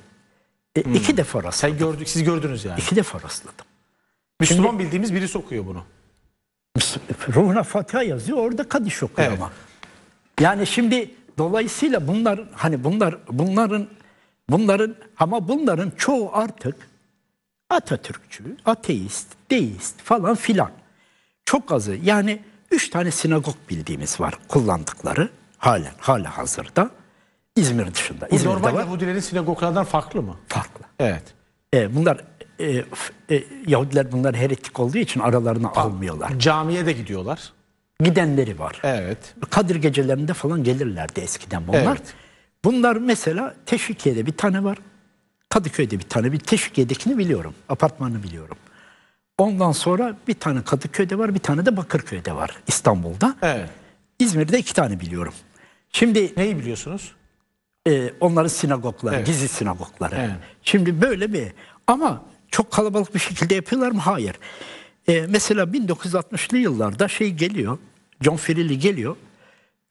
2 defa rastladım. Siz gördünüz yani. 2 defa rastladım. Müslüman bildiğimiz birisi okuyor bunu. Ruhuna Fatiha yazıyor, orada kadiş okuyor ama. Yani şimdi dolayısıyla bunların çoğu artık Atatürkçü, ateist, deist falan filan. Çok azı. Yani 3 tane sinagog bildiğimiz var kullandıkları hala hazırda İzmir dışında. İzmir'de normal Yahudilerin sinagoglardan farklı mı? Farklı. Evet. Bunlar Yahudiler bunlar heretik olduğu için aralarına almıyorlar. Camiye de gidiyorlar. Gidenleri var. Evet. Kadir gecelerinde falan gelirlerdi eskiden bunlar. Evet. Bunlar mesela Teşvikiye'de bir tane var. Kadıköy'de bir tane. Bir Teşvikiye'dekini biliyorum. Apartmanını biliyorum. Ondan sonra bir tane Kadıköy'de var, bir tane de Bakırköy'de var İstanbul'da. Evet. İzmir'de 2 tane biliyorum. Şimdi neyi biliyorsunuz? Onların sinagogları, gizli sinagogları. Evet. Şimdi böyle bir ama çok kalabalık bir şekilde yapıyorlar mı? Hayır. Mesela 1960'lı yıllarda geliyor, John Ferrilli geliyor.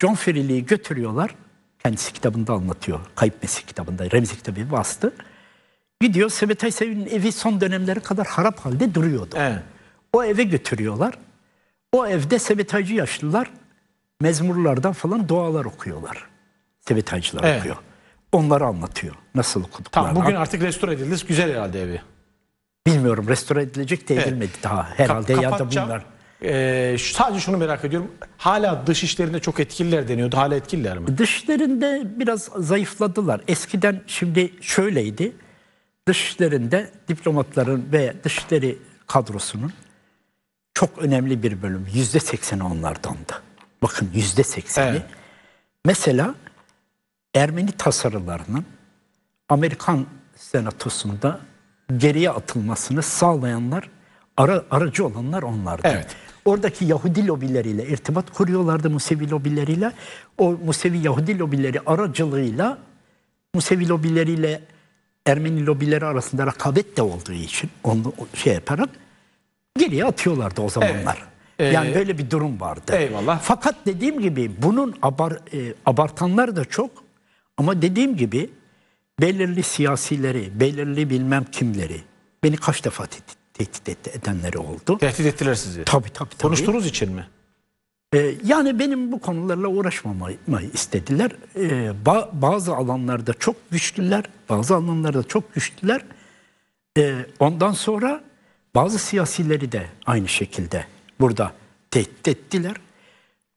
John Ferrilli'yi götürüyorlar. Kendisi kitabında anlatıyor. Kayıp Mesih kitabında, Remzi kitabı bastı. Gidiyor, Sabatay Sevi'nin evi son dönemlere kadar harap halde duruyordu. Evet. O eve götürüyorlar. O evde Sabataycı yaşlılar mezmurlardan falan dualar okuyorlar. Sabataycılar okuyor. Onları anlatıyor. Nasıl okuduklarını. Bugün artık restore edildi. Güzel herhalde evi. Bilmiyorum. Restore edilecek de edilmedi daha. Herhalde ya da bunlar. Sadece şunu merak ediyorum. Hala dış işlerinde çok etkililer deniyordu. Hala etkililer mi? Dışlarında biraz zayıfladılar. Eskiden şimdi şöyleydi. Dışişlerinde diplomatların ve dışişleri kadrosunun çok önemli bir bölüm. %80'i onlardandı. Bakın %80'i Mesela Ermeni tasarılarının Amerikan senatosunda geriye atılmasını sağlayanlar, aracı olanlar onlardı. Evet. Oradaki Yahudi lobileriyle irtibat kuruyorlardı, Musevi lobileriyle. O Musevi Yahudi lobileri aracılığıyla, Musevi lobileriyle Ermeni lobileri arasında rekabet de olduğu için onu şey yaparak geriye atıyorlardı o zamanlar. Evet. Yani böyle bir durum vardı. Eyvallah. Fakat dediğim gibi bunun abartanlar da çok, ama dediğim gibi belirli siyasileri, belirli bilmem kimleri, beni kaç defa tehdit edenleri oldu. Tehdit ettiler sizi? Tabii. Konuştuğunuz için mi? Yani benim bu konularla uğraşmamayı istediler. Bazı alanlarda çok güçlüler, bazı alanlarda çok güçlüler. Ondan sonra bazı siyasileri de aynı şekilde burada tehdit ettiler.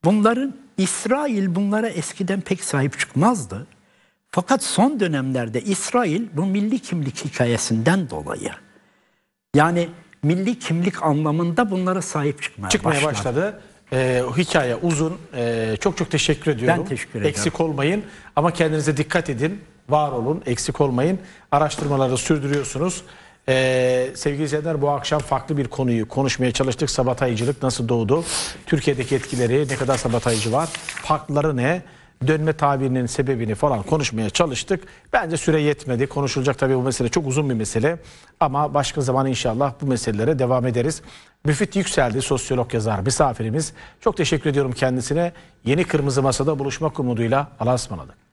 Bunların, İsrail bunlara eskiden pek sahip çıkmazdı. Fakat son dönemlerde İsrail bu milli kimlik hikayesinden dolayı, yani milli kimlik anlamında bunlara sahip çıkmaya başladı. Hikaye uzun. Çok çok teşekkür ediyorum. Ben teşekkür ederim. Eksik olmayın ama kendinize dikkat edin. Var olun, eksik olmayın. Araştırmaları sürdürüyorsunuz. Sevgili izleyenler, bu akşam farklı bir konuyu konuşmaya çalıştık. Sabataycılık nasıl doğdu? Türkiye'deki etkileri, ne kadar sabataycı var? Farkları ne? Dönme tabirinin sebebini falan konuşmaya çalıştık. Bence süre yetmedi. Konuşulacak tabii bu mesele. Çok uzun bir mesele. Ama başka zaman inşallah bu meselelere devam ederiz. Müfit Yüksel'di, sosyolog, yazar, misafirimiz. Çok teşekkür ediyorum kendisine. Yeni Kırmızı Masa'da buluşmak umuduyla Allah'a ısmarladık.